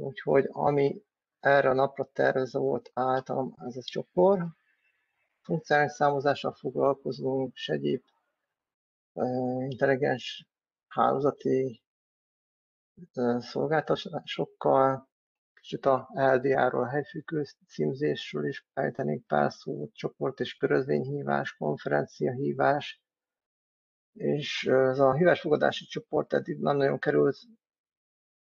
Úgyhogy ami erre a napra tervező volt általam, ez a csoport. Funkcionális számozással foglalkozunk, és egyéb intelligens hálózati szolgáltatásokkal. Kicsit a LDA-ról, a helyfüggő címzésről is ejtenék pár szót, csoport és körözvényhívás, konferenciahívás. És ez a hívásfogadási csoport eddig nem nagyon került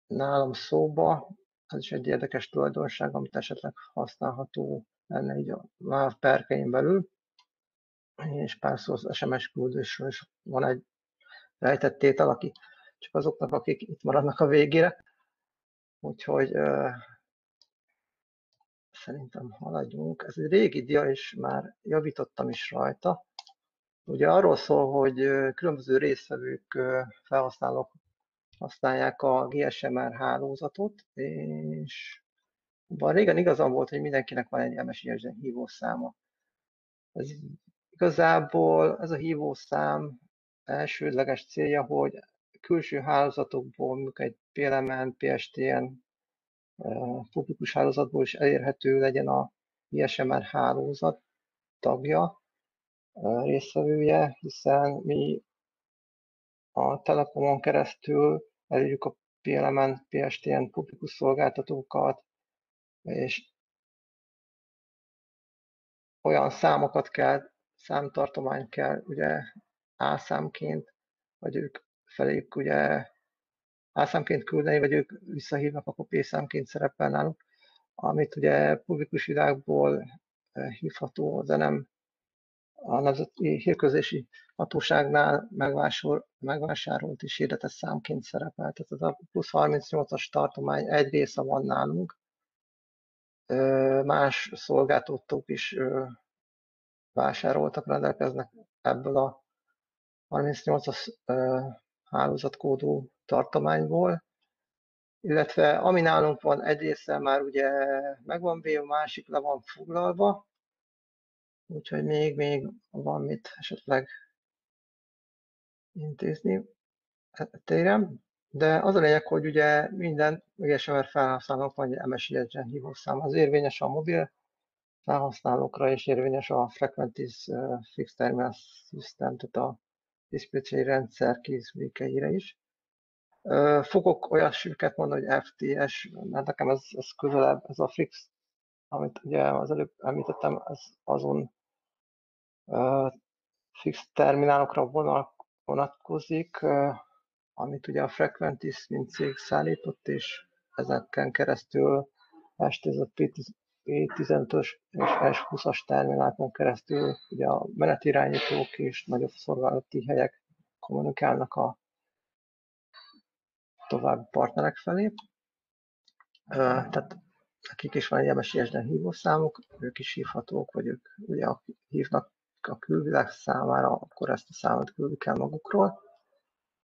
nálam szóba. Ez is egy érdekes tulajdonság, amit esetleg használható lenne így a MÁV perkein belül. És pár szó az SMS küldésről is van egy rejtett tétel, aki csak azoknak, akik itt maradnak a végére. Úgyhogy szerintem haladjunk. Ez egy régi dia, és már javítottam is rajta. Ugye arról szól, hogy különböző résztvevők, felhasználók használják a GSM-R hálózatot, és abban régen igazán volt, hogy mindenkinek van egy MSISDN hívószáma. Ez igazából ez a hívószám elsődleges célja, hogy külső hálózatokból, mondjuk egy PLM-en, PSTN publikus hálózatból is elérhető legyen a GSM-R hálózat tagja, részvevője, hiszen mi a Telekomon keresztül elérjük a PLM-en, PSTN publikus szolgáltatókat, és olyan számokat kell, számtartományt kell, ugye A-számként, vagy ők feléjük ugye A-számként küldeni, vagy ők visszahívnak, akkor P-számként szerepel náluk, amit ugye publikus világból hívható, de nem a Nemzeti Hírközlési Hatóságnál megvásárolt és hirdetett számként szerepel. Tehát ez a plusz 38-as tartomány egy része van nálunk, más szolgáltatók is vásároltak, rendelkeznek ebből a 38-as hálózatkódú tartományból, illetve ami nálunk van, egy része már ugye megvan véve, a másik le van foglalva, úgyhogy még van mit esetleg intézni téren. De az a lényeg, hogy ugye minden GSM-R felhasználók van egy MSISDN hívószám. Az érvényes a mobil felhasználókra, és érvényes a Frequentis Fixed Terminal System, tehát a diszpécsi rendszer készülékeire is. Fogok olyasmiket mondani, hogy FTS, mert nekem ez közelebb, ez a fix, amit ugye az előbb említettem, ez azon fix terminálokra vonatkozik, amit ugye a Frequentis mint cég szállított, és ezeken keresztül S10, P15-ös és S20-as terminákon keresztül ugye a menetirányítók és nagyobb szolgálati helyek kommunikálnak a további partnerek felé. Tehát akik is van egy MSISDN hívószámuk, ők is hívhatók, vagy ők ugye hívnak a külvilág számára, akkor ezt a számot küldik el magukról.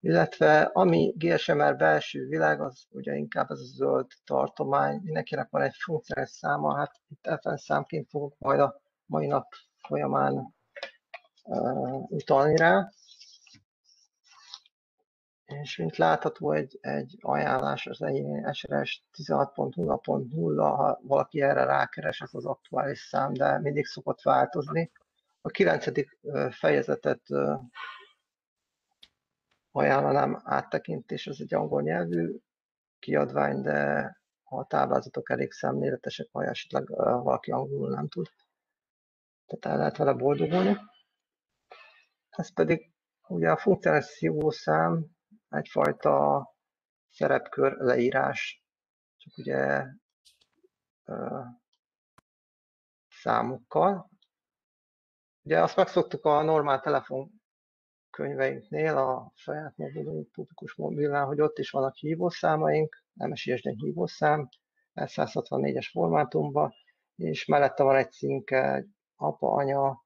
Illetve ami GSM-R belső világ, az ugye inkább ez a zöld tartomány, mindenkinek van egy funkcionális száma, hát itt FN számként fogok majd a mai nap folyamán utalni rá. És mint látható egy ajánlás az enyém SRS 16.0.0, ha valaki erre rákeres, ez az aktuális szám, de mindig szokott változni. A 9. fejezetet ajánlanám áttekintés, ez egy angol nyelvű kiadvány, de a táblázatok elég szemléletesek, ha esetleg valaki angolul nem tud. Tehát el lehet vele boldogulni. Ez pedig ugye a funkcionális hívószám egyfajta szerepkör leírás, csak ugye számokkal. Ugye azt megszoktuk a normál telefonkönyveinknél, a saját mobilunk, publikus mobilnál, hogy ott is vannak hívószámaink, MSISDN hívószám, L164-es formátumban, és mellette van egy címke, apa, anya,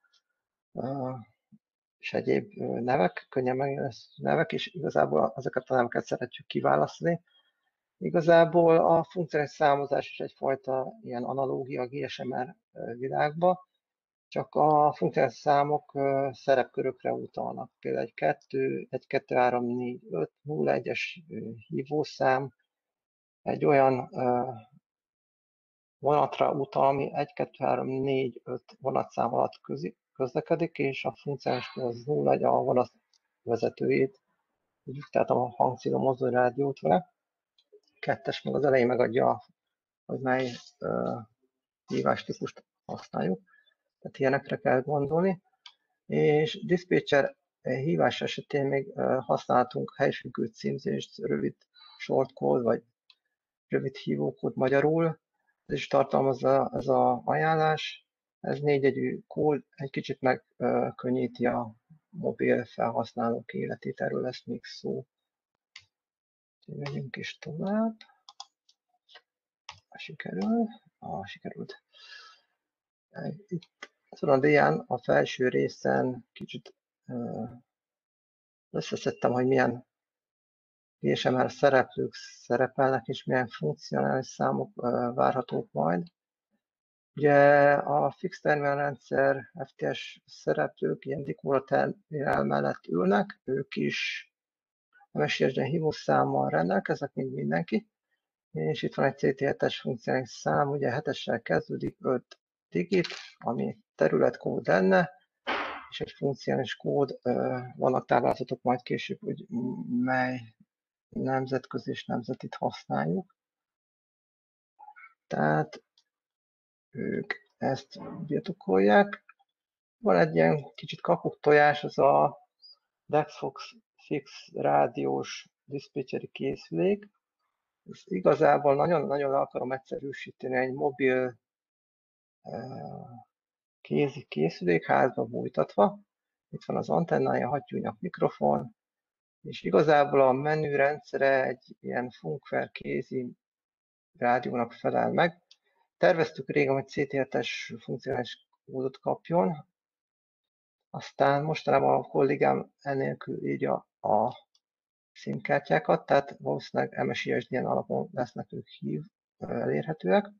és egyéb nevek, könnyen megjelenthető nevek, és igazából ezeket a neveket szeretjük kiválasztani. Igazából a funkcionális számozás is egyfajta ilyen analógia a GSM-R világba, csak a funkcionális számok szerepkörökre utalnak. Például egy 2, 1, 2, 3, 4, 5, 0, 1-es hívószám, egy olyan vonatra utal, ami 1, 2, 3, 4, 5 vonatszám alatt közlekedik, és a funkciós az 0, egy a vonat vezetőjét, tehát a hangszínű mozdonyrádiót vele. Kettes meg az elején megadja, hogy mely hívás típust használjuk. Tehát ilyenekre kell gondolni. És diszpécser hívás esetén még használhatunk helyfüggő címzést, rövid shortcode vagy rövid hívókód magyarul. Ez is tartalmazza ez az ajánlás. Ez négyjegyű kód, egy kicsit megkönnyíti a mobil felhasználók életét, erről lesz még szó. Megyünk is tovább. Sikerült. Itt ezen a dián a felső részen kicsit összeszedtem, hogy milyen GSM-R szereplők szerepelnek, és milyen funkcionális számok várhatók majd. Ugye a fix terminálrendszer FTS szereplők ilyen Dicora terminál mellett ülnek, ők is MSISDN hívószámmal rendelkeznek, mint mindenki. És itt van egy CT7-es funkcionális szám, ugye 7-essel kezdődik, 5 digit, ami területkód lenne, és egy funkcionális kód, vannak táblázatok majd később, hogy mely nemzetközi és nemzetit használjuk. Tehát ők ezt birtokolják. Van egy ilyen kicsit kapuk tojás, az a DexFox fix rádiós diszpécseri készülék. Ezt igazából nagyon-nagyon le akarom egyszerűsíteni, egy mobil kézi készülék házba bújtatva. Itt van az antennája, hattyúnyak mikrofon, és igazából a menürendszere egy ilyen Funkwerk kézi rádiónak felel meg. Terveztük régen, hogy CT7-es funkcionális kódot kapjon, aztán mostanában a kollégám enélkül írja a SIM-kártyákat, tehát valószínűleg MSISDN alapon lesznek ők elérhetőek.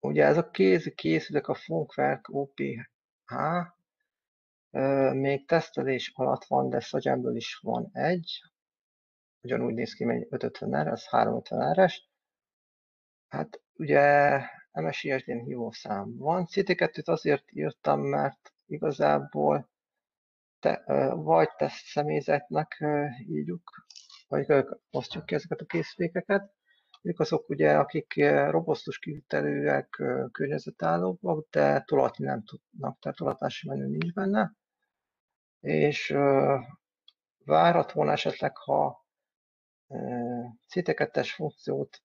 Ugye ez a kézi készülék, a Funkwerk OPH, még tesztelés alatt van, de Szagyenből is van egy. Ugyanúgy néz ki, mint 550R, ez 350R-es. Hát ugye MSISDN hívószám van. CT2-t azért írtam, mert igazából vagy teszt személyzetnek írjuk, vagy osztjuk ki ezeket a készülékeket. Ők azok ugye, akik robosztus kivitelőek, környezetállóak, de tolatni nem tudnak, tehát tolatási menü nincs benne. És várhat volna esetleg, ha CT2-es funkciót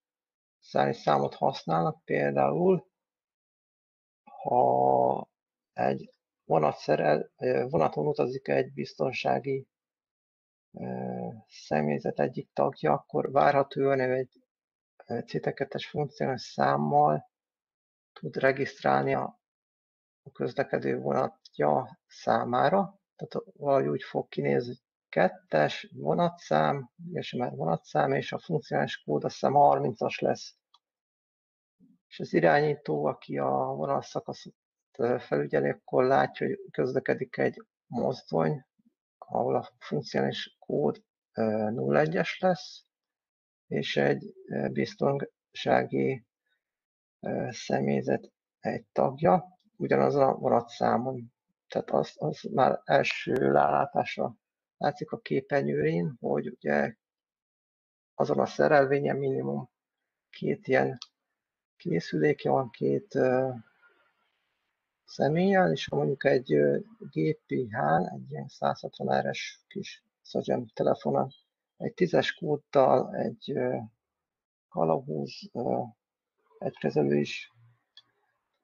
számot használnak, például ha egy vonaton utazik egy biztonsági személyzet egyik tagja, akkor várhatóan egy CT2-es funkcionális számmal tud regisztrálni a közlekedő vonatja számára. Tehát valahogy úgy fog kinézni, kettes vonatszám, GSM-R vonatszám, és a funkcionális kód azt hiszem 30-as lesz. És az irányító, aki a vonalszakaszt felügyeli, akkor látja, hogy közlekedik egy mozdony, ahol a funkcionális kód 01-es lesz, és egy biztonsági személyzet egy tagja, ugyanazon a vonatszámon. Tehát az már első rálátásra látszik a képernyőrén, hogy ugye azon a szerelvényen minimum két ilyen készüléke van, két személlyel, és ha mondjuk egy GPH-n, egy ilyen 160R-es kis Szagem telefonon, egy 10-es kóddal, egy kalauz, egy kezelő is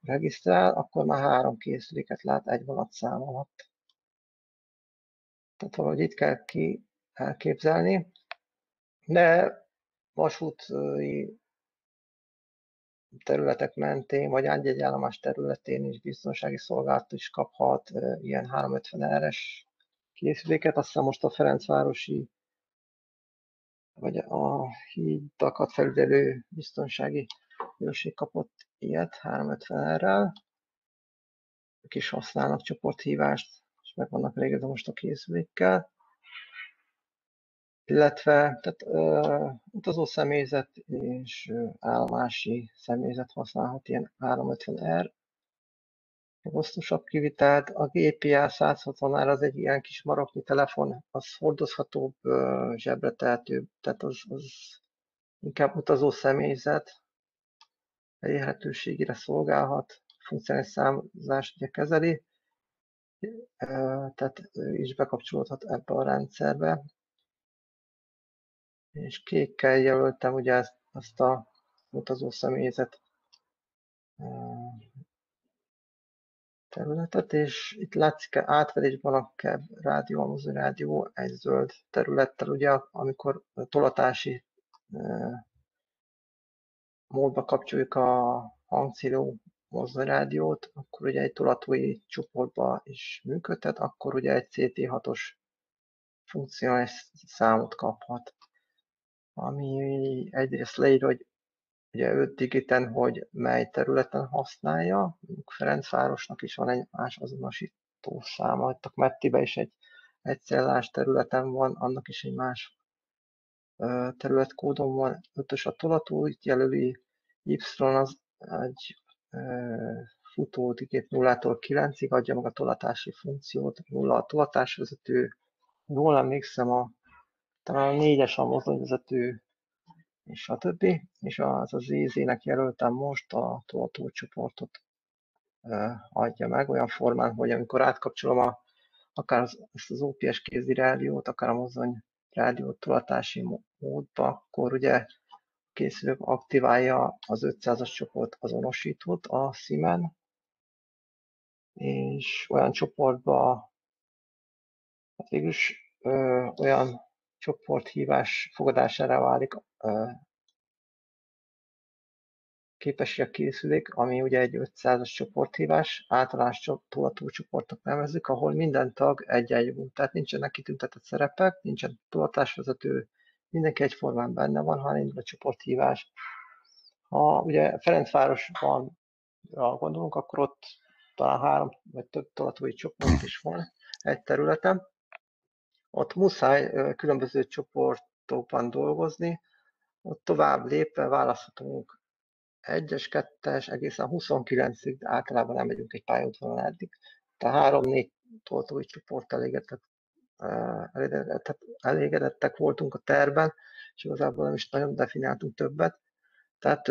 regisztrál, akkor már három készüléket lát egy vonatszám alatt. Tehát valahogy itt kell elképzelni, de vasúti területek mentén, vagy ágyegyállomás területén is biztonsági szolgálat is kaphat ilyen 350R-es készüléket. Aztán most a Ferencvárosi, vagy a hídakat felügyelő biztonsági őrség kapott ilyet 350R-rel. Ők is használnak csoporthívást, és meg vannak elégedve most a készülékkel. illetve tehát, utazó személyzet és állomási személyzet használhat ilyen 350R rosszusabb kivitelt. A GPA 160R az egy ilyen kis maroknyi telefon, az hordozhatóbb, zsebre tehetőbb, tehát az inkább utazó személyzet elérhetőségére szolgálhat, funkcionális számzást ugye kezeli, tehát is bekapcsolódhat ebbe a rendszerbe. És kékkel jelöltem ugye azt a utazó személyzet területet, és itt látszik átverésben a KEB rádió, a mozi rádió egy zöld területtel, ugye, amikor tolatási módba kapcsoljuk a hangszíró mozi rádiót, akkor ugye egy tolatói csoportba is működhet, akkor ugye egy CT6-os funkcionális számot kaphat, ami egyrészt leírja, hogy ugye 5 digiten, hogy mely területen használja. Ferencvárosnak is van egy más azonosító száma. Itt a Mettibe is egy egycellás területen van, annak is egy más területkódon van. 5-ös a tolató, itt jelöli Y, az egy futó digit 0-tól 9-ig, adja meg a tolatási funkciót. 0 a tolatásvezető, jól emlékszem, talán a 4-es a mozdonyvezető, és a többi, és az a ZZ-nek jelöltem most a toltócsoportot adja meg olyan formán, hogy amikor átkapcsolom akár ezt az OPS kézi rádiót, akár a mozdony rádiót tolatási módba, akkor ugye a készülő aktiválja az 500-as csoport azonosítót a SIM-en, és olyan csoportba, hát végülis olyan csoporthívás fogadására válik képes a készülék, ami ugye egy 500-as csoporthívás, általános tolató csoportnak nevezzük, ahol minden tag egyenjogú, tehát nincsenek kitüntetett szerepek, nincsen tolatásvezető, mindenki egyformán benne van, ha nincs a csoporthívás. Ha ugye Ferencvárosban gondolunk, akkor ott talán 3 vagy több tolatói csoport is van egy területen. Ott muszáj különböző csoportokban dolgozni, ott tovább lépve választhatunk 1-es, 2-es, egészen 29-ig, de általában nem megyünk egy pályaudvaron eddig. Tehát 3-4 toltói csoport elégedettek voltunk a terben, és igazából nem is nagyon definiáltunk többet. Tehát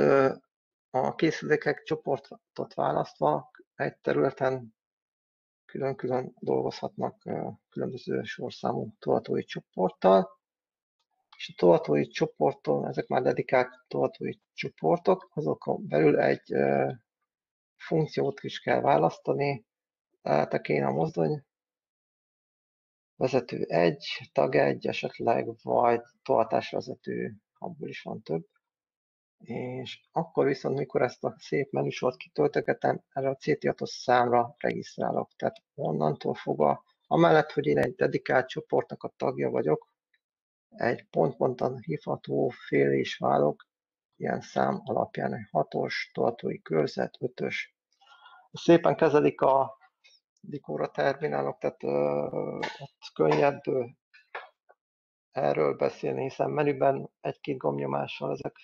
a készülékek csoportot választva egy területen külön-külön dolgozhatnak különböző sorszámú tolatói csoporttal, és a tolatói csoporton, ezek már dedikált tolatói csoportok, azokon belül egy funkciót is kell választani, tehát én a mozdony vezető 1, tag 1 esetleg, vagy tolatásvezető, abból is van több, és akkor viszont, mikor ezt a szép menüsort kitöltögetem, erre a CT6-os számra regisztrálok. Tehát onnantól fogva, amellett, hogy én egy dedikált csoportnak a tagja vagyok, egy pont-pontan hívható félre is válok, ilyen szám alapján egy 6-os, tolatói körzet, 5-ös. Szépen kezelik a Dicora terminálok, tehát ott könnyebb erről beszélni, hiszen menüben egy-két gombnyomással ezek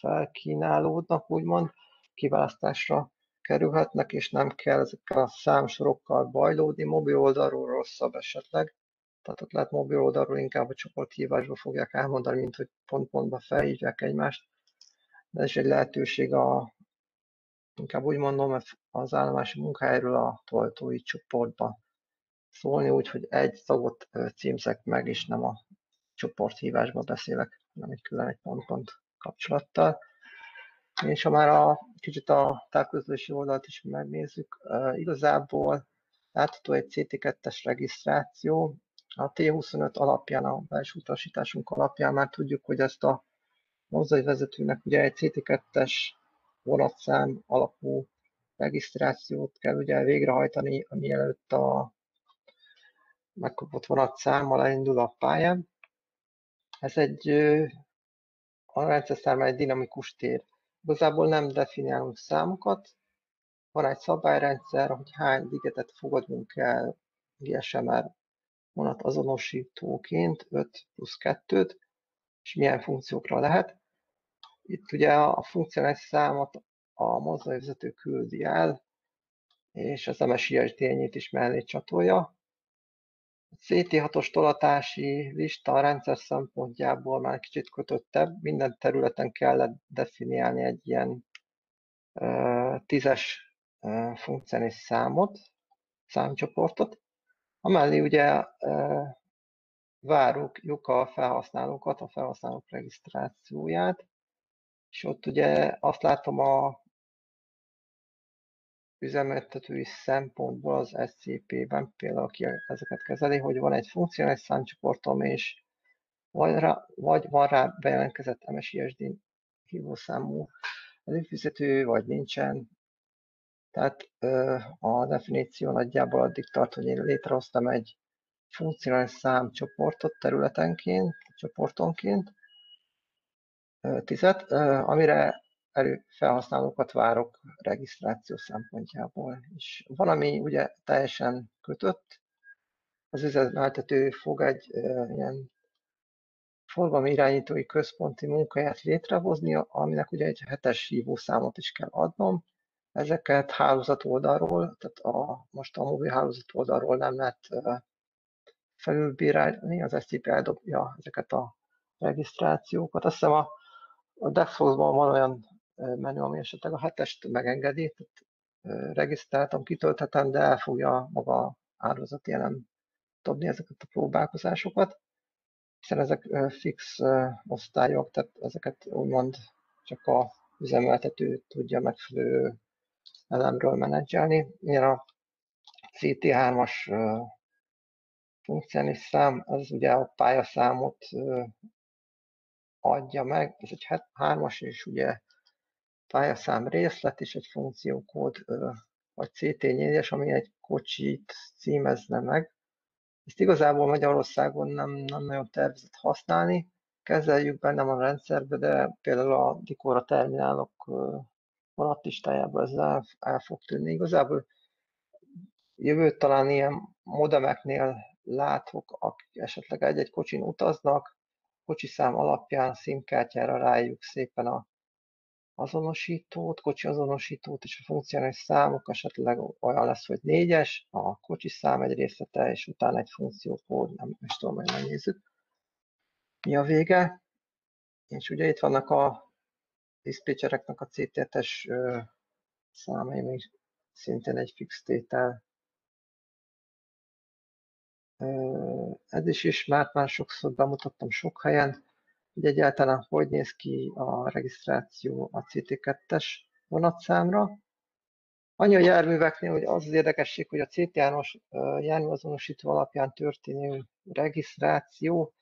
felkínálódnak, úgymond, kiválasztásra kerülhetnek, és nem kell ezekkel a számsorokkal bajlódni, mobil oldalról rosszabb esetleg, tehát ott lehet mobil oldalról inkább a csoporthívásba fogják elmondani, mint hogy pont-pontba felhívják egymást, de ez egy lehetőség, inkább úgy mondom, az állomási munkahelyről a toltói csoportba szólni, úgyhogy egy tagot címzek meg, és nem a csoporthívásba beszélek, hanem egy külön egy pont-pont kapcsolattal. És ha már kicsit a távközlési oldalt is megnézzük, igazából látható egy CT2-es regisztráció. A T25 alapján, a belső utasításunk alapján már tudjuk, hogy ezt a mozdonyvezetőnek ugye egy CT2-es vonatszám alapú regisztrációt kell ugye végrehajtani, mielőtt a megkapott vonatszámmal elindul a pályán. Ez a rendszerszámra egy dinamikus tér. Igazából nem definiálunk számokat, van egy szabályrendszer, hogy hány digetet fogadunk el GSM-R vonatazonosítóként 5 plusz 2-t, és milyen funkciókra lehet. Itt ugye a funkcionális számot a mozdonyvezető küldi el, és az MSISDN-jét is mellé csatolja. A CT6-os tolatási lista a rendszer szempontjából már kicsit kötöttebb, minden területen kellett definiálni egy ilyen 10-es funkcionális számot, számcsoportot. Amellé ugye várjuk a felhasználókat, a felhasználók regisztrációját, és ott ugye azt látom a üzemeltetői szempontból az SCP-ben, például aki ezeket kezeli, hogy van egy funkcionális számcsoportom, és vagy van rá bejelentkezett MSISD hívószámú előfizető, vagy nincsen. Tehát a definíció nagyjából addig tart, hogy én létrehoztam egy funkcionális számcsoportot területenként, csoportonként, 10-et, amire felhasználókat várok regisztráció szempontjából. És van, ami ugye teljesen kötött, az üzemeltető fog egy ilyen forgalmi irányítói központi munkáját létrehozni, aminek ugye egy 7-es hívószámot is kell adnom. Ezeket hálózat oldalról, tehát most a mobil hálózat oldalról nem lehet felülbírálni, az SCP eldobja ezeket a regisztrációkat. Azt hiszem a defaultban van olyan menü, ami esetleg a 7-est megengedi, tehát regisztráltam, kitölthetem, de el fogja maga a hálózat jelen dobni ezeket a próbálkozásokat, hiszen ezek fix osztályok, tehát ezeket úgymond csak a üzemeltető tudja megfelelő elemről menedzselni. Ilyen a CT3-as funkcionális szám, az ugye a pályaszámot adja meg, ez egy 3-as és ugye pályaszám részlet és egy funkciókód, vagy CT4-es, ami egy kocsit címezne meg. Ezt igazából Magyarországon nem nagyon tervezett használni, kezeljük benne a rendszerbe, de például a Dicora terminálok vonatlistájában ez el fog tűnni. Igazából jövőt talán ilyen modemeknél látok, akik esetleg egy-egy kocsin utaznak, kocsiszám alapján SIM-kártyára rájuk szépen a azonosítót, kocsi azonosítót és a funkcionális számok, esetleg olyan lesz, hogy 4-es, a kocsiszám egy részlete, és utána egy funkciókód, nem is tudom, hogy megnézzük, mi a vége. És ugye itt vannak a diszpécsereknek a CT-es számai, még szintén egy fix tétel. Ez is ismert, már sokszor bemutattam sok helyen, hogy egyáltalán hogy néz ki a regisztráció a CT2-es vonatszámra. Annyi a járműveknél, hogy az az érdekesség, hogy a CT1-os járműazonosító alapján történő regisztráció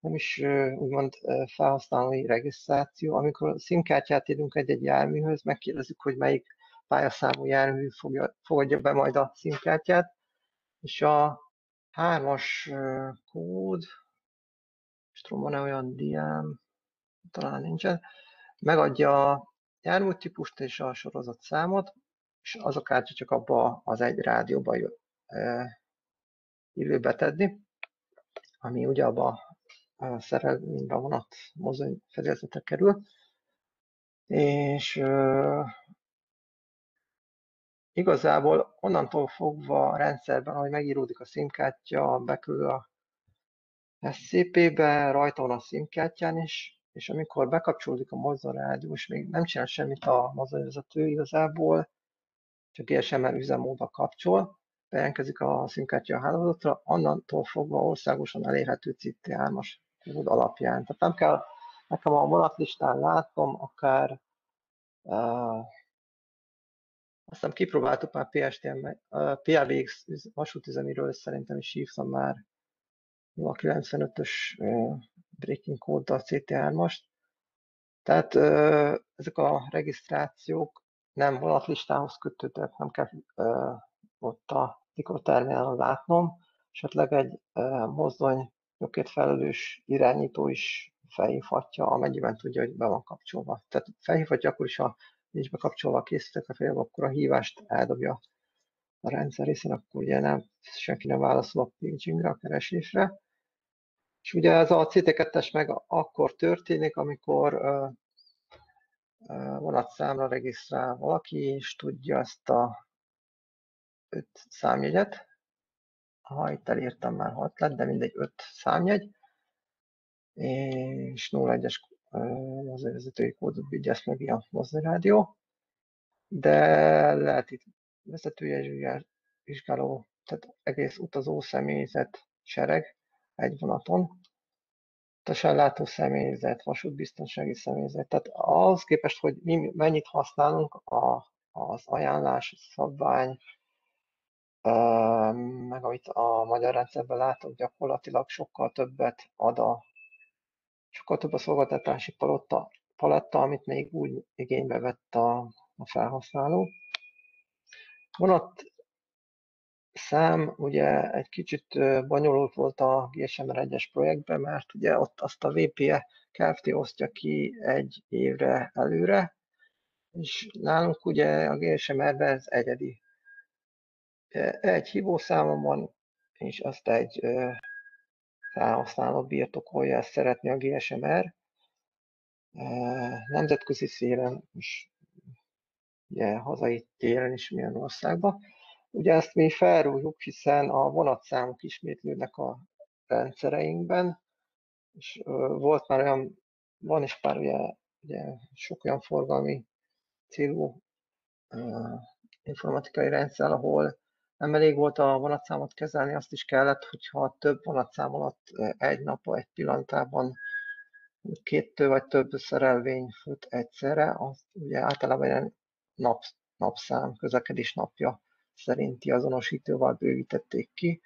nem is úgymond felhasználói regisztráció. Amikor SIM-kártyát írunk egy-egy járműhöz, megkérdezzük, hogy melyik pályaszámú jármű fogadja be majd a SIM-kártyát, és a 3-as kód, és tudom, van-e olyan diám, talán nincsen, megadja a járműtípust és a sorozatszámot, és az a kártya csak abba az egy rádióba illő betedni, ami ugye abba a szerelvényben vonat mozdony fedélzetre kerül, és igazából onnantól fogva a rendszerben, ahogy megíródik a SIM-kártya, bekül a SCP-be, rajta van a SIM-kártyán is, és amikor bekapcsolódik a mozdonyrádió, és még nem csinál semmit a mozdonyvezető igazából, csak GSM-R üzemmódba kapcsol, bejelentkezik a SIM-kártya a hálózatra, annantól fogva országosan elérhető CT3-as kód alapján. Tehát nem kell nekem a vonatlistán látnom, akár aztán kipróbáltuk már PSTN, PLVX vasútüzemiről, szerintem is hívtam már a 95-ös breaking kóddal CT3-ast. Tehát ezek a regisztrációk nem vonatlistához kötődnek, nem kell ott a mikroterminálon látnom, esetleg egy mozdonyokért felelős irányító is felhívhatja, amennyiben tudja, hogy be van kapcsolva. Tehát felhívhatja akkor is, ha nincs bekapcsolva a készülékre, akkor a hívást eldobja a rendszer, hiszen akkor ugye senki nem válaszol a pagingre, a keresésre. És ugye ez a CT2-es meg akkor történik, amikor vonatszámra regisztrál valaki, és tudja ezt a 5 számjegyet. Ha itt elírtam már 6 lett, de mindegy 5 számjegy. És 01-es az vezetői kódot bírja, ezt meg a mozdonyrádió. De lehet itt vezetőjegy vizsgáló, tehát egész utazó személyzet sereg egy vonaton. Teljesen látó személyzet, vasútbiztonsági személyzet. Tehát ahhoz képest, hogy mi mennyit használunk az ajánlás, szabvány, meg amit a magyar rendszerben látok, gyakorlatilag sokkal többet ad sokkal több a szolgáltatási paletta, amit még úgy igénybe vett a felhasználó. Vonatszám ugye egy kicsit bonyolult volt a GSM-R1-es projektben, mert ugye ott azt a VPE Kft. Osztja ki egy évre előre, és nálunk ugye a GSM-R-ben ez egyedi. Egy hívószámom van, és azt egy felhasználó birtokolja, ezt szeretné a GSM-R. Nemzetközi szélen és ugye, hazai téren is milyen országban. Ugye ezt mi felrúgjuk, hiszen a vonatszámok ismétlődnek a rendszereinkben, és volt már olyan, van is pár ugye sok olyan forgalmi célú informatikai rendszer, ahol nem elég volt a vonatszámot kezelni, azt is kellett, hogyha több vonatszám alatt egy nap, egy pillantában két vagy több szerelvény fut egyszerre, az ugye általában ilyen napszám, közlekedés napja szerinti azonosítóval bővítették ki.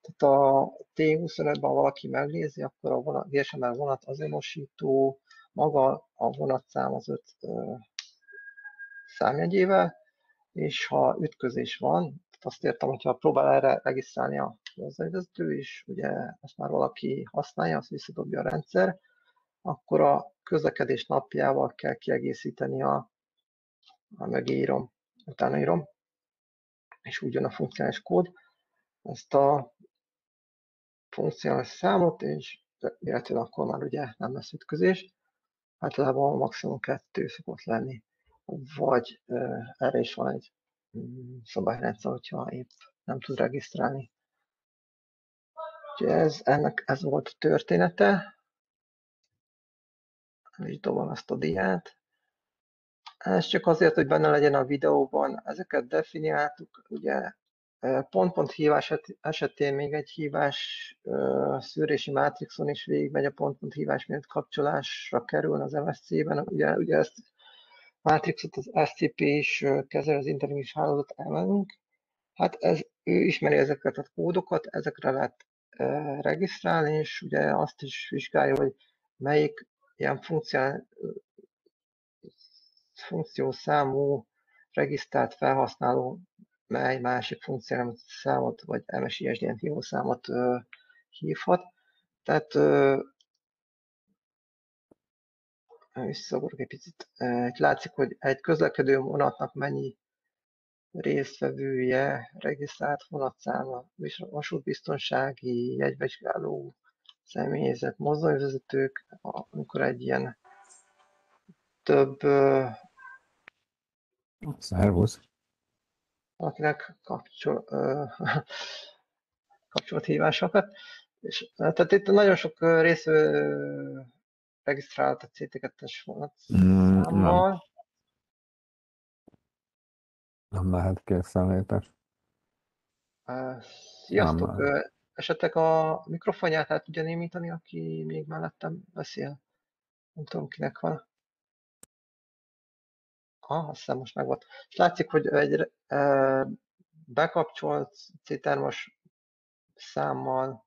Tehát a T25-ben, ha valaki megnézi, akkor a GSM-R vonat azonosító maga a vonatszám az 5 számjegyével, és ha ütközés van, azt értem, hogyha próbál erre regisztrálni a vezető, és ugye ezt már valaki használja, azt visszadobja a rendszer, akkor a közlekedés napjával kell kiegészíteni utána írom, és úgy jön a funkcionális kód, ezt a funkcionális számot, és illetve akkor már ugye nem lesz ütközés, általában maximum 2 szokott lenni, vagy erre is van egy szabályrendszer, hogyha épp nem tud regisztrálni. Úgyhogy ez volt a története. És dobom ezt a diát. Ez csak azért, hogy benne legyen a videóban. Ezeket definiáltuk, ugye pont-pont hívás esetén még egy hívás szűrési mátrixon is végigmegy a pont-pont hívás miatt kapcsolásra kerül az MSC-ben. Ugye ezt mátrixot az SCP is kezel, az intelligens hálózat ellenünk. Hát ő ismeri ezeket a kódokat, ezekre lehet regisztrálni, és ugye azt is vizsgálja, hogy melyik ilyen funkciószámú regisztrált felhasználó mely másik funkciószámot vagy MSISDN hívószámot hívhat. Tehát visszagorok egy picit. Itt látszik, hogy egy közlekedő vonatnak mennyi résztvevője regisztrált vonatszáma, vasútbiztonsági, jegyvizsgáló személyzet, mozdonyvezetők, amikor egy ilyen több akinek kapcsolathívásokat. És, tehát itt nagyon sok rész regisztrált a CT2-es vonatszámmal. Nem lehet készenlétes. Sziasztok! Esetleg a mikrofonját el tudja némítani, aki még mellettem beszél. Nem tudom, kinek van. Azt hiszem, most meg volt. És látszik, hogy egy bekapcsolt C3-as számmal,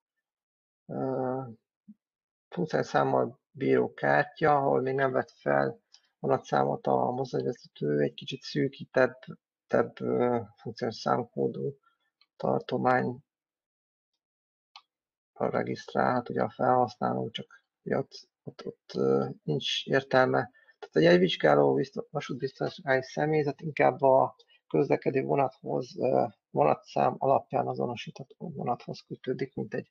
funkciószámmal bíró kártya, ahol még nem vett fel vonatszámot a mozdonyvezető, egy kicsit szűkített funkciós számkódú tartomány regisztrálhat, ugye a felhasználó, csak ott nincs értelme. Tehát a jegyvizsgáló vasútbiztonsági személyzet inkább a közlekedő vonathoz, vonatszám alapján azonosítható vonathoz kötődik, mint egy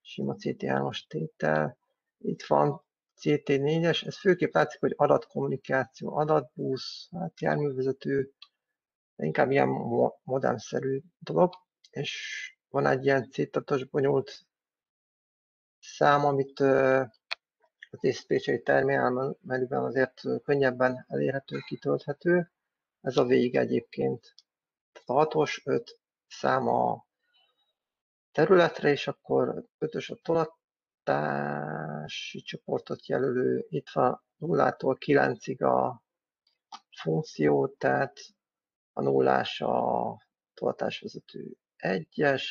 sima CT3-as tétel. Itt van CT4-es, ez főképp látszik, hogy adatkommunikáció, adatbusz, hát járművezető, inkább ilyen modemszerű dolog, és van egy ilyen CT-os bonyolult szám, amit a diszpécseri terminál menüben azért könnyebben elérhető, kitölthető. Ez a vég egyébként. Tehát a 6-os, 5 szám a területre, és akkor 5-ös a tolatási csoportot jelölő. Itt van 0-tól 9-ig a funkció, tehát a 0-ás a tolatásvezető 1-es,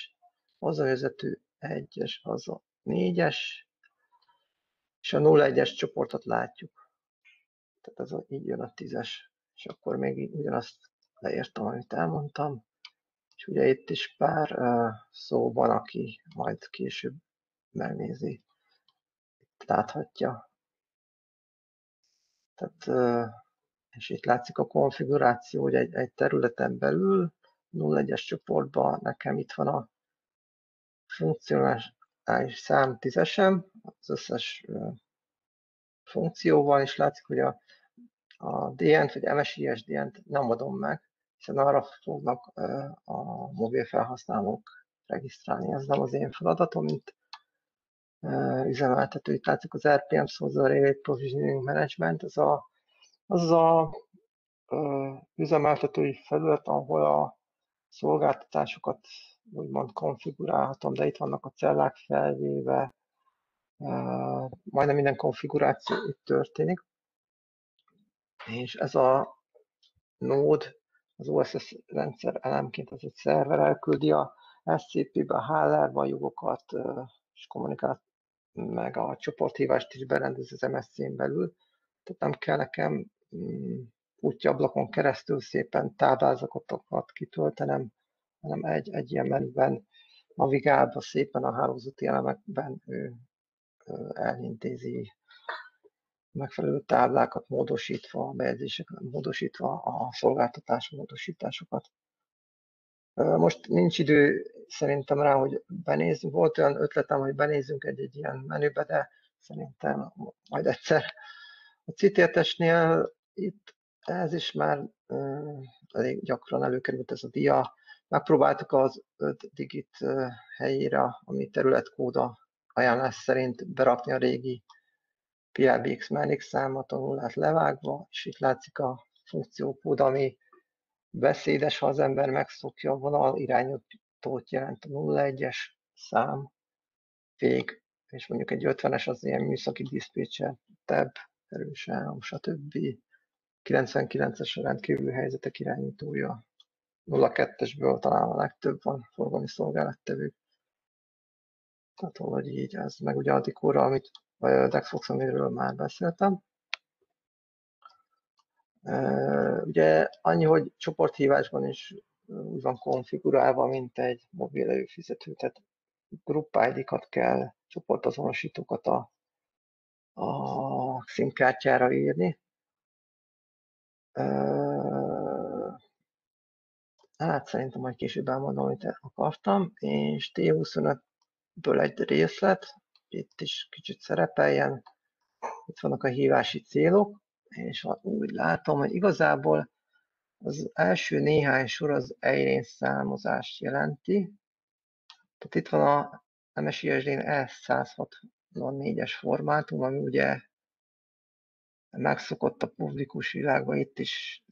az a vezető 1-es, az a 4-es, és a 0-1-es csoportot látjuk. Tehát ez a, így jön a 10-es. És akkor még ugyanazt leírtam, amit elmondtam. És ugye itt is pár szó van, aki majd később megnézi. Itt láthatja. Tehát, és itt látszik a konfiguráció, hogy egy területen belül 0-1-es csoportban nekem itt van a funkcionális szám 10-esem, az összes funkcióval, és látszik, hogy a DN-t vagy MSISDN-t nem adom meg, hiszen arra fognak a mobil felhasználók regisztrálni. Ez nem az én feladatom, mint üzemeltető. Itt látszik az RPM szó, a Relay Provisioning Management, ez az üzemeltetői felület, ahol a szolgáltatásokat úgymond konfigurálhatom, de itt vannak a cellák felvéve, majdnem minden konfiguráció itt történik. És ez a nód, az OSS rendszer elemként, ez egy szerver, elküldi a SCP-be, a HLR-be a jogokat, és kommunikál, meg a csoporthívást is berendez az MSZ-n belül. Tehát nem kell nekem útjablakon keresztül szépen táblázatokat kitöltenem, hanem egy ilyen menüben navigálva szépen a hálózati elemekben ő elintézi megfelelő táblákat módosítva, a bejegyzéseket módosítva, a szolgáltatás módosításokat. Most nincs idő szerintem rá, hogy benézzünk. Volt olyan ötletem, hogy benézzünk egy ilyen menübe, de szerintem majd egyszer. A CT8-esnél itt ez is már elég gyakran előkerült ez a dia. Megpróbáltuk az 5 digit helyére, ami területkóda ajánlás szerint berakni a régi PLBX mellékszámat, a nullát levágva, és itt látszik a funkciókód, ami beszédes, ha az ember megszokja, a vonal irányítót jelent a 01-es szám, vég, és mondjuk egy 50-es az ilyen műszaki diszpécser, tab, erős állam, stb. 99-es a rendkívül helyzetek irányítója. 02-esből talán a legtöbb van forgalmi szolgálattevők. Tehát valahogy így, ez meg ugye a Dicora, amit vagy a Dexbox, amiről már beszéltem. Ugye annyi, hogy csoporthívásban is úgy van konfigurálva, mint egy mobil előfizető, tehát group ID-kat kell, csoportazonosítókat a SIM-kártyára írni. Hát szerintem majd később elmondom, amit akartam, és T25-ből egy részlet, itt is kicsit szerepeljen, itt vannak a hívási célok, és úgy látom, hogy igazából az első néhány sor az egyrészt számozást jelenti. Tehát itt van a MSISDN E164-es formátum, ami ugye megszokott a publikus világban, itt is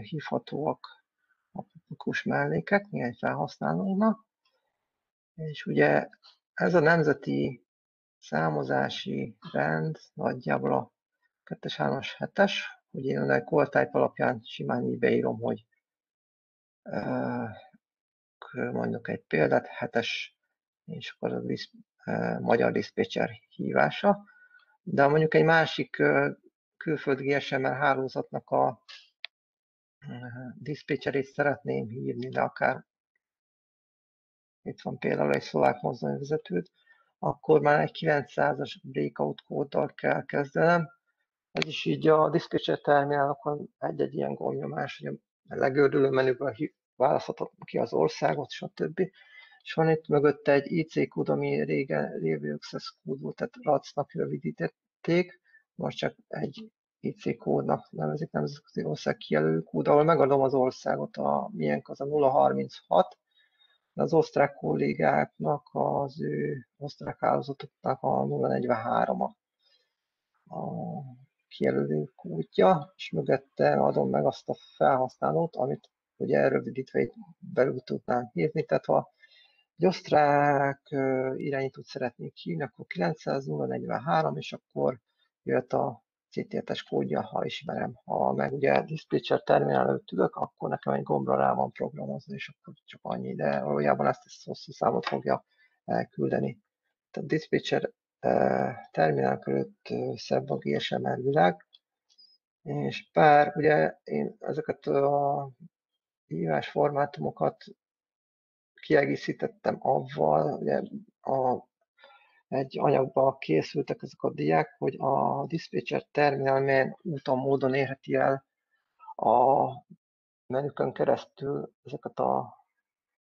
hívhatóak a publikus mellékek, néhány felhasználónak, és ugye ez a nemzeti számozási rend nagyjából a 2-es, 3-as, 7-es, hogy én a call type alapján simán így beírom, hogy mondjuk egy példát, 7-es, és akkor a magyar diszpécser hívása. De mondjuk egy másik külföldi GSM-R hálózatnak a diszpécserét szeretném hívni, de akár itt van például egy szlovák mozdonyvezetőt, akkor már egy 900-as breakout kóddal kell kezdenem. Ez is így a diszpécser terminálokon egy-egy ilyen gombnyomás, hogy legördülő menüből választhatom ki az országot, stb. És van itt mögötte egy IC kód, ami régen Review Access kód volt, tehát RAC-nak rövidítették, most csak egy IC kódnak nevezik, nemzetközi ország kijelölő kód, ahol megadom az országot, miénk az a 036, az osztrák kollégáknak, az ő osztrák hálózatoknak a 043 a kijelölő kódja, és mögötte adom meg azt a felhasználót, amit ugye elrövidítve itt belül tudnám hívni, tehát ha egy osztrák irányítót szeretnék hívni, akkor 900 043, és akkor jöhet a CT8-es kódja, ha ismerem. Ha meg ugye a dispatcher terminál előtt ülök, akkor nekem egy gombra rá van programozni, és akkor csak annyi, de valójában ezt hosszú számot fogja elküldeni. Tehát a dispatcher terminál körött szebb a GSM-R világ, és pár, ugye én ezeket a hívás formátumokat kiegészítettem avval, ugye egy anyagba készültek ezek a diák, hogy a dispatcher terminál milyen úton, módon érheti el a menükön keresztül ezeket a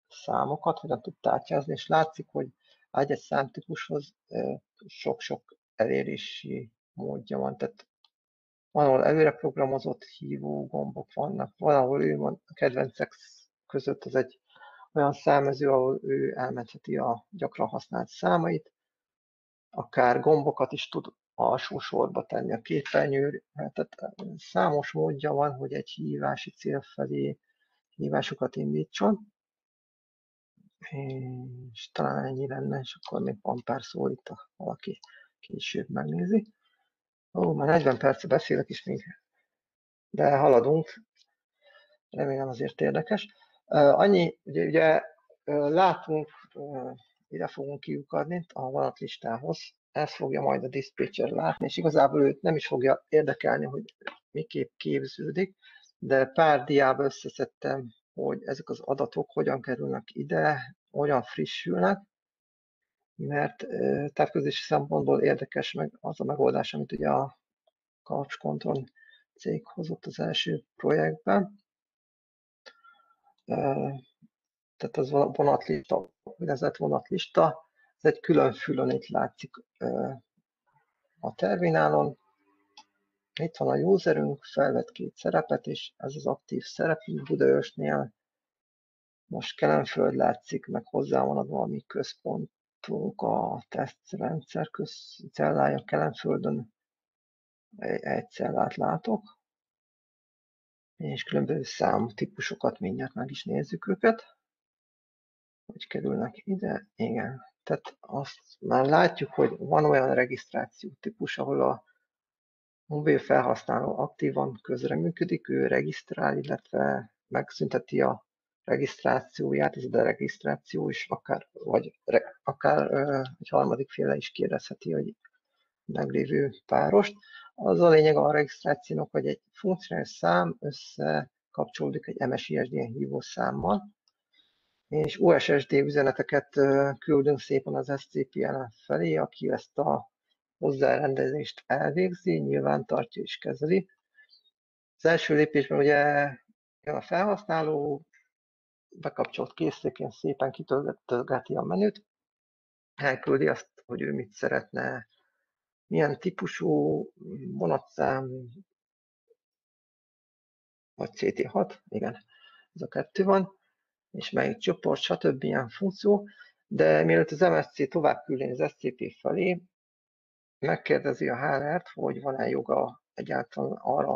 számokat, hogyan tud tártyázni, és látszik, hogy egy-egy számtípushoz sok-sok elérési módja van. Tehát van, ahol előre programozott hívó gombok vannak, van, ahol ő van a kedvencek között, ez egy olyan számező, ahol ő elmentheti a gyakran használt számait, akár gombokat is tud alsó sorba tenni a képernyőre, tehát számos módja van, hogy egy hívási cél felé hívásokat indítson, és talán ennyi lenne, és akkor még van pár szó itt, ha valaki később megnézi. Ó, már 40 percet beszélek is még, de haladunk, remélem azért érdekes. Annyi, ugye látunk, ide fogunk kijukadni a vonatlistához, ezt fogja majd a dispatcher látni, és igazából őt nem is fogja érdekelni, hogy miképp képződik, de pár diába összeszedtem, hogy ezek az adatok hogyan kerülnek ide, hogyan frissülnek, mert távközlési szempontból érdekes meg az a megoldás, amit ugye a Kapcskontroll cég hozott az első projektben. Tehát az vonatlista, úgynevezett vonatlista, ez egy külön fülön itt látszik a terminálon. Itt van a userünk, felvett két szerepet, és ez az aktív szerepünk Budaörsnél. Most Kelenföld látszik, meg hozzá van adva a mi központunk, a tesztrendszer cellája Kelenföldön, egy cellát látok, és különböző számtípusokat mindjárt meg is nézzük őket, hogy kerülnek ide. Igen, tehát azt már látjuk, hogy van olyan regisztráció típus, ahol a mobil felhasználó aktívan közreműködik, ő regisztrál, illetve megszünteti a regisztrációját, ez a regisztráció is akár, akár egy harmadik féle is kérdezheti, hogy meglévő párost. Az a lényeg a regisztrációnak, hogy egy funkcionális szám összekapcsolódik egy MSISDN hívószámmal, és OSSD üzeneteket küldünk szépen az SCP-en felé, aki ezt a hozzárendezést elvégzi, nyilván tartja és kezeli. Az első lépésben ugye jön a felhasználó, bekapcsolt készülékén szépen kitöltögeti a menüt, elküldi azt, hogy ő mit szeretne, milyen típusú vonatszám, vagy CT6, igen, ez a kettő van, és melyik csoport, stb. Ilyen funkció, de mielőtt az MSC tovább küldeni az SCP felé, megkérdezi a HLR-t, hogy van-e joga egyáltalán arra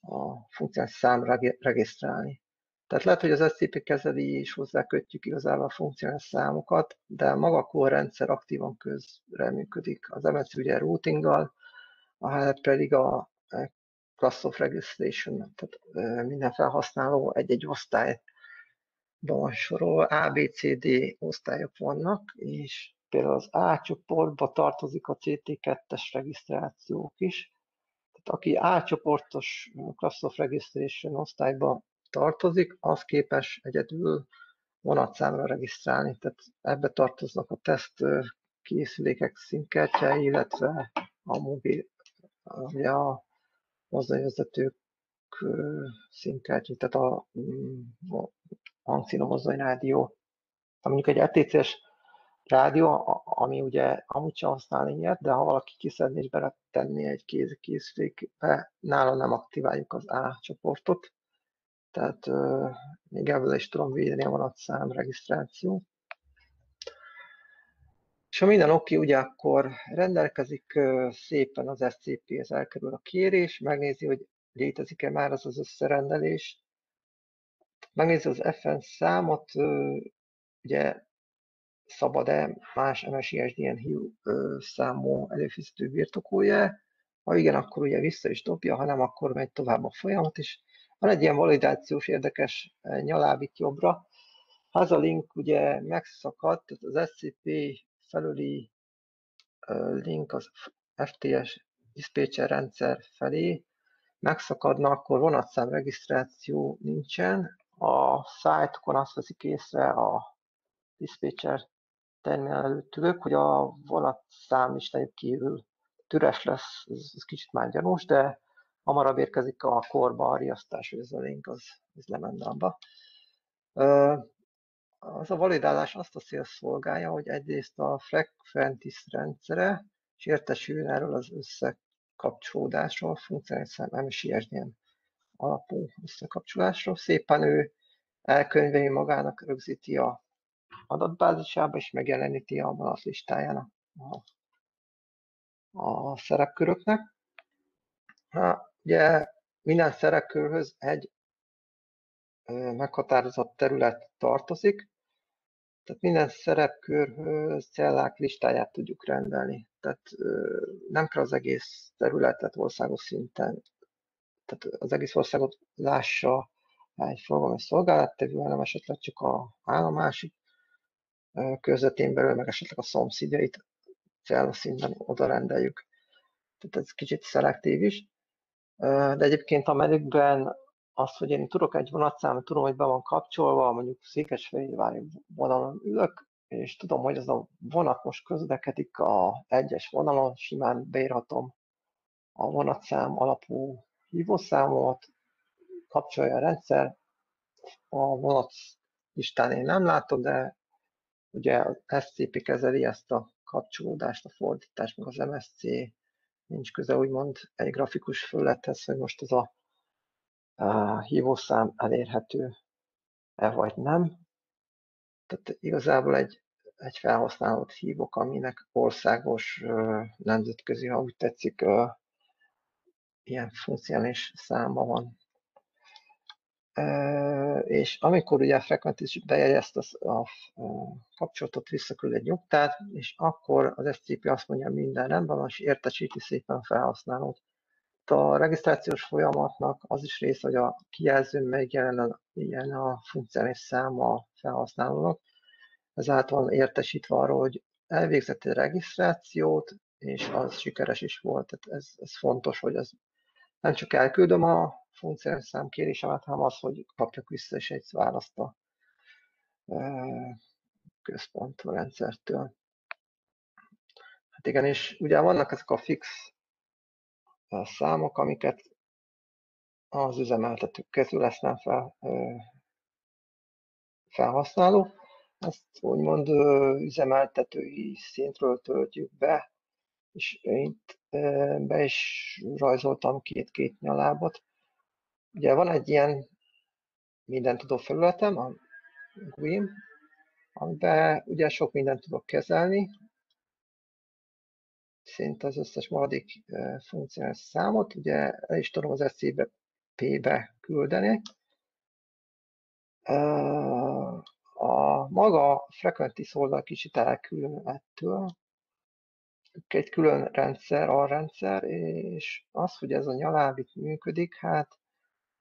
a funkciós számra regisztrálni. Tehát lehet, hogy az SCP kezeli és hozzákötjük igazából a funkciós számokat, de maga a core rendszer aktívan közreműködik. Az MSC ugye routinggal, a HLR pedig a class of registration, tehát minden felhasználó egy-egy osztály sorol, ABCD osztályok vannak, és például az A csoportba tartozik a CT2-es regisztrációk is. Tehát aki A csoportos Class of Registration osztályba tartozik, az képes egyedül vonatszámra regisztrálni. Tehát ebbe tartoznak a tesztkészülékek színkártyái, illetve a mobil, a mozdonyvezetők színkártya, tehát a hangszínomozói rádió, mondjuk egy ETC-s rádió, ami ugye amúgy sem használ ilyet, de ha valaki kiszedni és beletenni egy kézkészülékbe, nála nem aktiváljuk az A csoportot, tehát még ebből is tudom védeni a vonatszám regisztráció. És ha minden oké, ugye akkor rendelkezik szépen az SCP-hez, elkerül a kérés, megnézi, hogy létezik-e már az az összerendelés, megnézi az FN számot, ugye szabad-e más MSISDN hív számú előfizető birtokolja, ha igen, akkor ugye vissza is dobja, ha nem, akkor megy tovább a folyamat is. Van egy ilyen validációs érdekes nyaláb itt jobbra. Ha ez a link ugye megszakadt, tehát az SCP felüli link az FTS diszpécser rendszer felé megszakadna, akkor vonatszám regisztráció nincsen. A szájtokon azt veszik észre a diszpécser terminál előtt ülök, hogy a vonatszám listájuk kívül üres lesz, ez kicsit már gyanús, de hamarabb érkezik a korba a riasztás, hogy ez a link az lemenne abba. Az a validálás azt a cél szolgálja, hogy egyrészt a Frequentis rendszere és értesüljön erről az összekapcsolódásról, funkcionális szám MSISDN alapú összekapcsolásról. Szépen ő elkönyveli magának, rögzíti a adatbázisába, és megjeleníti a vonatlistáján a szerepköröknek. Ugye minden szerepkörhöz egy meghatározott terület tartozik, tehát minden szerepkörhöz cellák listáját tudjuk rendelni. Tehát nem kell az egész területet országos szinten, tehát az egész országot lássa egy forgalmi szolgálattevő, hanem esetleg csak a állomásig körzetén belül, meg esetleg a szomszédjait célszinten oda rendeljük. Tehát ez kicsit szelektív is. De egyébként a menükben az, hogy én tudok egy vonatszámot, tudom, hogy be van kapcsolva, mondjuk Székesfehérvári vonalon ülök, és tudom, hogy az a vonat most közlekedik a egyes vonalon, simán beírhatom a vonatszám alapú hívószámot, kapcsolja a rendszer, a vonat listán én nem látom, de ugye az SCP kezeli ezt a kapcsolódást, a fordítást, meg az MSC nincs köze úgymond egy grafikus föllethez, hogy most ez a hívószám elérhető-e vagy nem. Tehát igazából egy felhasználót hívok, aminek országos, nemzetközi, ha úgy tetszik, ilyen funkcionális száma van. És amikor ugye a Frequentis bejegyezt a kapcsolatot, visszaküld egy nyugtát, és akkor az SCP azt mondja, minden rendben van, és értesíti szépen a felhasználót. A regisztrációs folyamatnak az is része, hogy a kijelzőn megjelen a funkcionális száma a felhasználónak. Ezáltal van értesítve arról, hogy elvégzett egy regisztrációt, és az sikeres is volt. Tehát ez fontos, hogy ez nem csak elküldöm a funkcionális szám kérésemet, hanem az, hogy kapjak vissza és egy választ a központú rendszertől. Hát igen, és ugye vannak ezek a fix számok, amiket az üzemeltetők közül lesz nem felhasználó. Ezt úgymond üzemeltetői szintről töltjük be, és itt be is rajzoltam két-két nyalábot. Ugye van egy ilyen mindentudó felületem, a GUIM, amiben ugye sok mindent tudok kezelni, szinte az összes maradék funkcionális számot, ugye el is tudom az SCP-be küldeni. A maga Frequentis oldal kicsit elkülön ettől, egy külön rendszer, alrendszer, és az, hogy ez a nyaláb itt működik, hát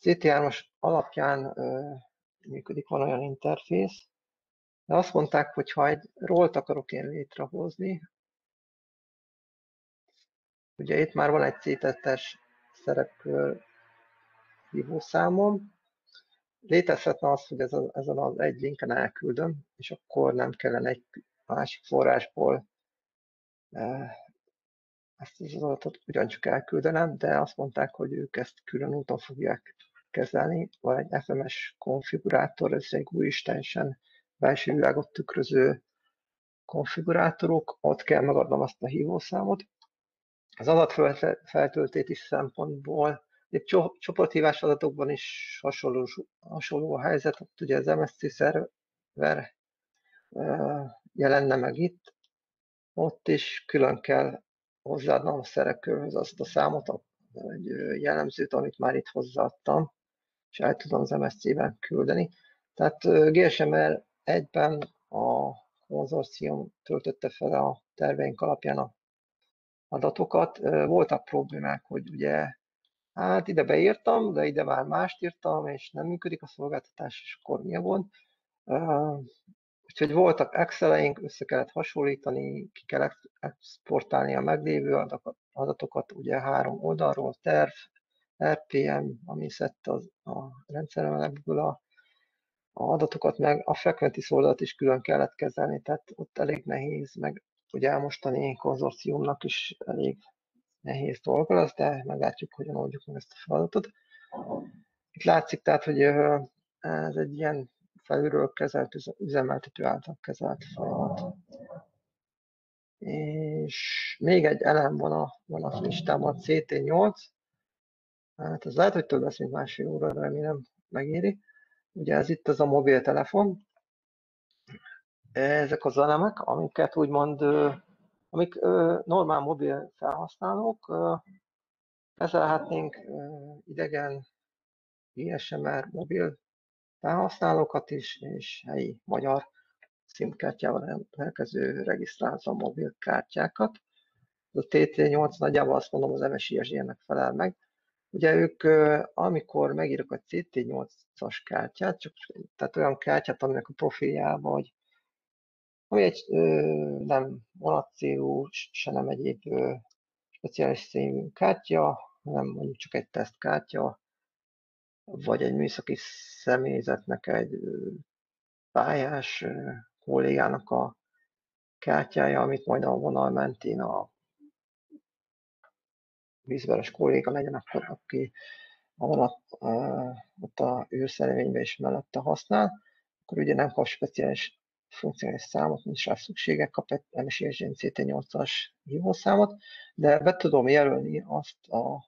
CT3-as alapján működik, van olyan interfész, de azt mondták, hogy ha egy rollt akarok én létrehozni, ugye itt már van egy CT-es szerepkör hívószámom, létezhetne az, hogy ezen az egy linken elküldöm, és akkor nem kellene egy másik forrásból ezt az adatot ugyancsak elküldenem, de azt mondták, hogy ők ezt külön úton fogják kezelni. Van egy FMS konfigurátor, ez egy újisten belső világot tükröző konfigurátorok, ott kell megadnom azt a hívószámot. Az adatfeltöltési szempontból egy csoporthívás adatokban is hasonló a helyzet, ott ugye az MSC szerver jelenne meg itt, ott is külön kell hozzáadnom a szerepkörhöz azt a számot, egy jellemzőt, amit már itt hozzáadtam, és el tudom az MSC-ben küldeni. Tehát GSM-R 1-ben a konzorcium töltötte fel a terveink alapján a adatokat. Voltak problémák, hogy ugye, hát ide beírtam, de ide már mást írtam, és nem működik a szolgáltatás, és akkor mi a gond? Úgyhogy voltak Excel-eink, össze kellett hasonlítani, ki kell exportálni a meglévő adatokat, ugye 3 oldalról, terv, RPM, ami szedte a rendszeremelekből a adatokat, meg a Frequentis oldalt is külön kellett kezelni, tehát ott elég nehéz, meg ugye a mostani konzorciumnak is elég nehéz dolga lesz, de meglátjuk, hogyan oldjuk meg ezt a feladatot. Itt látszik tehát, hogy ez egy ilyen felülről kezelt, üzemeltető által kezelt feladat. És még egy elem van a listában, a CT8. Hát ez lehet, hogy több lesz, mint másfél óra, remélem megéri. Ugye ez itt az a mobiltelefon. Ezek az elemek, amiket úgymond, amik normál mobil felhasználók, kezelhetnénk idegen GSM-R mobil felhasználókat is, és helyi magyar SIM-kártyával rendelkező regisztrálza mobilkártyákat. A TT8 nagyjából azt mondom, az MSISDN-nek felel meg. Ugye ők, amikor megírok a CT8-as kártyát, tehát olyan kártyát, aminek a profiljába, vagy ami egy nem vonatcélú, se nem egyéb speciális színű kártya, hanem mondjuk csak egy tesztkártya, vagy egy műszaki személyzetnek, egy pályás kollégának a kártyája, amit majd a vonal mentén a vízveres kolléga legyen, akkor aki a vonat ott a őszervényben is mellette használ, akkor ugye nem kap speciális funkcionális számot, nincs rá szüksége, kap egy MSISDN CT8-as hívószámot, de be tudom jelölni azt a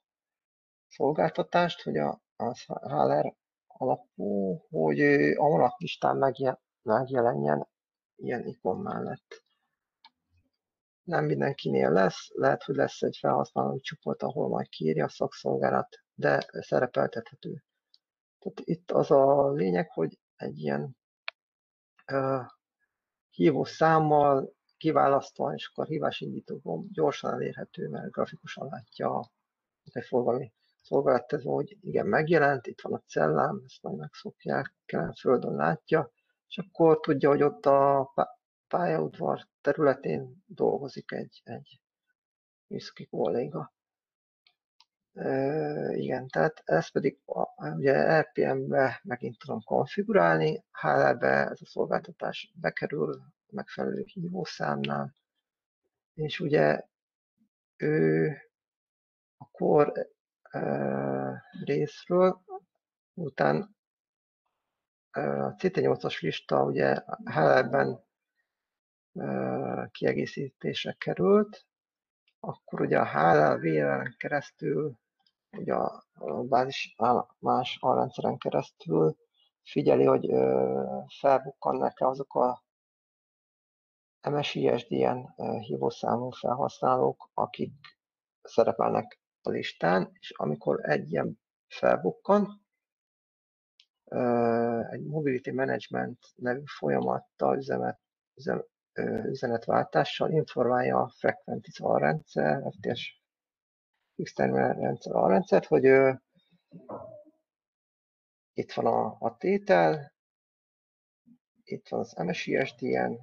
szolgáltatást, hogy az HLR alapú, hogy a vonatlistán megjelenjen ilyen ikon mellett. Nem mindenkinél lesz, lehet, hogy lesz egy felhasználói csoport, ahol majd kiírja a szakszolgálat, de szerepeltethető. Tehát itt az a lényeg, hogy egy ilyen hívó számmal kiválasztva, és akkor hívásindító gomb gyorsan elérhető, mert grafikusan látja egy forgalmi szolgáltató, hogy igen, megjelent, itt van a cellám, ezt majd megszokják, Kelenföldön látja, és akkor tudja, hogy ott a pályaudvar területén dolgozik egy műszaki kolléga. Igen, tehát ezt pedig ugye RPM-be megint tudom konfigurálni, HLR-be ez a szolgáltatás bekerül megfelelő hívószámnál, és ugye ő akkor részről, után a CT8-as lista ugye HLR-ben kiegészítésre került, akkor ugye a HLR-VLAN-en keresztül, ugye a bázis más alrendszeren keresztül figyeli, hogy felbukkannak-e azok a MSISDN hívószámú felhasználók, akik szerepelnek a listán, és amikor egy ilyen felbukkan, egy Mobility Management nevű folyamattal, üzenetváltással informálja a Frequentis alrendszer, FTS Fixterminal rendszer alrendszert, hogy itt van a tétel, itt van az MSISDN,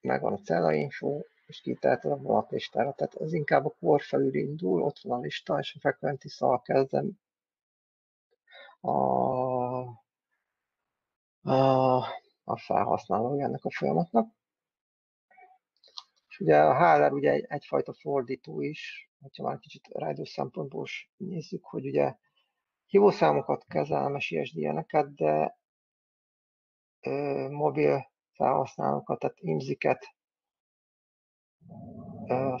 megvan a cellainfo, és kitáltam a vonatlistára. Tehát ez inkább a kor felül indul, ott van a lista, és a Frequentis-szal kezdem a felhasználója ennek a folyamatnak. És ugye a HLR ugye egyfajta fordító is, hogyha már kicsit rádiós szempontból is nézzük, hogy ugye hívószámokat kezel MSISDN-eket, de mobil felhasználókat, tehát IMSI-ket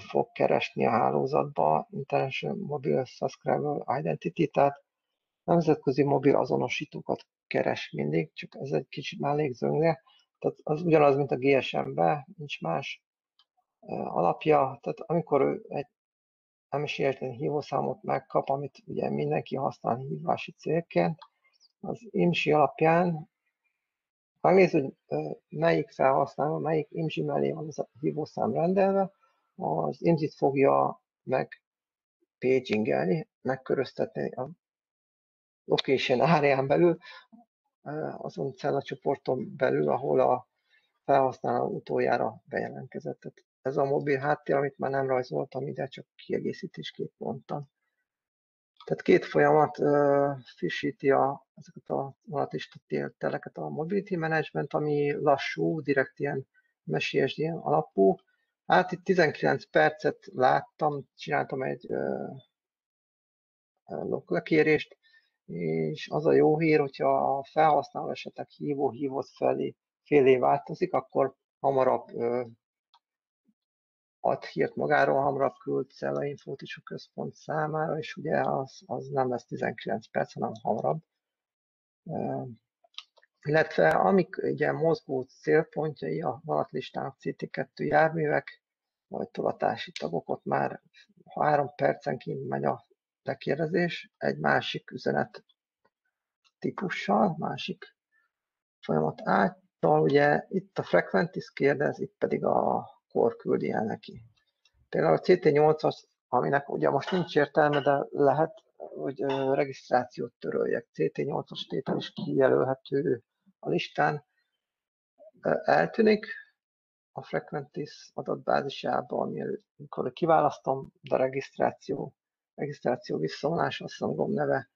fog keresni a hálózatba, International Mobile Subscriber Identity, tehát nemzetközi mobil azonosítókat keres mindig, csak ez egy kicsit már légzőnge, tehát az ugyanaz, mint a GSM-ben, nincs más alapja, tehát amikor ő egy MSI-SDN hívószámot megkap, amit ugye mindenki használ hívási célként, az IMSI alapján megnézzük, hogy melyik felhasználó, melyik IMSI mellé van ez a hívószám rendelve, az IMSI-t fogja megpégingelni, megköröztetni a location árián belül, azon cellacsoporton belül, ahol a felhasználó utoljára bejelentkezett. Tehát ez a mobil háttér, amit már nem rajzoltam ide, csak kiegészítésképp mondtam. Tehát két folyamat frissíti ezeket a vonatista teleket a mobility management, ami lassú, direkt ilyen MSI-SDN alapú. Hát itt 19 percet láttam, csináltam egy lekérést, és az a jó hír, hogyha a felhasználó esetleg hívott felé változik, akkor hamarabb ad hírt magáról, hamarabb küld cellainfót is a központ számára, és ugye az nem lesz 19 perc, hanem hamarabb. Illetve amik ugye mozgó célpontjai a vonatlistának CT2 járművek, vagy tolatási tagok, ott már 3 percenként megy a lekérdezés egy másik üzenet típussal, másik folyamat által. Ugye itt a Frequentis kérdez, itt pedig a kor küldi el neki. Például a CT8-as, aminek ugye most nincs értelme, de lehet, hogy regisztrációt töröljek. CT8-as tétel is kijelölhető a listán. Eltűnik a Frequentis adatbázisából, amikor kiválasztom, de a regisztráció visszavonása, azt hiszem gomb neve,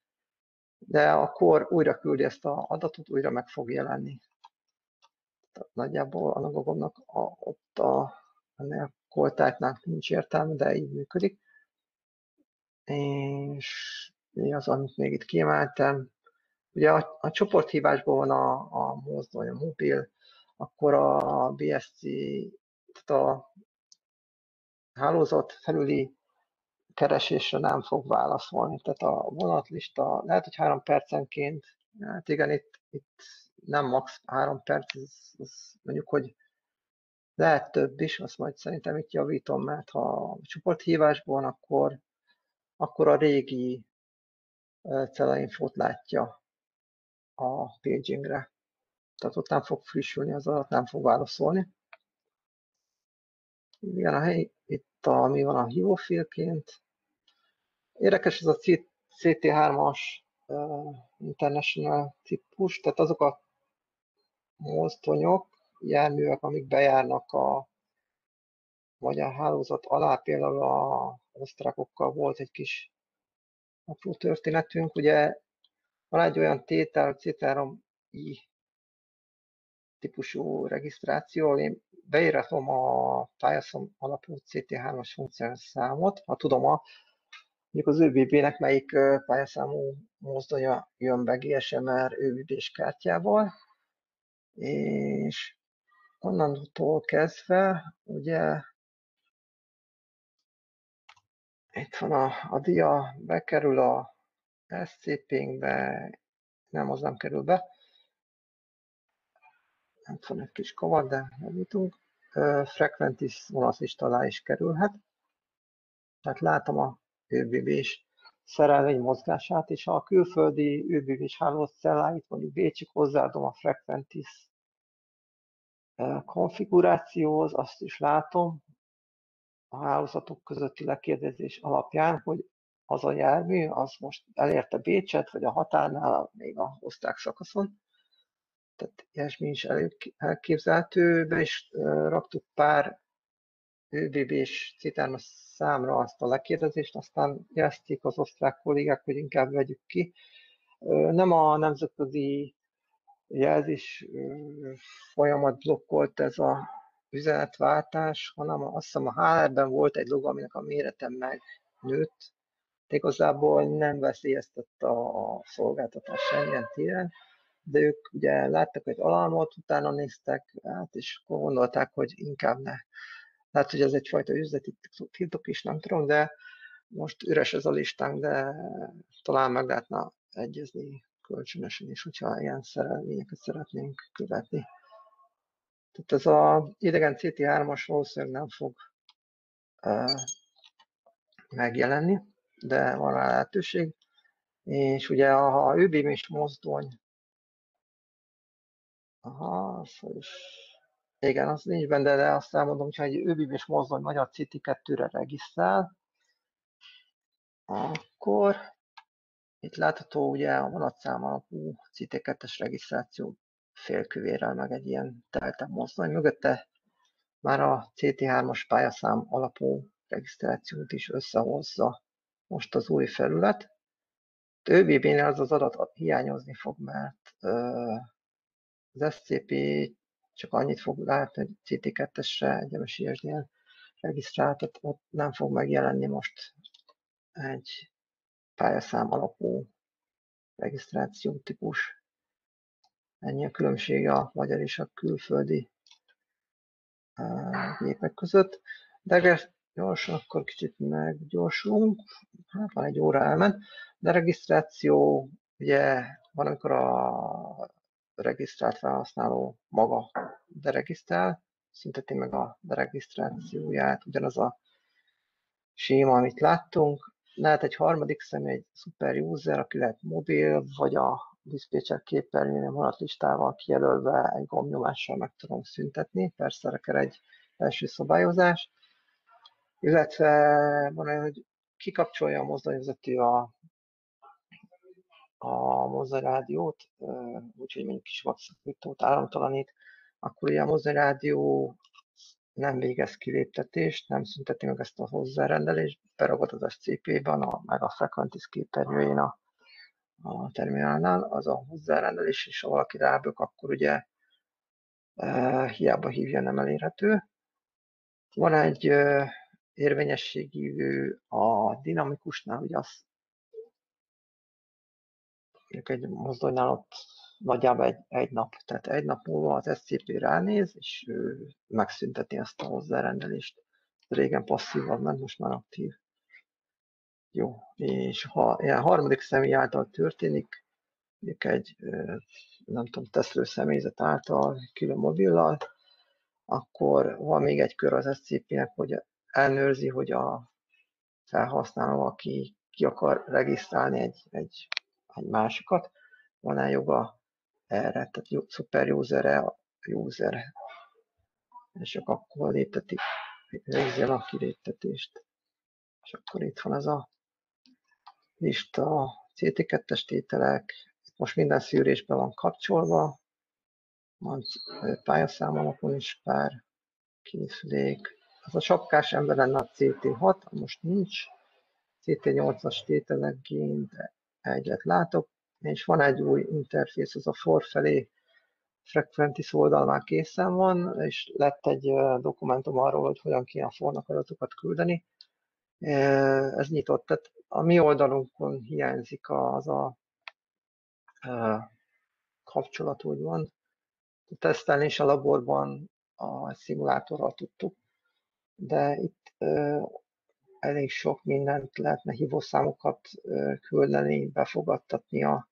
de akkor újra küldi ezt az adatot, újra meg fog jelenni. Tehát nagyjából annak a gombnak ott a koltájtnál nincs értelme, de így működik. És mi az, amit még itt kiemeltem? Ugye a csoporthívásból van a mozdony, a mobil, akkor a BSC, tehát a hálózat felüli keresésre nem fog válaszolni. Tehát a vonatlista lehet, hogy 3 percenként, hát igen, itt nem max 3 perc, ez mondjuk, hogy lehet több is, azt majd szerintem itt javítom, mert ha csoporthívásból van, akkor a régi cellainfót látja a pagingre. Tehát ott nem fog frissülni az adat, nem fog válaszolni. Igen, a helyi, itt ami van a hívófélként. Érdekes ez a CT3-as international típus, tehát azok a mozdonyok, járművek, amik bejárnak a magyar hálózat alá, például az osztrákokkal volt egy kis apró történetünk, ugye van egy olyan tétel, CT3i típusú regisztráció, én beíratom a pályaszom alapú CT3-as funkciós számot, ha tudom mondjuk az ÖBB-nek melyik pályaszámú mozdonya jön be GSM-R ÖBB-s kártyával, és onnantól kezdve, ugye itt van a dia, bekerül a SCP-nkbe, nem, az nem kerül be, nem van egy kis kavar, de nem jutunk, Frequentis vonalista alá is kerülhet, tehát látom a ÖBB-s szerelvény mozgását, és a külföldi ÖBB-s hálózat celláit, mondjuk Bécsig hozzáadom a Frequentis konfigurációhoz, azt is látom a hálózatok közötti lekérdezés alapján, hogy az a jármű, az most elérte Bécset, vagy a határnál, még a osztrák szakaszon. Tehát ilyesmi is elképzelhető, be is raktuk pár ÖBB és C3-as számra azt a lekérdezést, aztán jelezték az osztrák kollégák, hogy inkább vegyük ki. Nem a nemzetközi jelzés folyamat blokkolt ez a üzenetváltás, hanem azt hiszem a HLR-ben volt egy log, aminek a mérete meg nőtt, de igazából nem veszélyeztette a szolgáltatás semmilyen téren, de ők ugye láttak egy alarmot, utána néztek át, és akkor gondolták, hogy inkább ne. Lehet, hogy ez egyfajta üzleti titok is, nem tudom, de most üres ez a listánk, de talán meg lehetne egyezni kölcsönösen is, hogyha ilyen szerelményeket szeretnénk követni. Tehát ez az idegen CT3-as valószínűleg nem fog megjelenni, de van rá lehetőség. És ugye a ÖBB is mozdony, igen, az nincs benne, de azt elmondom, hogyha egy ÖBB-s mozdony magyar CT2-re regisztrál, akkor itt látható ugye a vonatszám alapú CT2-es regisztráció félkövérrel, meg egy ilyen teltebb mozdony. Mögötte már a CT3-as pályaszám alapú regisztrációt is összehozza most az új felület. ÖBB-nél az az adat hiányozni fog, mert az SCP csak annyit fog látni, hogy CT2-esre egy MSISDN regisztrált, tehát ott nem fog megjelenni most egy pályaszám alapú regisztráció típus. Ennyi a különbség a magyar és a külföldi gépek között. De gyorsan, akkor kicsit meggyorsulunk. Hát van egy óra elment. De regisztráció, ugye van, amikor a regisztrált felhasználó maga deregisztrál, szünteti meg a deregisztrációját, ugyanaz a séma, amit láttunk. Lehet egy harmadik személy, egy szuper user, aki lehet mobil, vagy a diszpécser képernyőn vonatlistával kijelölve egy gombnyomással meg tudom szüntetni, persze erre kell egy első szabályozás. Illetve van olyan, hogy kikapcsolja a mozdonyvezető a mozdonyrádiót, úgyhogy mondjuk kis vakszakítót államtalanít, akkor ugye a mozdonyrádió nem végez kiléptetést, nem szünteti meg ezt a hozzárendelést, beragad az SCP-ben, meg a Frequentis képernyőjén a terminálnál az a hozzárendelés, és ha valaki rábök, akkor ugye hiába hívja, nem elérhető. Van egy érvényességívő a dinamikusnál, ugye az egy mozdonynál ott nagyjából egy nap, tehát egy nap múlva az SCP ránéz, és ő megszünteti ezt a hozzárendelést. Régen passzívan ment, most már aktív. Jó, és ha ilyen harmadik személy által történik, mondjuk egy, nem tudom, tesztelő személyzet által, külön mobillal, akkor van még egy kör az SCP-nek, hogy ellenőrzi, hogy a felhasználó, aki ki akar regisztrálni egy másikat, van-e joga erre, tehát szuper user-re, user-re, és csak akkor lépteti, nézzél a kiléptetést. És akkor itt van ez a lista, CT2-es tételek, most minden szűrésben van kapcsolva, van pályaszám alapon is pár készülék. Az a sapkás ember lenne a CT6, most nincs, CT8-as tételek gént, egyet látok, és van egy új interfész, az a forfelé Frequentis oldal már készen van, és lett egy dokumentum arról, hogy hogyan kéne a fornak adatokat küldeni. Ez nyitott, tehát a mi oldalunkon hiányzik az a kapcsolat, úgy van. Tesztelni is a laborban a szimulátorral tudtuk, de itt elég sok mindent lehetne hívószámokat küldeni, befogadtatni a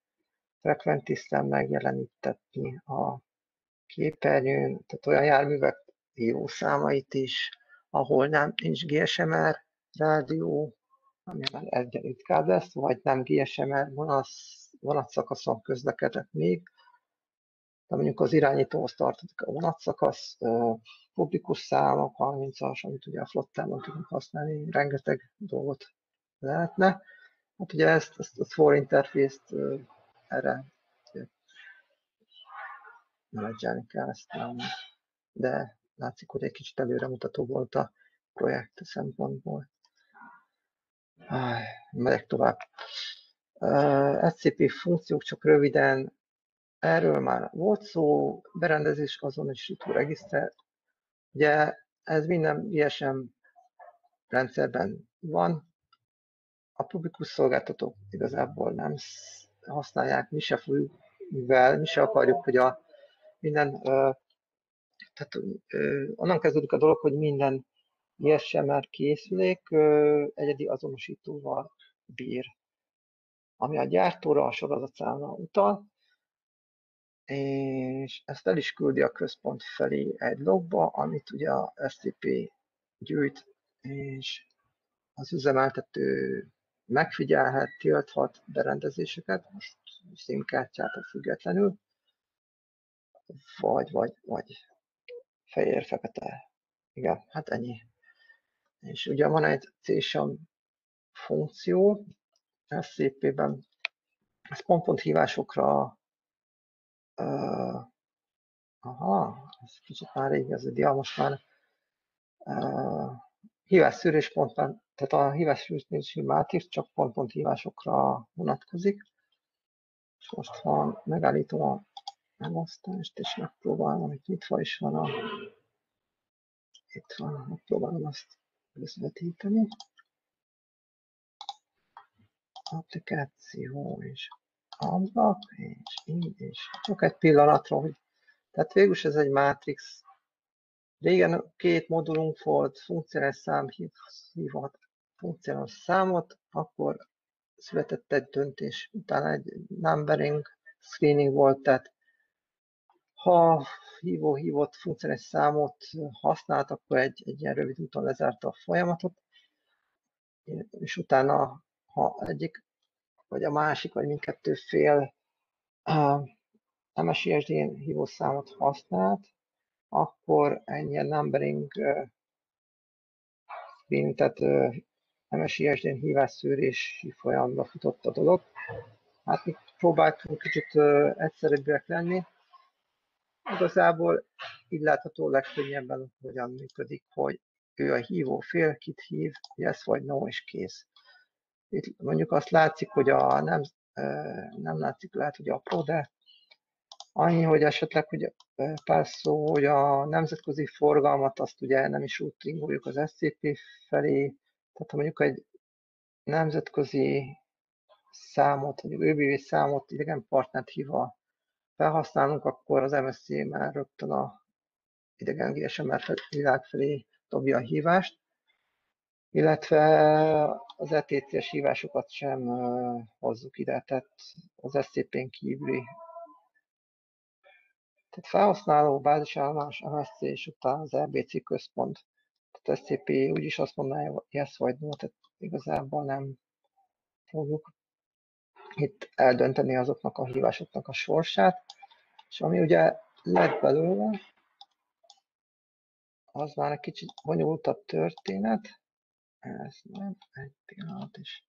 Frequentis-en, megjelenítetni a képernyőn, tehát olyan járművek hívószámait is, ahol nem, nincs GSM-R rádió, ami már egyre ritkább lesz, vagy nem GSM-R vonatszakaszon közlekedett még, de mondjuk az irányítóhoz tartozik a vonatszakasz, publikus számok, 30-as, amit ugye a flottában tudunk használni, rengeteg dolgot lehetne. Hát ugye ezt a for interface-t erre menedzselni kell, de látszik, hogy egy kicsit előremutató volt a projekt szempontból. Megyek tovább. SCP funkciók csak röviden, erről már volt szó, berendezés, azonosító regiszter. Ugye ez minden GSM rendszerben van, A publikus szolgáltatók igazából nem használják, mi se fogjuk, mivel mi se akarjuk, hogy a minden, tehát onnan kezdődik a dolog, hogy minden GSM-R készülék egyedi azonosítóval bír, ami a gyártóra, a sorozatszámra utal, és ezt el is küldi a központ felé egy logba, amit ugye a SCP gyűjt, és az üzemeltető megfigyelhet, tilthat berendezéseket, most SIM-kártyától függetlenül, vagy fehér-fekete. Igen, hát ennyi. És ugye van egy CSAM funkció, SCP-ben, ez pont-pont hívásokra, ez kicsit már régi ez a dia, most már hívásszűrés pontban, tehát a hívásszűrési mátrix csak pont-pont hívásokra vonatkozik. És most ha megállítom a megosztást, és megpróbálom, itt nyitva is van a... Itt van, megpróbálom azt közvetíteni. Applikáció és ablak, és így, és csak egy pillanatra, hogy... Tehát végül is ez egy mátrix. Régen két modulunk volt, funkcionális szám hívhat funkcionális számot, akkor született egy döntés, utána egy numbering, screening volt, tehát ha hívó hívott funkcionális számot használt, akkor egy ilyen rövid úton lezárta a folyamatot, és utána, ha egyik, vagy a másik, vagy mindkettő fél MSISDN hívószámot használt, akkor egy ilyen numbering screen, tehát MSISDN hívásszűrési folyamba futott a dolog. Hát mi próbáltunk kicsit egyszerűbbek lenni. Igazából így látható legkönnyebben, hogyan működik, hogy ő a hívó fél, kit hív, yes vagy no, és kész. Itt mondjuk azt látszik, hogy a nem látszik, lehet, hogy a pro, de annyi, hogy esetleg hogy pár szó, hogy a nemzetközi forgalmat azt ugye nem is routingoljuk az SCP felé, tehát ha mondjuk egy nemzetközi számot, mondjuk ÖBB számot, idegenpartnert hív a felhasználunk, akkor az MSC már rögtön a idegen GSM-R világ felé dobja a hívást, illetve az ETC-es hívásokat sem hozzuk ide, tehát az SCP-n kívüli. Tehát felhasználó, bázisállomás, MSC és utána az LBC központ. Tehát SCP úgyis azt mondaná, hogy yes vagy no, tehát igazából nem fogjuk itt eldönteni azoknak a hívásoknak a sorsát, és ami ugye lett belőle, az már egy kicsit bonyolultabb történet, ez nem egy pillanat is.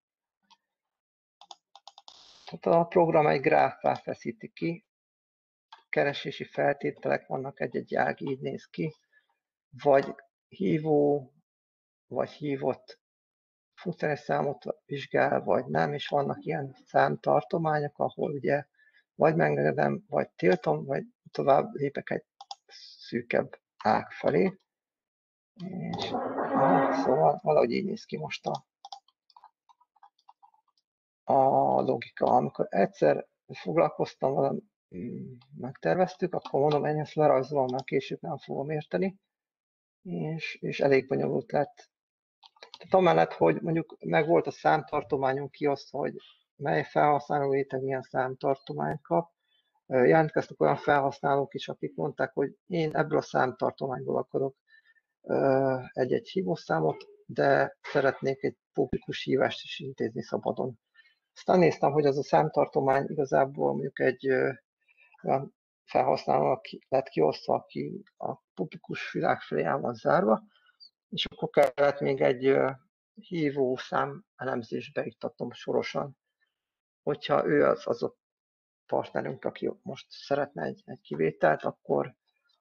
Tehát a program egy gráfvá feszíti ki, keresési feltételek vannak, egy-egy ág így néz ki, vagy hívó, vagy hívott funkcionális számot vizsgál, vagy nem, és vannak ilyen számtartományok, ahol ugye vagy megengedem, vagy tiltom, vagy tovább lépek egy szűkebb ág felé. És szóval valahogy így néz ki most a logika. Amikor egyszer foglalkoztam valami, megterveztük, akkor mondom, ennyi ezt lerajzolom, mert később nem fogom érteni, és elég bonyolult lett. Tehát amellett, hogy mondjuk megvolt a számtartományunk kiosztva, hogy mely felhasználó réteg milyen számtartományt kap, jelentkeztek olyan felhasználók is, akik mondták, hogy én ebből a számtartományból akarok egy-egy hívószámot, de szeretnék egy publikus hívást is intézni szabadon. Aztán néztem, hogy az a számtartomány igazából mondjuk egy olyan felhasználónak lett kiosztva, aki a publikus világ felé el van zárva, és akkor kellett még egy hívószám elemzést beiktatnom sorosan, hogyha ő az a partnerünk, aki most szeretne egy kivételt, akkor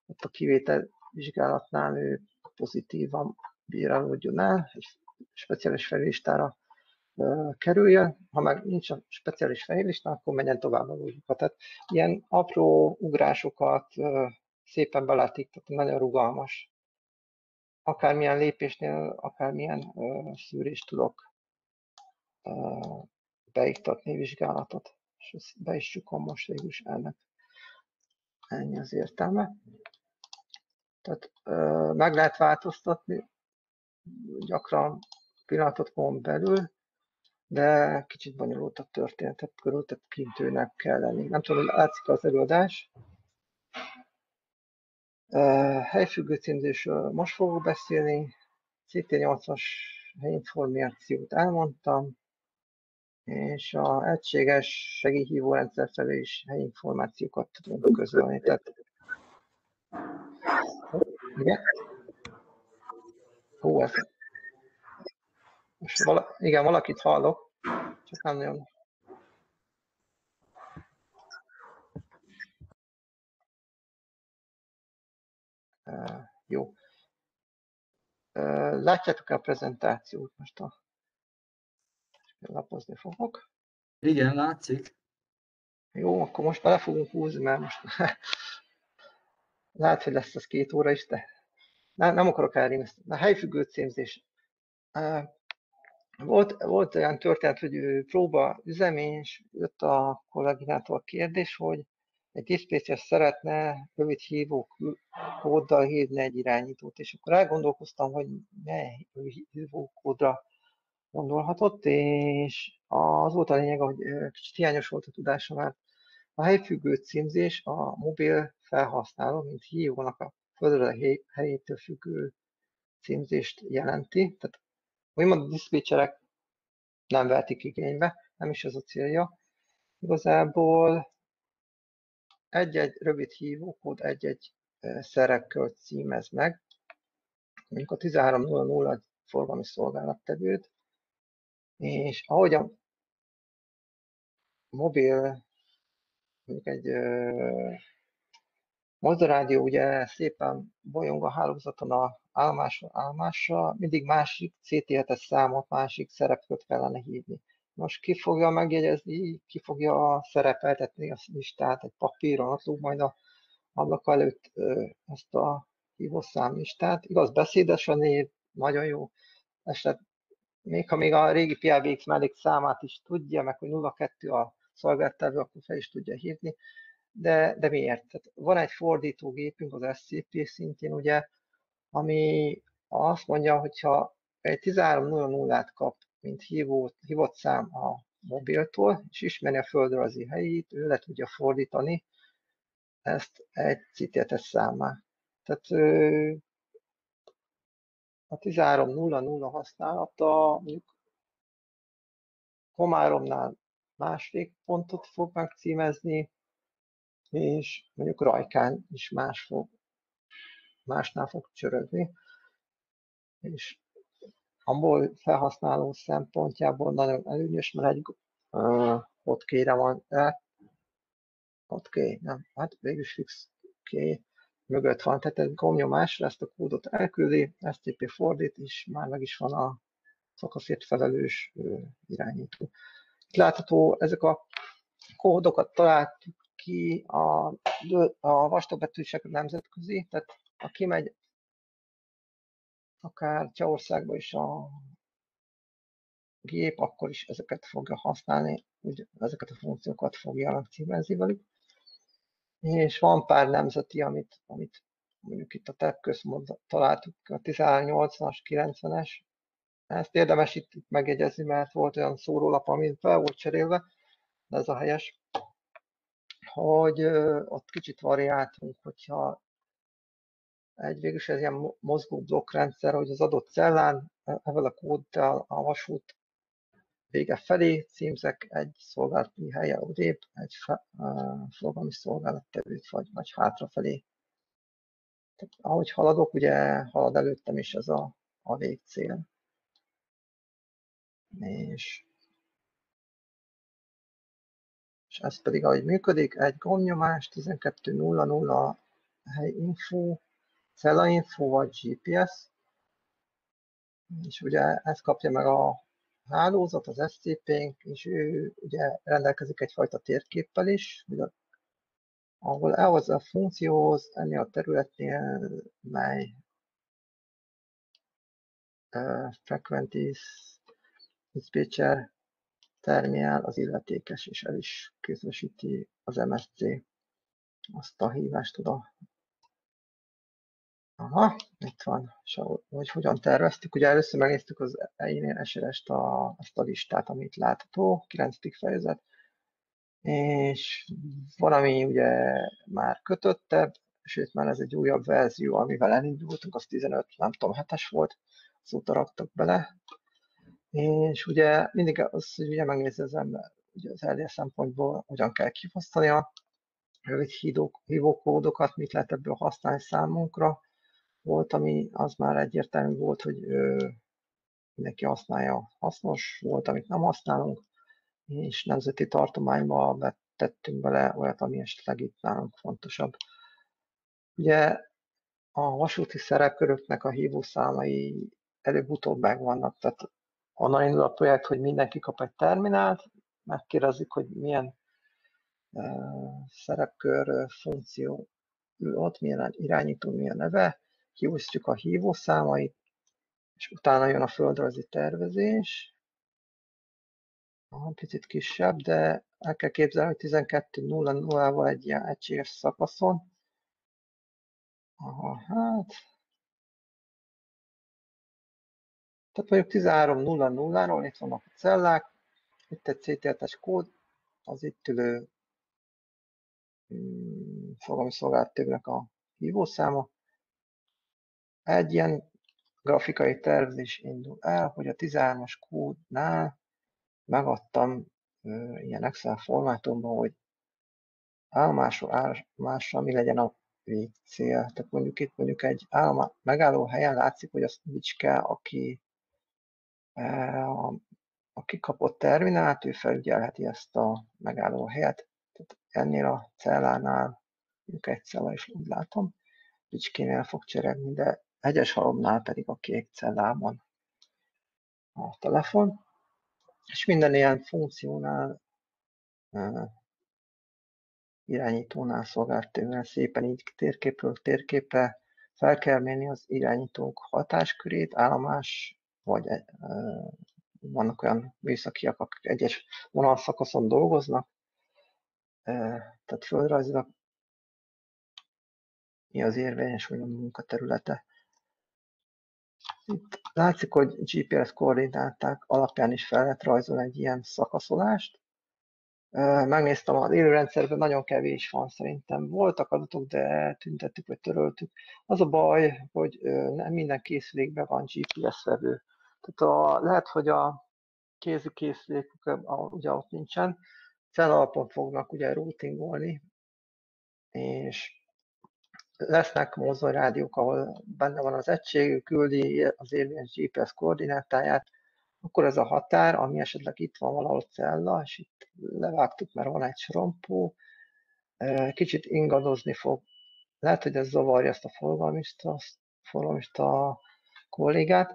ott a kivétel vizsgálatnál ő pozitívan bírálódjon el, és speciális fellistára kerüljön, ha meg nincs a speciális fehérlistán, akkor menjen tovább a logika. Tehát ilyen apró ugrásokat szépen belátik, tehát nagyon rugalmas. Akármilyen lépésnél, akármilyen szűrést tudok beiktatni vizsgálatot, és ezt be is csukom most végül is ennek. Ennyi az értelme. Tehát meg lehet változtatni, gyakran pillanatokon belül, de kicsit bonyolultabb történet, tehát körültekintőnek kell lenni. Nem tudom, hogy látszik az előadás. Helyfüggő címzésről most fogok beszélni. CT8-as helyinformációt elmondtam, és az egységes segélyhívó rendszer felé is helyinformációkat tudunk közölni. Tehát... Igen? Hú, ez... Most igen, valakit hallok, csak nem nagyon. Jó. Látjátok-e a prezentációt most? Lapozni fogok. Igen, látszik. Jó, akkor most már le fogunk húzni, mert most lehet, hogy lesz ez 2 óra is, de nem akarok elrémeszteni. A helyfüggő címzés. Volt olyan történet, hogy próba üzemény, és jött a kollégától a kérdés, hogy egy diszpécser szeretne rövid hívókóddal hívni egy irányítót, és akkor elgondolkoztam, hogy mely hívókódra gondolhatott, és az volt a lényeg, hogy kicsit hiányos volt a tudása, mert a helyfüggő címzés a mobil felhasználó, mint hívónak a földre helyétől függő címzést jelenti. Tehát úgymond a diszpécserek nem vehetik igénybe, nem is ez a célja. Igazából egy-egy rövid hívókód egy-egy szerekkölt címez meg, mondjuk a 1300 forgalmi szolgálattevőt, és ahogy a mobil, mondjuk egy mozdorádió ugye szépen bolyong a hálózaton a állomásra, mindig másik CT7-es számot, másik szerepköt kellene hívni. Most ki fogja megjegyezni, ki fogja szerepeltetni a listát egy papíron, ott lóg majd a ablak előtt ezt a hívószámlistát. Igaz, beszédes a név, nagyon jó eset, még ha még a régi PLBX mellékszámát is tudja, meg hogy 02 a szolgáltató, akkor fel is tudja hívni, de miért? Tehát van egy fordítógépünk, az SCP szintén, ugye, ami azt mondja, hogyha egy 1300-át kap, mint hívott szám a mobiltól, és ismeri a földrajzi helyét, ő le tudja fordítani ezt egy CT-es számmá. Tehát a 1300 használata mondjuk Komáromnál másfél pontot fog megcímezni, és mondjuk Rajkán is másnál fog csörögni, és abból felhasználó szempontjából nagyon előnyös, mert egy hotkey-re van, hotkey, nem, hát végülis fix key mögött van, tehát egy gombnyomásra ezt a kódot elküldi, SCP fordít, és már meg is van a szakaszért felelős irányító. Itt látható, ezek a kódokat találtuk ki a vastagbetűsek nemzetközi, tehát aki megy akár Csehországba is a gép, akkor is ezeket fogja használni, ezeket a funkciókat fogja címezni velük. És van pár nemzeti, amit mondjuk itt a távközpontban találtuk, a 1080-as, 90-es. Ezt érdemes itt megjegyezni, mert volt olyan szórólap, amit fel volt cserélve, de ez a helyes, hogy ott kicsit variáltunk, hogyha végülis ez ilyen mozgó blokkrendszer, hogy az adott cellán, evel a kóddal a vasút vége felé címzek egy szolgálati helyen odébb, egy forgalmi szolgálattevőt vagy hátrafelé. Tehát, ahogy haladok, ugye halad előttem is ez a végcél. És ez pedig ahogy működik, egy gombnyomás, 12.00 helyinfo, cellainfo vagy GPS, és ugye ezt kapja meg a hálózat, az SCP-nk, és ő ugye rendelkezik egyfajta térképpel is, ahol elhoz a funkcióhoz, ennél a területnél, mely Frequentis dispatcher terminál az illetékes, és el is közösíti az MSC azt a hívást oda. Aha, itt van. Hogy hogyan terveztük? Ugye először megnéztük az EI-nél SRS-t azt a listát, amit látható, 9. fejezet, és valami ugye már kötöttebb, sőt már ez egy újabb verzió, amivel elindultunk, az 15, nem tudom, 7-es volt, azóta raktak bele. És ugye mindig az, hogy ugye megnézi az ember ugye az LDA szempontból, hogyan kell kifosztani a rövid hívókódokat, mit lehet ebből használni számunkra. Volt, ami az már egyértelmű volt, hogy mindenki használja, hasznos volt, amit nem használunk, és nemzeti tartományba vetettünk bele olyat, ami esetleg itt nálunk fontosabb. Ugye a vasúti szerepköröknek a hívószámai előbb-utóbb megvannak, tehát onnan indul a projekt, hogy mindenki kap egy terminált, megkérdezik, hogy milyen szerepkör funkció ott, milyen irányító, milyen neve, kiosztjuk a hívószámait, és utána jön a földrajzi tervezés. Picit kisebb, de el kell képzelni, hogy 12.00-val egy ilyen egységes szakaszon. Aha, hát. Tehát mondjuk 13.00-ról, itt vannak a cellák, itt egy CT7-es kód, az itt ülő forgalmi szolgáltatónak a hívószáma. Egy ilyen grafikai tervezés indul el, hogy a 13-as kódnál megadtam ilyen Excel formátumban, hogy állomásra mi legyen a végcél. Tehát mondjuk itt mondjuk egy megálló helyen látszik, hogy az Bicske, aki kapott terminált, ő felügyelheti ezt a megálló helyet. Tehát ennél a cellánál, mondjuk egy cella is úgy látom, Bicskénél fog cseregni, de Hegyeshalomnál pedig a kék cellában a telefon, és minden ilyen funkciónál, irányítónál, szolgáltatónál szépen így térképről térképre fel kell mérni az irányítók hatáskörét, állomás, vagy vannak olyan műszakiak, akik egyes vonalszakaszon dolgoznak, tehát földrajzilag mi az érvényes, vagy a munkaterülete. Itt látszik, hogy GPS koordináták alapján is fel lehet rajzolni egy ilyen szakaszolást. Megnéztem, az élőrendszerben nagyon kevés van szerintem. Voltak adatok, de tüntettük vagy töröltük. Az a baj, hogy nem minden készülékben van GPS-vevő. Tehát lehet, hogy a kézi készülékük ugye ott nincsen. Cell alapon fognak ugye routingolni, és lesznek mozdony rádiók, ahol benne van az egység, küldi az érvényes GPS koordinátáját, akkor ez a határ, ami esetleg itt van valahol cella, és itt levágtuk, mert van egy sorompó, kicsit ingadozni fog. Lehet, hogy ez zavarja ezt a forgalmista kollégát.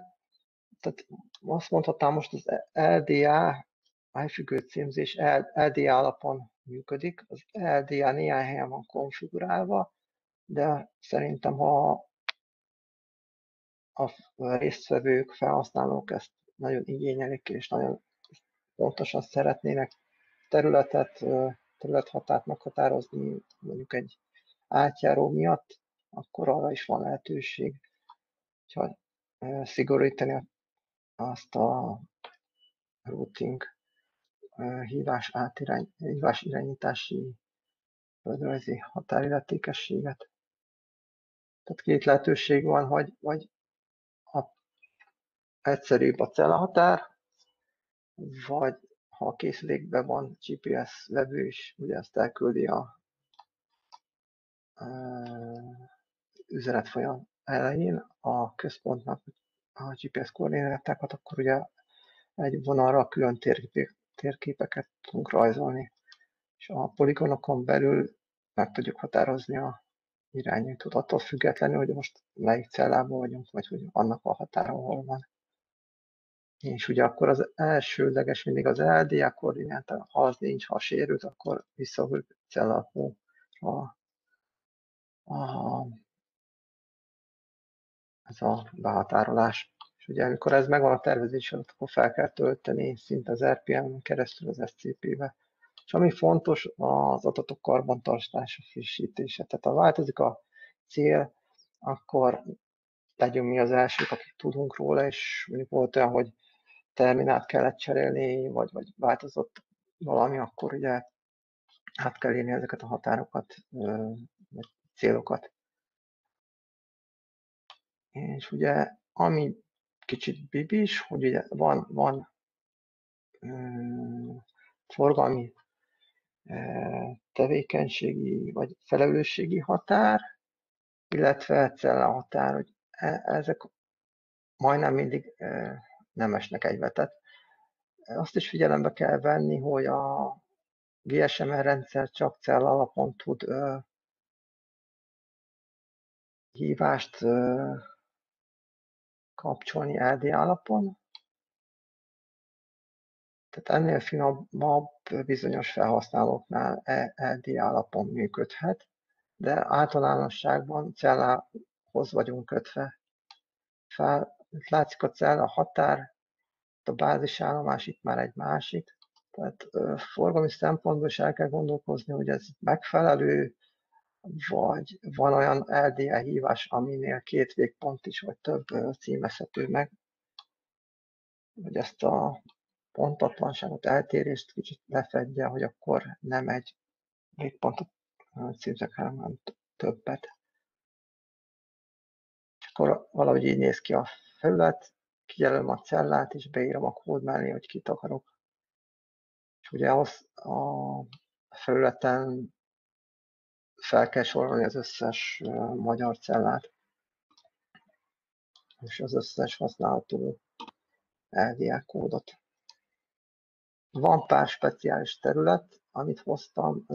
Tehát azt mondhatnám, most az LDA, ájfüggő címzés LDA alapon működik, az LDA néhány helyen van konfigurálva, de szerintem, ha a résztvevők, felhasználók ezt nagyon igényelik, és nagyon pontosan szeretnének területhatárt meghatározni mondjuk egy átjáró miatt, akkor arra is van lehetőség, hogy szigorítani azt a routing hívás irányítási földrajzi határilletékességet. Tehát két lehetőség van, vagy egyszerűbb a cellahatár, vagy ha a készülékben van GPS vevő is, ugye ezt elküldi a üzenetfolyam elején a központnak a GPS koordinátákat, akkor ugye egy vonalra külön térképeket tudunk rajzolni, és a poligonokon belül meg tudjuk határozni a irányítót, attól függetlenül, hogy most melyik cellában vagyunk, vagy hogy annak a határa hol van. És ugye akkor az elsődleges mindig az LDA koordináta, ha az nincs, ha sérült, akkor visszahúr cellapó ez a behatárolás. És ugye amikor ez megvan a tervezésen, akkor fel kell tölteni szinte az RPM-en keresztül az SCP-be. És ami fontos, az adatok karbantartása, frissítése. Tehát ha változik a cél, akkor legyünk mi az elsők, akik tudunk róla, és mondjuk volt olyan, hogy terminált kellett cserélni, vagy változott valami, akkor ugye át kell írni ezeket a határokat, vagy célokat. És ugye, ami kicsit bibis, hogy ugye van forgalmi tevékenységi vagy felelősségi határ, illetve cella határ, hogy ezek majdnem mindig nem esnek egybe. Tehát azt is figyelembe kell venni, hogy a GSM-R rendszer csak cella alapon tud hívást kapcsolni LDA alapon. Tehát ennél finomabb bizonyos felhasználóknál LDA alapon működhet, de általánosságban cellához vagyunk kötve. Itt látszik a cella határ, a bázisállomás, itt már egy másik. Tehát forgalmi szempontból is el kell gondolkozni, hogy ez megfelelő, vagy van olyan LDA hívás, aminél két végpont is, vagy több címezhető meg. Hogy ezt a pontatlanságot, eltérést kicsit lefedje, hogy akkor nem egy végpontot címzek, hanem többet. És akkor valahogy így néz ki a felület, kijelölöm a cellát, és beírom a kód mellé, hogy kit akarok. És ugye ahhoz a felületen fel kell sorolni az összes magyar cellát, és az összes használható LDA kódot. Van pár speciális terület, amit hoztam,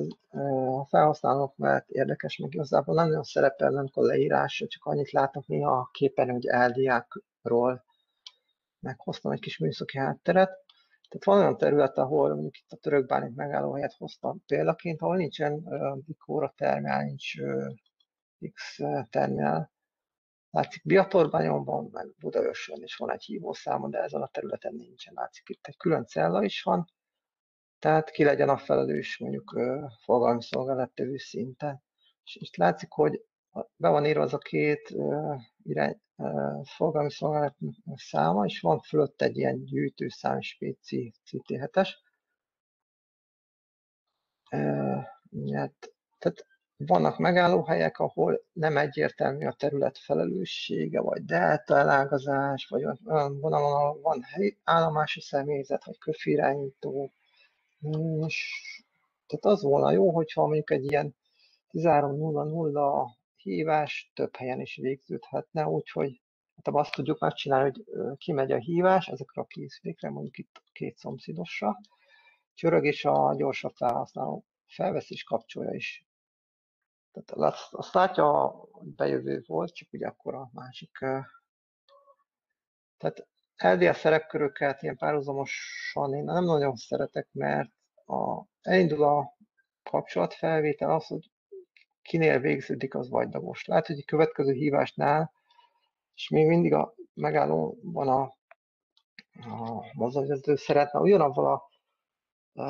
a felhasználók mellett érdekes, meg igazából nem nagyon szerepel, nem a leírás, csak annyit látok néha a képen, hogy LDA-król meghoztam egy kis műszaki hátteret. Tehát van olyan terület, ahol mondjuk itt a Törökbálint megállóhelyet hoztam példaként, ahol nincsen Dicora terminál, nincs X terminál. Látszik Biatorbányonban, meg Budaörsön is van egy hívószáma, de ezen a területen nincsen. Látszik itt egy külön cella is van, tehát ki legyen a felelős mondjuk forgalmi szolgálattevő szinten. És itt látszik, hogy be van írva az a két forgalmi szolgálat száma, és van fölött egy ilyen gyűjtőszám spéci CT7-es. Tehát vannak megállóhelyek, ahol nem egyértelmű a terület felelőssége, vagy delta elágazás, vagy olyan vonalon van állomási személyzet, vagy köfirányító. Tehát az volna jó, hogyha mondjuk egy ilyen 13.00 hívás több helyen is végződhetne, úgyhogy hát azt tudjuk megcsinálni, hogy kimegy a hívás ezekre a készülékre, mondjuk itt két szomszédosra, csörög és a gyorsabb felhasználó felvesz és kapcsolja is. Tehát azt látja, hogy bejövő volt, csak ugye akkor a másik. Tehát LDA szerepköröket ilyen párhuzamosan én nem nagyon szeretek, mert elindul a kapcsolatfelvétel, az, hogy kinél végződik, az vagydagos. Lehet, hogy a következő hívásnál, és még mindig a megállóban a mozgóvezető szeretne ugyanavval a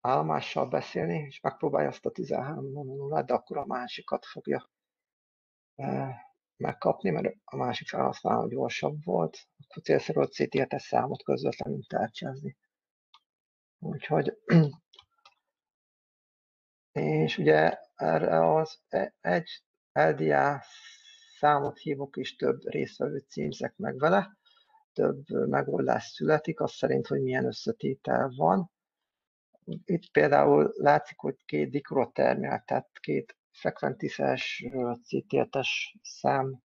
állomással beszélni, és megpróbálja azt a 13.00-át, de akkor a másikat fogja megkapni, mert a másik felhasználó gyorsabb volt, akkor célszerű a CT7-es számot közvetlenül tárcsázni. Úgyhogy... És ugye erre az egy LDA számot hívok is több résztvevő címzek meg vele, több megoldás születik, az szerint, hogy milyen összetétel van. Itt például látszik, hogy két Dicora terminál, tehát két Frequentis-es, CT8-es szám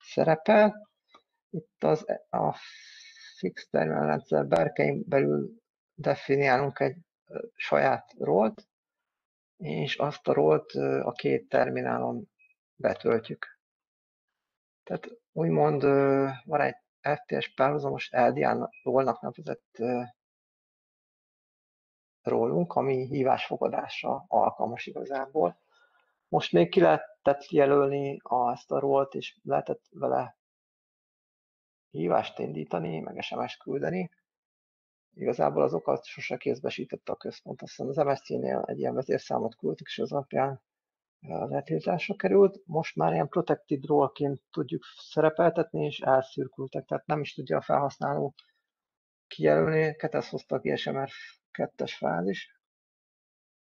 szerepel. Itt a fix terminál rendszer berkein belül definiálunk egy saját rolt, és azt a rolt a két terminálon betöltjük. Tehát úgymond van egy FTS párhuzamos LDA rollnak nevezett rólunk, ami hívásfogadásra alkalmas igazából. Most még ki lehetett jelölni ezt a rollt, és lehetett vele hívást indítani, meg SMS küldeni. Igazából az okat sose kézbesítette a központ. Aztán az MSZ-nél egy ilyen vezérszámot küldtük, és az alapján letiltásra került. Most már ilyen protected role-ként tudjuk szerepeltetni, és elszürkültek, tehát nem is tudja a felhasználó kijelölni. Ez hozta a GSM-R 2-es fázis,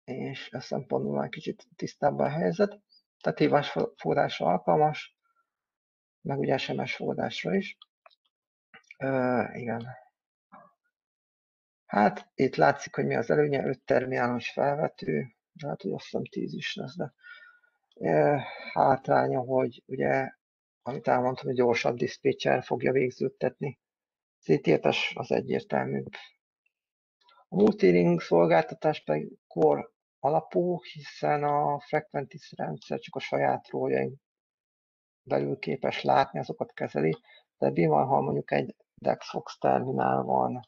és e szempontból már kicsit tisztább a helyzet. Tehát hívásfordásra alkalmas, meg ugye SMS fordásra is. Igen. Hát itt látszik, hogy mi az előnye, 5 terminálos felvető, hát hogy azt hiszem 10 is lesz, de hátránya, hogy ugye, amit elmondtam, hogy gyorsabb diszpécser fogja végződtetni. CT8-es az egyértelműbb. A multiring szolgáltatás pedig kor alapú, hiszen a Frequentis rendszer csak a saját róljaink belül képes látni, azokat kezeli, de mi van, ha mondjuk egy DexFox terminál van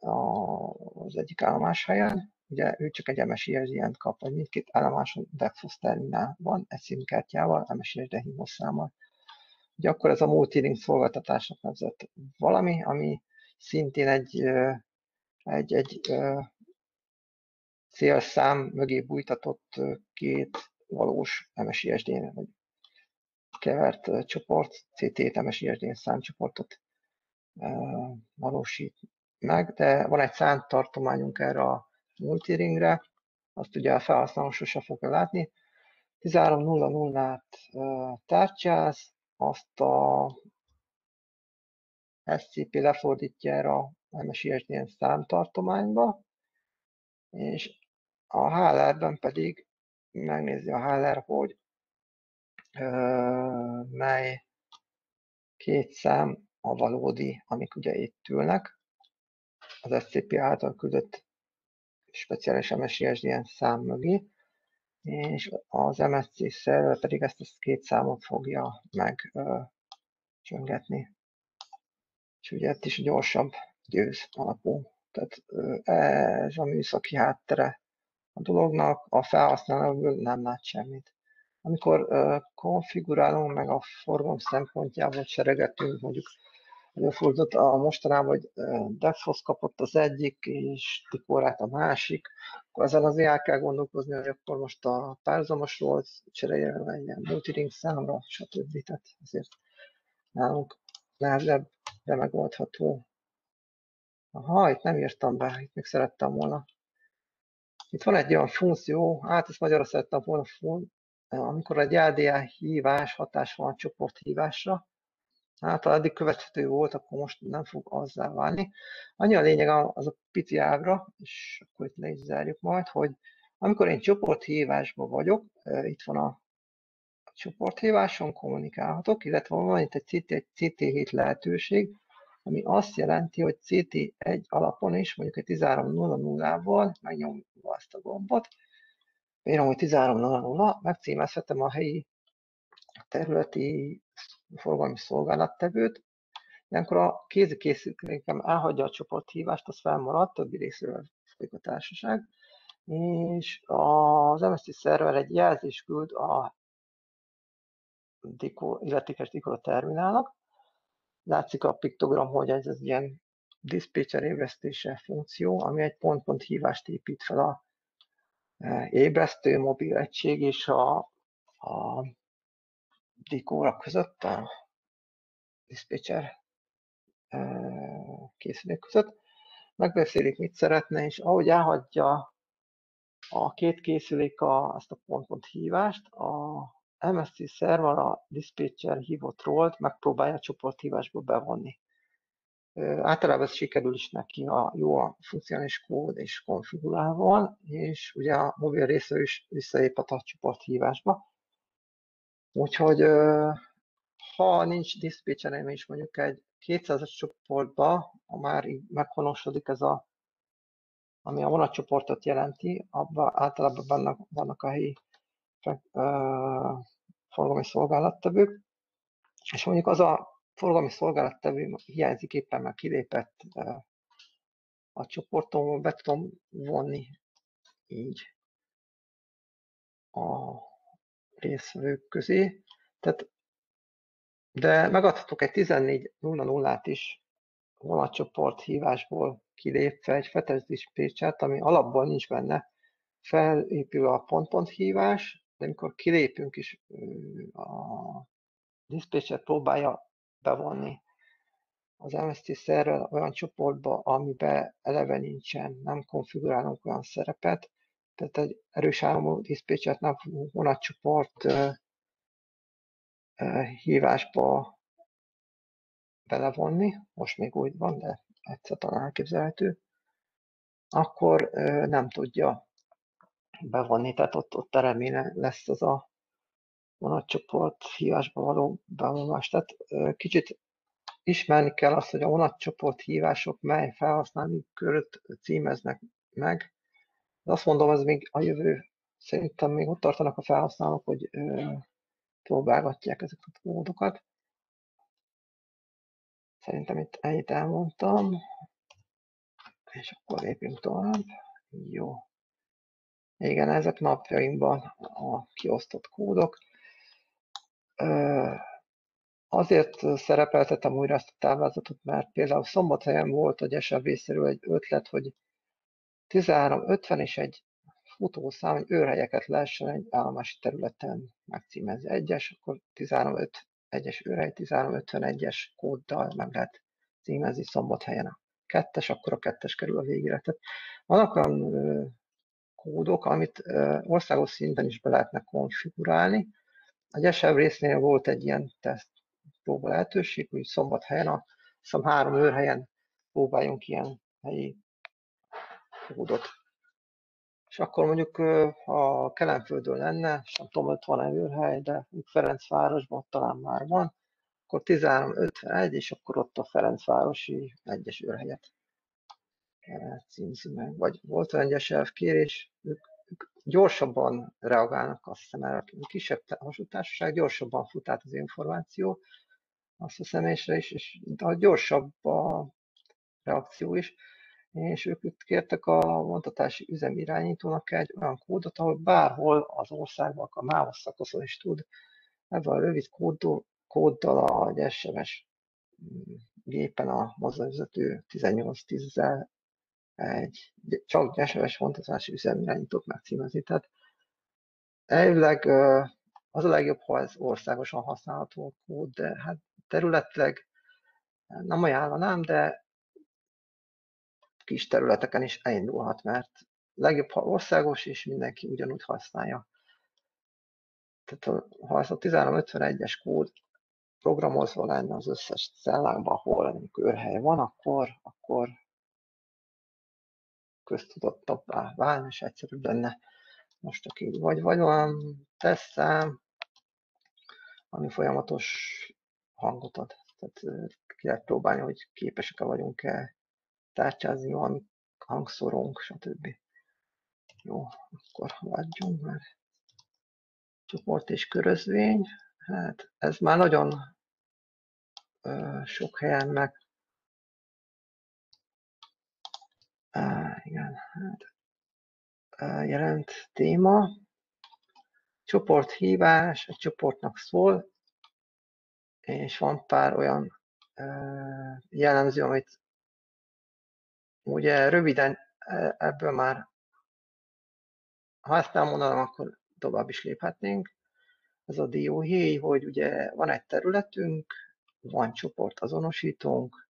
az egyik állomás helyen, ugye ő csak egy MSISDN-t kap, vagy mindkét állomáson DexFox terminál van, egy SIM-kártyával, MSISDN hívószámmal. Ugye akkor ez a multiring szolgáltatásnak nevezett valami, ami szintén egy célszám mögé bújtatott két valós MSISDN vagy kevert csoport, CT8 MSISDN számcsoportot valósít meg, de van egy szántartományunk erre a multiringre, azt ugye a felhasználó sose fogja látni. 13.00-t tárcsáz, azt a SCP lefordítja erre a MSISDN számtartományba, és a HLR-ben pedig megnézi a HLR, hogy mely két szám a valódi, amik ugye itt ülnek. Az SCP által küldött speciális MSISDN szám mögé, és az MSC szerver pedig ezt a két számot fogja megcsöngetni. És ugye itt is gyorsabb győz alapú. Tehát ez a műszaki háttere a dolognak, a felhasználóból nem lát semmit. Amikor konfigurálunk, meg a forgalom szempontjából seregetünk, mondjuk előfordult a mostanában, hogy DexFox kapott az egyik, és Dicorát a másik, akkor ezen azért el kell gondolkozni, hogy akkor most a párzomosról cseréljen egy ilyen multiring számra, stb. Tehát azért nálunk nehezebb, de megoldható. Aha, itt nem írtam be, itt még szerettem volna. Itt van egy olyan funkció, hát ezt magyarra szerettem volna, amikor egy LDA hívás hatás van a csoporthívásra. Hát ha eddig követhető volt, akkor most nem fog azzá válni. Annyi a lényeg az a pici ábra, és akkor itt le is zárjuk majd, hogy amikor én csoporthívásban vagyok, itt van a csoporthíváson, kommunikálhatok, illetve van itt egy CT7 lehetőség, ami azt jelenti, hogy CT1 alapon is, mondjuk egy 13.00-val megnyomva ezt a gombot, például, hogy 13.00, megcímezhetem a helyi területi forgalmi szolgálattevőt, ilyenkor a kézikészülékem elhagyja a csoporthívást, az felmarad, többi részről folyik a társaság, és az MSZ szerver egy jelzést küld a illetékes Dicora terminálnak. Látszik a piktogram, hogy ez az ilyen diszpécser ébresztése funkció, ami egy pont-pont hívást épít fel a ébresztő mobil egység és a Dicora között, a diszpécser készülék között. Megbeszélik, mit szeretne, és ahogy elhagyja a két készülék ezt a pont-pont hívást, a MSC szerver a diszpécser hívott rólt megpróbálja a csoporthívásba bevonni. Általában ez sikerül is neki, a jó a funkcionális kód és konfigurálva, és ugye a mobil része is visszaép a csoporthívásba. Úgyhogy ha nincs diszpécserem és mondjuk egy 200-as csoportba, ha már így meghonosodik ez a, ami a vonatcsoportot jelenti, abban általában vannak a helyi forgalmi szolgálattevők, és mondjuk az a forgalmi szolgálattevő hiányzik éppen, mert kilépett a csoportomból, be tudom vonni így a részvevők közé. Tehát De megadhatok egy 14.00-át is vonatcsoport hívásból kilépve egy fetes dispatch-et, ami alapból nincs benne. Felépül a pont-pont hívás, de amikor kilépünk is, a dispatch-et próbálja bevonni az MSZ szervvel olyan csoportba, amiben eleve nincsen, nem konfigurálunk olyan szerepet, tehát egy erős áramú diszpécset nem fogunk vonatcsoport hívásba belevonni, most még úgy van, de egyszer talán elképzelhető, akkor nem tudja bevonni, tehát ott remélem lesz az a vonatcsoport hívásba való bevonás. Tehát kicsit ismerni kell azt, hogy a vonatcsoport hívások mely felhasználói köröt címeznek meg. De azt mondom, ez még a jövő, szerintem még ott tartanak a felhasználók, hogy próbálgatják ezeket a módokat. Szerintem itt ennyit elmondtam, és akkor lépjünk tovább. Jó. Igen, ezek napjaimban a kiosztott kódok. Azért szerepeltetem újra ezt a táblázatot, mert például Szombathelyen volt egy SMB-szerű egy ötlet, hogy 13.50 és egy futószám, hogy őrhelyeket lehessen egy állomási területen megcímezni. Egyes, akkor 13.51-es őrhely, 13.51-es kóddal meg lehet címezni Szombathelyen. A kettes, akkor a kettes kerül a végére. Tehát vannak olyan kódok, amit országos szinten is be lehetne konfigurálni. Egy SMB résznél volt egy ilyen teszt próba lehetőség, hogy Szombathelyen, azt hiszem 3 őrhelyen próbáljunk ilyen helyi kódot. És akkor mondjuk, ha Kelenföldön lenne, és nem tudom, ott van-e őrhely, de Ferencvárosban talán már van, akkor 13.51, és akkor ott a Ferencvárosi egyes őrhelyet címzi meg. Vagy volt egy SLF-kérés, ők gyorsabban reagálnak, azt hiszem, mert a kisebb hasútársaság gyorsabban fut át az információ, azt a személyesre is, és a gyorsabb a reakció is. És ők itt kértek a vontatási üzemirányítónak egy olyan kódot, ahol bárhol az országban, a MÁOS szakaszon is tud ebben a rövid kóddal a SMS gépen a mozdonyvezető 1810-zel egy csak SMS vontatási üzemirányítót megcímezni. Tehát elvileg az a legjobb, ha ez országosan használható a kód, de hát területileg nem ajánlanám, de kis területeken is elindulhat, mert legjobb, ha országos, és mindenki ugyanúgy használja. Tehát ha ez a 1351-es kód programozva lenne az összes cellákban, ahol őrhely van, akkor köztudottabbá válni, és egyszerűbb lenne. Most csak így vagy olyan teszem, ami folyamatos hangot ad. Tehát ki lehet próbálni, hogy képesek-e vagyunk-e tárcsázni valami hangszorong, stb. Jó, akkor haladjunk már. Csoport és körözvény. Hát ez már nagyon sok helyen meg. Igen, hát jelent téma. Csoporthívás egy csoportnak szól, és van pár olyan jellemző, amit ugye röviden ebből már, ha ezt nem mondanám, akkor tovább is léphetnénk. Ez a dióhéj, hogy ugye van egy területünk, van csoportazonosítónk,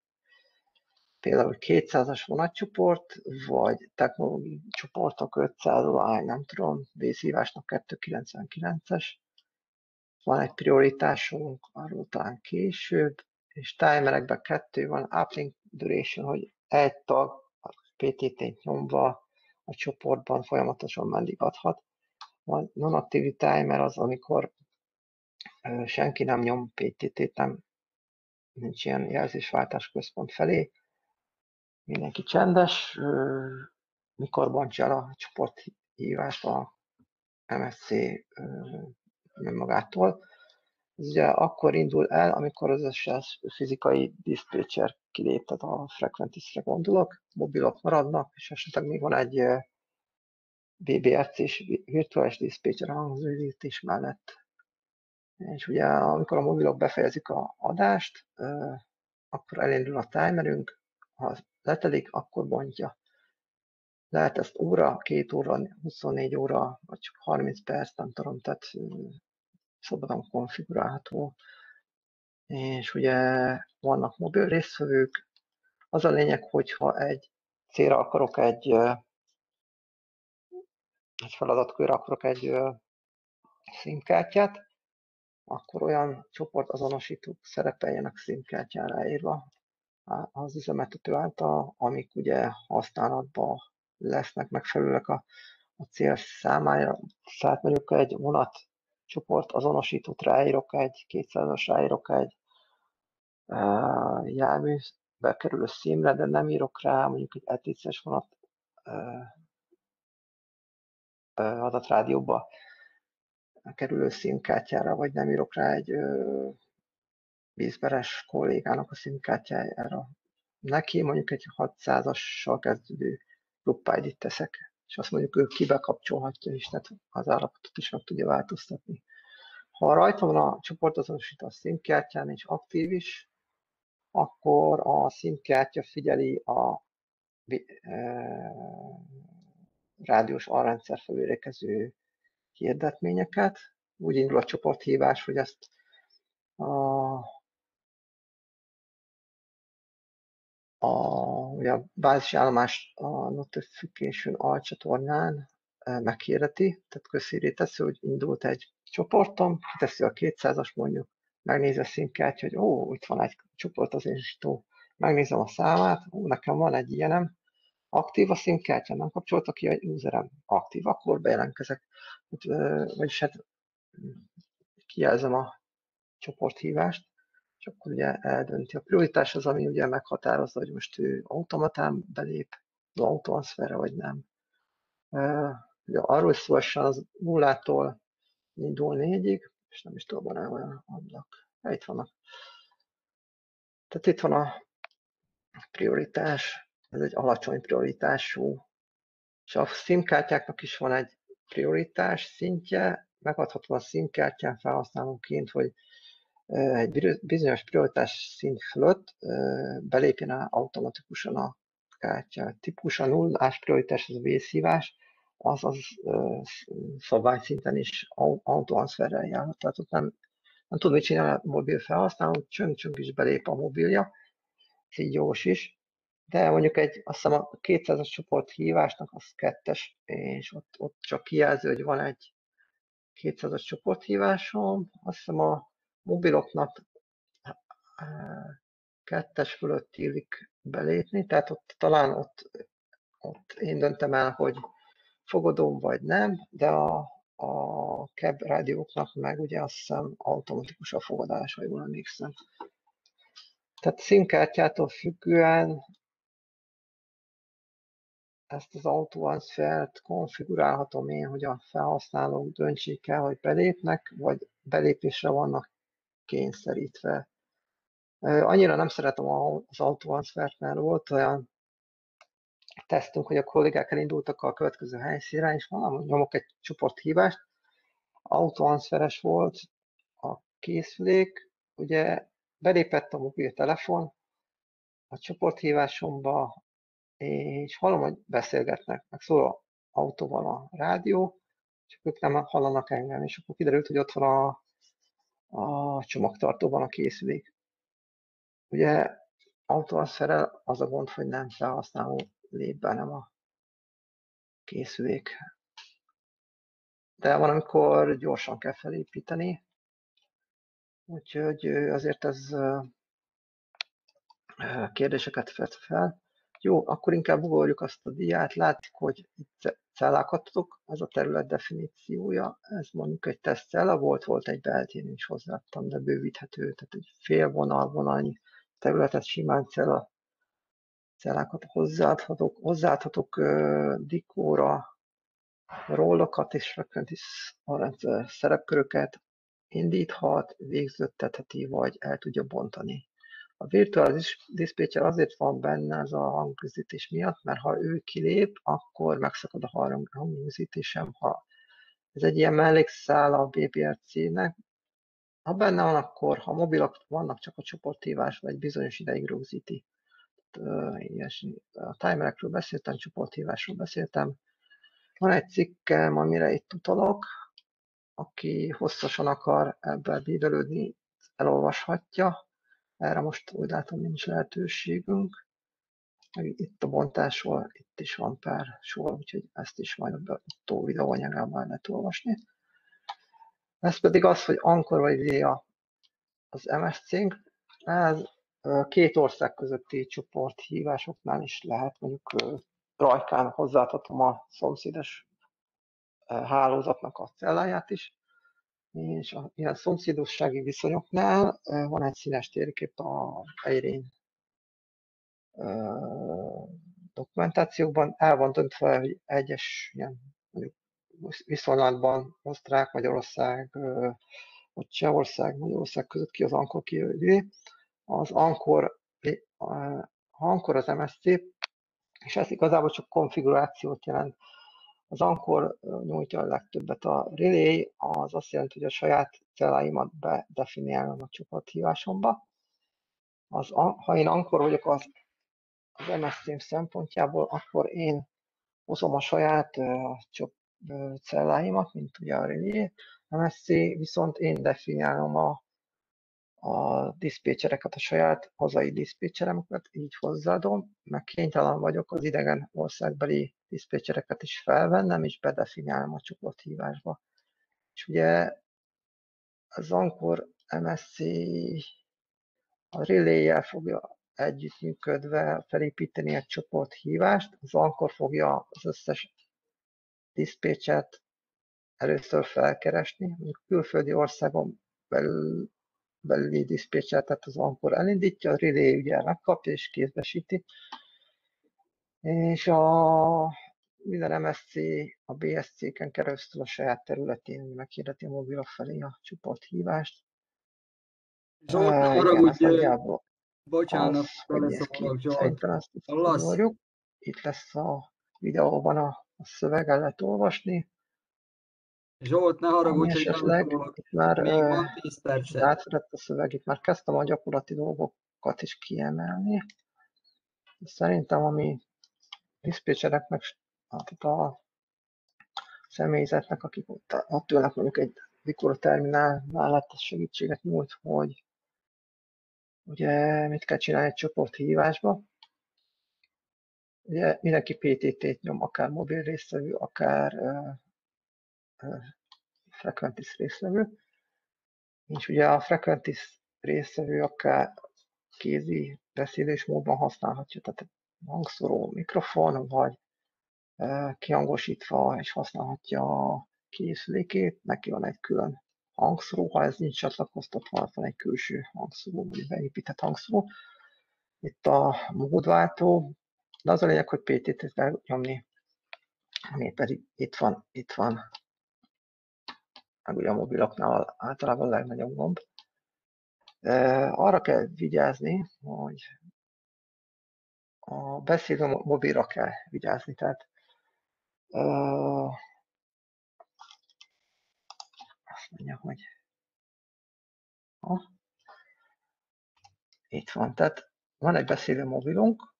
például 200-as vonatcsoport, vagy technológiai csoportok 500 alány, nem tudom, vészhívásnak 299-es. Van egy prioritásunk, arról talán később, és timerekben 2 van, uplink duration, hogy egy tag PTT-t nyomva a csoportban folyamatosan adhat. A non-activity timer az, amikor senki nem nyom PTT-t, nincs ilyen jelzésváltás központ felé. Mindenki csendes, mikor bontja el a csoporthívást a MSC magától. Ez ugye akkor indul el, amikor az összes fizikai diszpécser kilép, tehát a Frequentisre gondolok, mobilok maradnak, és esetleg még van egy BBRC-s virtuális diszpécser hangzőítés mellett És ugye amikor a mobilok befejezik a adást, akkor elindul a timerünk, ha letelik, akkor bontja. Lehet ezt óra, 2 óra, 24 óra, vagy csak 30 perc, nem tudom, tehát szabadon konfigurálható. És ugye vannak mobil résztvevők. Az a lényeg, hogyha egy célra akarok egy feladatkörre akarok egy SIM-kártyát, akkor olyan csoportazonosítók szerepeljenek SIM-kártyára írva az üzemeltető által, amik ugye használatban lesznek megfelelőek a cél számára. Tehát mondjuk egy vonat csoportazonosítót ráírok, egy 200-as ráírok egy jármű bekerülő SIM-re, de nem írok rá mondjuk egy ETC-es vonat adatrádióba kerülő SIM-kártyára, vagy nem írok rá egy vízberes kollégának a SIM-kártyájára. Neki mondjuk egy 600-assal kezdődő group ID-t teszek, és azt mondjuk ő kibekapcsolhatja is, tehát az állapotot is meg tudja változtatni. Ha rajta van a csoportazonosító a SIM-kártyán és aktív is, akkor a SIM-kártya figyeli a rádiós alrendszer felül érkező hirdetményeket. Úgy indul a csoporthívás, hogy ezt a bázisállomást a notification alcsatornán meghirdeti, tehát közhírré teszi, hogy indult egy csoportom, kiteszi a 200-as mondjuk, megnézi a SIM-kártya, hogy ó, itt van egy csoportazonosító, megnézem a számát, ó, nekem van egy ilyenem, aktív a SIM-kártya, nem kapcsolta ki a userem, aktív, akkor bejelentkezek, vagyis hát kijelzem a csoporthívást, és akkor ugye eldönti. A prioritás az, ami ugye meghatározza, hogy most ő automatán belép, long transferre vagy nem. Ugye arról szólsan az 0-tól indul 4-ig, és nem is tudom, van-e olyan ablak. Itt vannak. Tehát itt van a prioritás. Ez egy alacsony prioritású, és a SIM-kártyáknak is van egy prioritás szintje, megadható a SIM-kártyán felhasználóként, hogy egy bizonyos prioritás szint fölött belépjen automatikusan a kártya. Típus a nullás prioritás, az a vészhívás, az szabványszinten is autóanszverrel járhat, tehát ott nem tud mit csinálni a mobil felhasználó, csöng-csöng is belép a mobilja, ez így jós is. De mondjuk azt hiszem a 200-as csoport hívásnak az 2-es, és ott csak kijelző, hogy van egy 200-as csoporthívásom. Azt hiszem a mobiloknak 2-es fölött illik belépni, tehát talán ott én döntöm el, hogy fogadom vagy nem, de a CAB rádióknak meg ugye azt hiszem automatikus a fogadás, ha jól emlékszem. Tehát SIM-kártyától függően ezt az autóanszfert konfigurálhatom én, hogy a felhasználók döntsék el, hogy belépnek, vagy belépésre vannak kényszerítve. Annyira nem szeretem az autóanszfert, mert volt olyan tesztünk, hogy a kollégák elindultak a következő helyszínre, és valamint nyomok egy csoporthívást. Autóanszferes volt a készülék, ugye belépett a mobiltelefon a csoporthívásomba, és hallom, hogy beszélgetnek, meg szól az autóban a rádió, csak ők nem hallanak engem, és akkor kiderült, hogy ott van a csomagtartóban a készülék. Ugye autóanszferrel az a gond, hogy nem felhasználó lép be, nem a készülék. De van, amikor gyorsan kell felépíteni, úgyhogy azért ez kérdéseket vet fel. Jó, akkor inkább ugorjuk azt a diát, látjuk, hogy itt cellákat tudok, ez a terület definíciója, ez mondjuk egy tesztcella volt egy beltén is hozzáadtam, de bővíthető, tehát egy fél vonalnyi területet simán cellákat hozzáadhatok Dicora, rollokat és Frequentis szerepköröket, indíthat, végződtetheti, vagy el tudja bontani. A virtual dispatcher azért van benne ez a hangközítés miatt, mert ha ő kilép, akkor megszakad a hangközítésem. Ez egy ilyen mellékszála a BBRC-nek, Ha benne van, akkor ha mobilak vannak, csak a csoporthívásra egy bizonyos ideig rögzíti. A timerekről beszéltem, csoporthívásról beszéltem. Van egy cikkem, amire itt utalok, aki hosszasan akar ebből bívelődni, elolvashatja. Erre most úgy látom nincs lehetőségünk. Itt a bontásról, itt is van pár sor, úgyhogy ezt is majd a tó videóanyagában lehet olvasni. Ez pedig az, hogy ankorolja az MSC-nk. Ez két ország közötti csoporthívásoknál is lehet, mondjuk Rajkán hozzáadhatom a szomszédos hálózatnak a celláját is, és ilyen szomszédossági viszonyoknál van egy színes térkép a Eirén dokumentációkban, el van döntve, hogy egyes ilyen mondjuk viszonylatban Osztrák, Magyarország, vagy Csehország, Magyarország között ki az ankor kijövő. Az ankor az MSC, és ez igazából csak konfigurációt jelent. Az ankor nyújtja a legtöbbet a relay, az azt jelenti, hogy a saját celláimat bedefiniálom a csoporthívásomba. Ha én ankor vagyok az MSC-m szempontjából, akkor én hozom a saját celláimat, mint ugye a relay. MSC viszont én definiálom a diszpécsereket, a saját hazai diszpécsereket, így hozzáadom, meg kénytelen vagyok az idegen országbeli diszpécsereket is felvennem, és bedefiniálom a csoporthívásba. És ugye az ankor MSC a relay-jel fogja együttműködve felépíteni egy csoporthívást, az ankor fogja az összes diszpécset először felkeresni, a külföldi országon belüli diszpécset, tehát az ankor elindítja, a relay ugye megkapja és kézbesíti, és minden MSC a BSC-ken keresztül a saját területén meghirdeti a mobilok felé a csoporthívást. Zsolt, bocsánat, Zsolt. Itt lesz a videóban a szöveg, el lehet olvasni. Zsolt, ne haragudj, hogy esetleg itt már átfedett a szöveg, itt már kezdtem a gyakorlati dolgokat is kiemelni. Szerintem, ami diszpécsereknek, tehát a személyzetnek, akik ott ülnek mondjuk egy Dicora terminál mellett, az segítséget nyújt, hogy ugye mit kell csinálni egy csoporthívásba. Ugye mindenki PTT-t nyom, akár mobil résztvevő, akár Frequentis résztvevő, és ugye a Frequentis résztvevő akár kézi beszélés módban használhatja, tehát hangszóró mikrofon, vagy kihangosítva és használhatja a készülékét, neki van egy külön hangszóró, ha ez nincs csatlakoztatva, van egy külső hangszóró, vagy beépített hangszóró. Itt a módváltó, de az a lényeg, hogy PTT-t kell nyomni, ami pedig itt van. Meg ugye a mobiloknál általában a legnagyobb gomb. Arra kell vigyázni, hogy a beszélő mobilra kell vigyázni. Tehát azt mondja, hogy itt van. Tehát van egy beszélő mobilunk,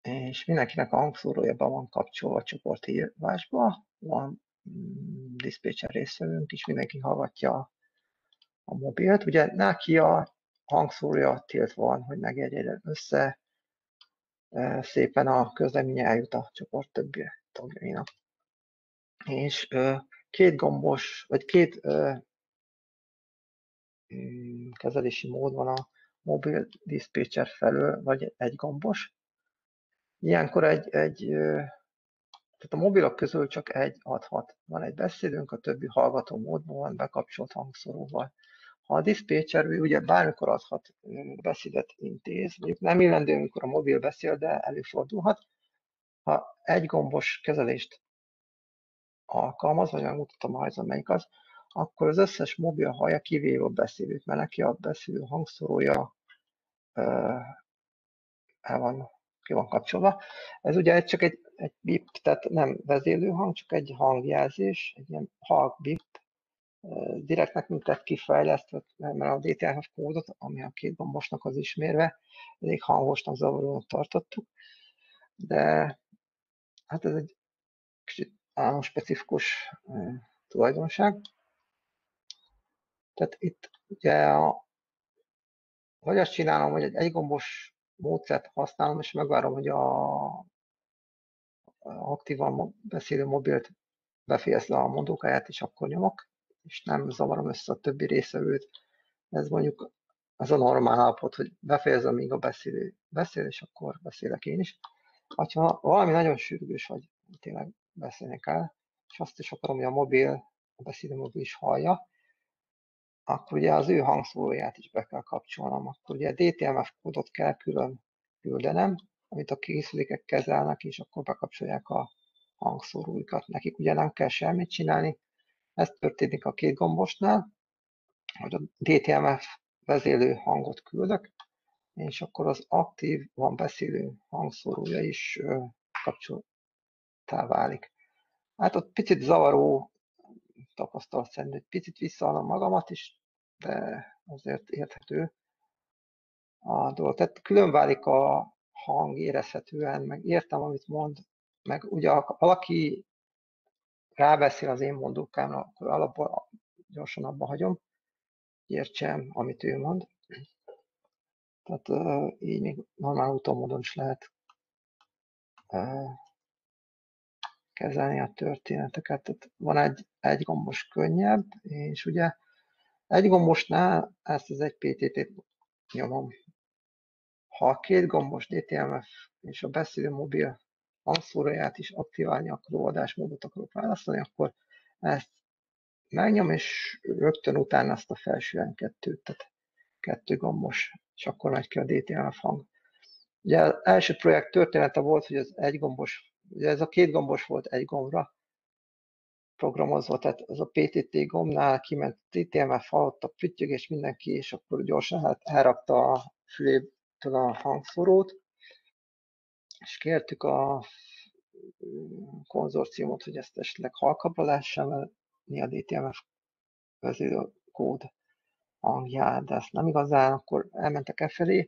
és mindenkinek a hangszórója be van kapcsolva a csoporthívásba. Van diszpécser részvevőnk is, mindenki hallgatja a mobilt. Ugye neki a hangszórója tiltva van, hogy megjegyezzen össze, szépen a közleménye eljut a csoport többi tagjainak. És két gombos, vagy két kezelési mód van a mobil diszpécser felől, vagy egy gombos. Ilyenkor tehát a mobilok közül csak egy adhat. Van egy beszélünk, a többi hallgató módban van bekapcsolt hangszóróval. Ha a diszpécser ugye bármikor adhat beszédet intéz, mondjuk nem illendő, amikor a mobil beszél, de előfordulhat. Ha egy gombos kezelést alkalmaz, vagy megmutatom majd, amelyik az, akkor az összes mobil hallja kivéve a beszélőt, mert neki a beszélő hangszórója ki van kapcsolva. Ez ugye csak egy bip, tehát nem vezélő hang, csak egy hangjelzés, egy ilyen halk bip, direkt nekünk tett kifejlesztve, mert a DTMF kódot, ami a két gombosnak az ismérve, elég hangosnak, zavarónak tartottuk, de hát ez egy kicsit államspecifikus tulajdonság. Tehát itt ugye vagy azt csinálom, hogy egy egygombos módszert használom, és megvárom, hogy a aktívan beszélő mobilt befejez le a mondókáját, és akkor nyomok, és nem zavarom össze a többi részevőt. Ez mondjuk az a normál állapot, hogy befejezem, míg a beszélő beszél, és akkor beszélek én is. Ha valami nagyon sürgős vagy, tényleg beszélni kell, és azt is akarom, hogy a beszélő mobil is hallja, akkor ugye az ő hangszóróját is be kell kapcsolnom. Akkor ugye a DTMF kódot kell külön küldenem, amit a készülékek kezelnek, és akkor bekapcsolják a hangszóróikat. Nekik ugye nem kell semmit csinálni. Ez történik a két gombosnál, hogy a DTMF vezérlő hangot küldök, és akkor az aktív van beszélő hangszórója is kapcsoltá válik. Hát ott picit zavaró tapasztalat szerint, egy picit visszahallom magamat is, de azért érthető a dolog. Tehát külön válik a hang érezhetően, meg értem, amit mond, meg ugye ha valaki rábeszél az én mondókámra, akkor alapból gyorsan abba hagyom, értsem, amit ő mond. Tehát így még normál úton, módon is lehet kezelni a történeteket. Tehát van egy gombos könnyebb, és ugye egy gombosnál ezt az egy PTT-t nyomom. Ha a két gombos DTMF és a beszélő mobil hangszóróját is aktiválni akaró adásmódot akarok választani, akkor ezt megnyom, és rögtön utána azt a felső kettőt, tehát kettő gombos, és akkor megy ki a DTMF hang. Ugye az első projekt története volt, hogy az egy gombos, ugye ez a két gombos volt egy gombra programozva, tehát az a PTT gombnál kiment a DTMF, hallott a és mindenki, és akkor gyorsan hát elrakta a fülétől a hangszórót, és kértük a konzorciumot, hogy ezt esetleg halkabbra lássam, mi a DTMF vezérkód hangját, de ezt nem igazán, akkor elmentek efelé,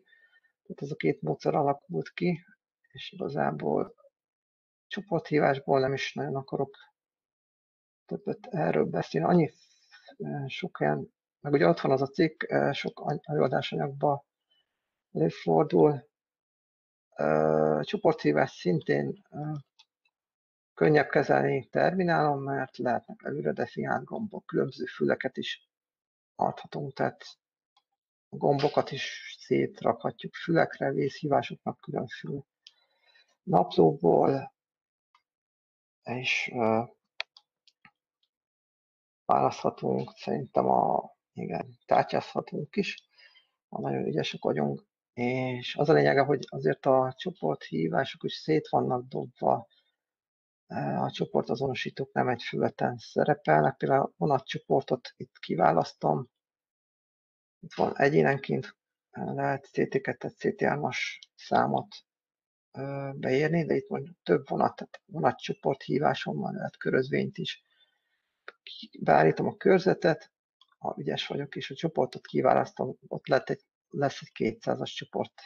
tehát ez a két módszer alakult ki, és igazából csoporthívásból nem is nagyon akarok többet erről beszélni. Annyi sok helyen, meg ugye ott van az a cikk, sok előadásanyagban előfordul. Csoporthívás szintén könnyebb kezelni terminálon, mert lehetnek előre definiált gombok, különböző füleket is adhatunk, tehát a gombokat is szétrakhatjuk fülekre, vészhívásoknak külön fül naplóból, és választhatunk, szerintem igen, tárcsázhatunk is, ha nagyon ügyesek vagyunk. És az a lényege, hogy azért a csoporthívások is szét vannak dobva, a csoportazonosítók nem egy fületen szerepelnek, például a vonatcsoportot itt kiválasztom, itt van egyénenként, lehet CT2, tehát CT3-as számot beírni, de itt mondjuk több vonat, tehát vonatcsoporthívásom van, lehet körözvényt is. Beállítom a körzetet, ha ügyes vagyok, és a csoportot kiválasztom, ott lesz egy 200-as csoport,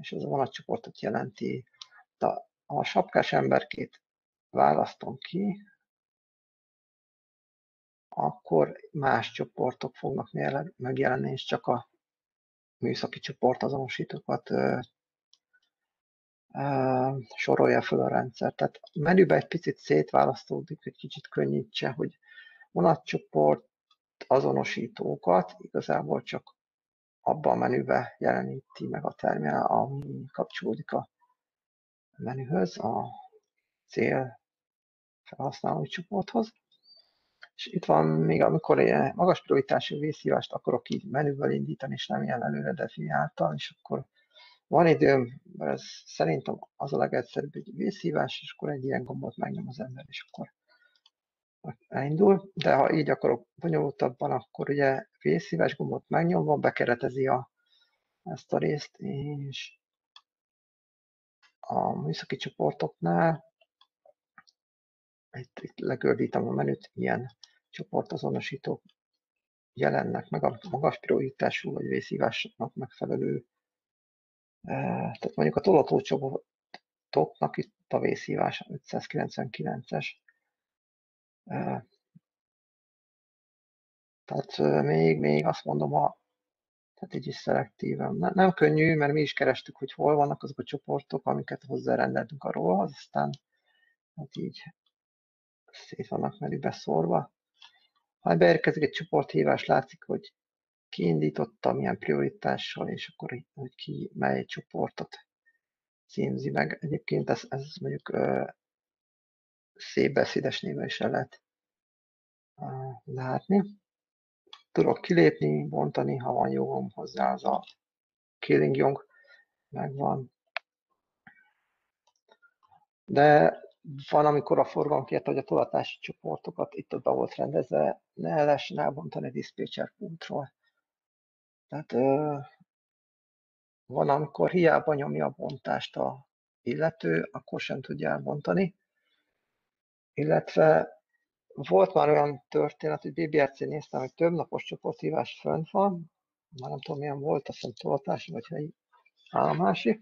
és ez a vonatcsoportot jelenti. De a sapkás emberkét választom ki, akkor más csoportok fognak megjelenni, és csak a műszaki csoportazonosítókat sorolja fel a rendszer. Tehát a menübe egy picit szétválasztódik, egy kicsit könnyítse, hogy vonatcsoportazonosítókat igazából csak abban a menübe jeleníti meg a terminál, ami kapcsolódik a menühöz, a cél felhasználói csoporthoz. És itt van még, amikor ilyen magas prioritású vészhívást akarok így menüből indítani, és nem ilyen előre definiáltan, és akkor van időm, mert ez szerintem az a legegyszerűbb egy vészhívás, és akkor egy ilyen gombot megnyom az ember, és akkor elindul, de ha így akarok bonyolultabban, akkor ugye vészhívás gombot megnyomva bekeretezi ezt a részt, és a műszaki csoportoknál itt legördítem a menüt, ilyen csoportazonosítók jelennek meg a magas prioritású vagy vészhívásnak megfelelő, tehát mondjuk a tolatócsoportoknak itt a vészhívás 599-es. Tehát még azt mondom, tehát így is szelektíven. Nem könnyű, mert mi is kerestük, hogy hol vannak azok a csoportok, amiket hozzárendeltünk a ROL-hoz, aztán hát így szét vannak mellé beszórva. Ha beérkezik egy csoporthívás, látszik, hogy ki indította, milyen prioritással, és akkor hogy ki mely csoportot címzi meg. Egyébként ez mondjuk szép beszédes néven is el lehet látni. Tudok kilépni, bontani, ha van jogom hozzá, az a killing jog megvan. De van, amikor a forgalom kérte, hogy a tolatási csoportokat itt be volt rendezve, ne lehessen elbontani a diszpécser pultról. Tehát van, amikor hiába nyomja a bontást a illető, akkor sem tudja elbontani. Illetve volt már olyan történet, hogy BBRC-n néztem, hogy több napos csoporthívás fönt van, már nem tudom milyen volt, azt hiszem tolatási vagy helyi állomási,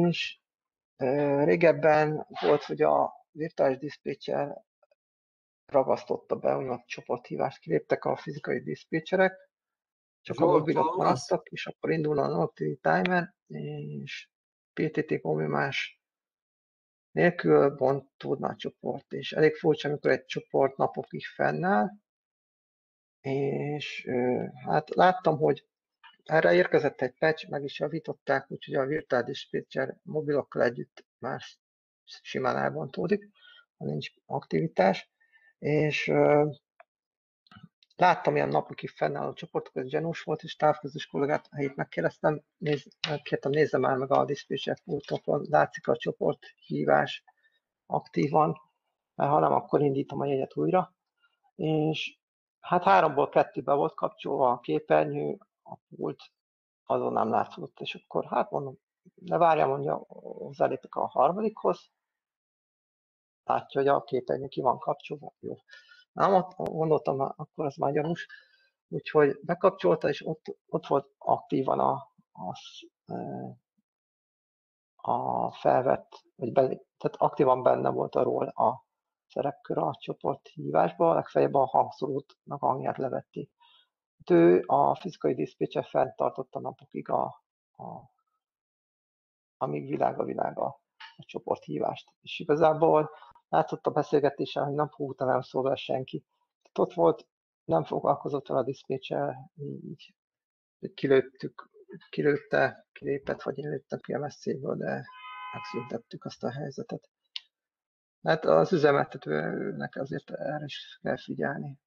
és régebben volt, hogy a virtuális diszpécser ragasztotta be, úgymond csoporthívást kiléptek a fizikai diszpécserek, csak a mobilok maradtak, és akkor indulna a non-activity timer, és PTT komimás nélkül bontódna a csoport, és elég furcsa, amikor egy csoport napokig fennáll, és hát láttam, hogy erre érkezett egy patch, meg is javították, úgyhogy a virtuális diszpécser mobilokkal együtt már simán elbontódik, ha nincs aktivitás, és láttam ilyen napokig fennálló csoportokat, ez gyanús volt, és távközlés kollégát helyét megkérdeztem, nézze már meg a diszpécser pultokon, látszik a csoport hívás aktívan, mert ha nem, akkor indítom a jegyet újra, és hát 3-ból 2-be volt kapcsolva a képernyő, a pult azon nem látszott, és akkor hát mondom, ne várjam, mondja, hozzálépek a harmadikhoz, látja, hogy a képernyő ki van kapcsolva, jó. Nem, ott gondoltam, akkor ez már gyanús, úgyhogy bekapcsolta, és ott volt aktívan a felvett, vagy tehát aktívan benne volt a ROL a szerepkör a csoporthívásban, legfeljebb a hangszórónak hangját levették. Ő a fizikai diszpécser fenntartotta napokig, amíg világ a világ a csoporthívást. És igazából látszott a beszélgetésen, hogy nem fog utána szólva senki. Tehát ott volt, nem foglalkozott vele a diszpécser, így kilépett, vagy én léptem ki a MSZ-ből, de megszüntettük azt a helyzetet. Hát az üzemeltetőnek azért erre is kell figyelni.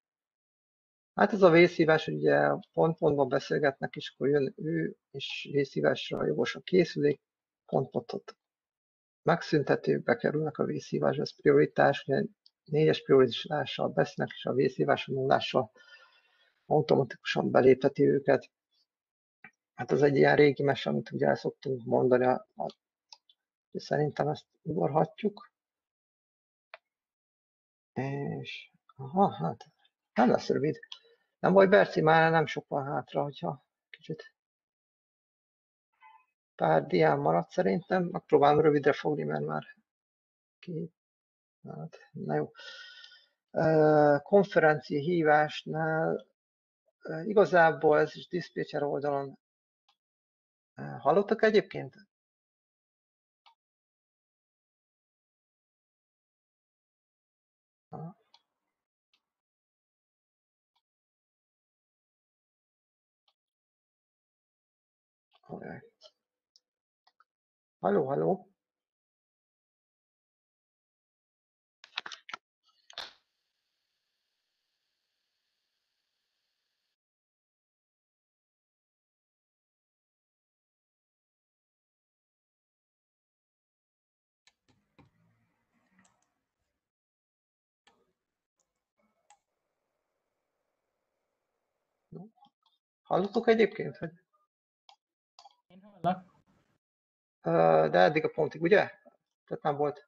Hát ez a vészhívás, hogy ugye pont-pontban beszélgetnek, és akkor jön ő, és vészhívásra jogos a készülék, pont-pontot megszüntetők, bekerülnek a vészhívásra, ez prioritás, ugye 4-es prioritással beszélnek, és a vészhívás nullással automatikusan belépheti őket. Hát ez egy ilyen régi mes, amit ugye el szoktunk mondani, szerintem ezt ugorhatjuk. És hát nem lesz rövid. Nem baj, Berci, már nem sok van hátra, hogyha kicsit pár dián maradt szerintem. Megpróbálom rövidre fogni, mert már ki... Hát, na jó. Konferencia hívásnál igazából ez is diszpécser oldalon. Hallottak egyébként? Halló, halló! Hallottok egyébként? Én hallak. De eddig a pontig, ugye? Tehát nem volt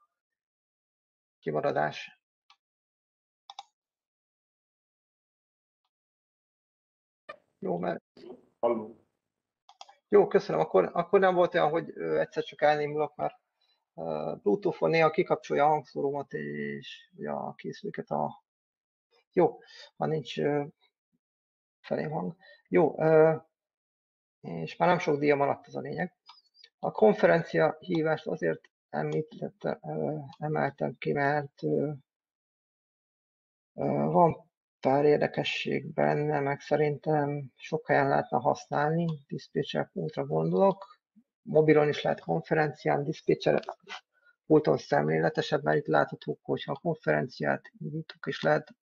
kimaradás. Jó, mert... Halló. Jó, köszönöm. Akkor nem volt olyan, hogy egyszer csak elnémulok, mert Bluetooth-on néha kikapcsolja a hangszórómat és a készüléket a... Jó, ha nincs felém hang. Jó, és már nem sok díja maradt, ez a lényeg. A konferencia hívást azért emeltem ki, mert van pár érdekesség benne, meg szerintem sok helyen lehetne használni, diszpécser pultra gondolok. Mobilon is lehet konferencián, diszpécser pulton szemléletesebb, mert itt látható, hogy ha a konferenciát nyitunk, és lehet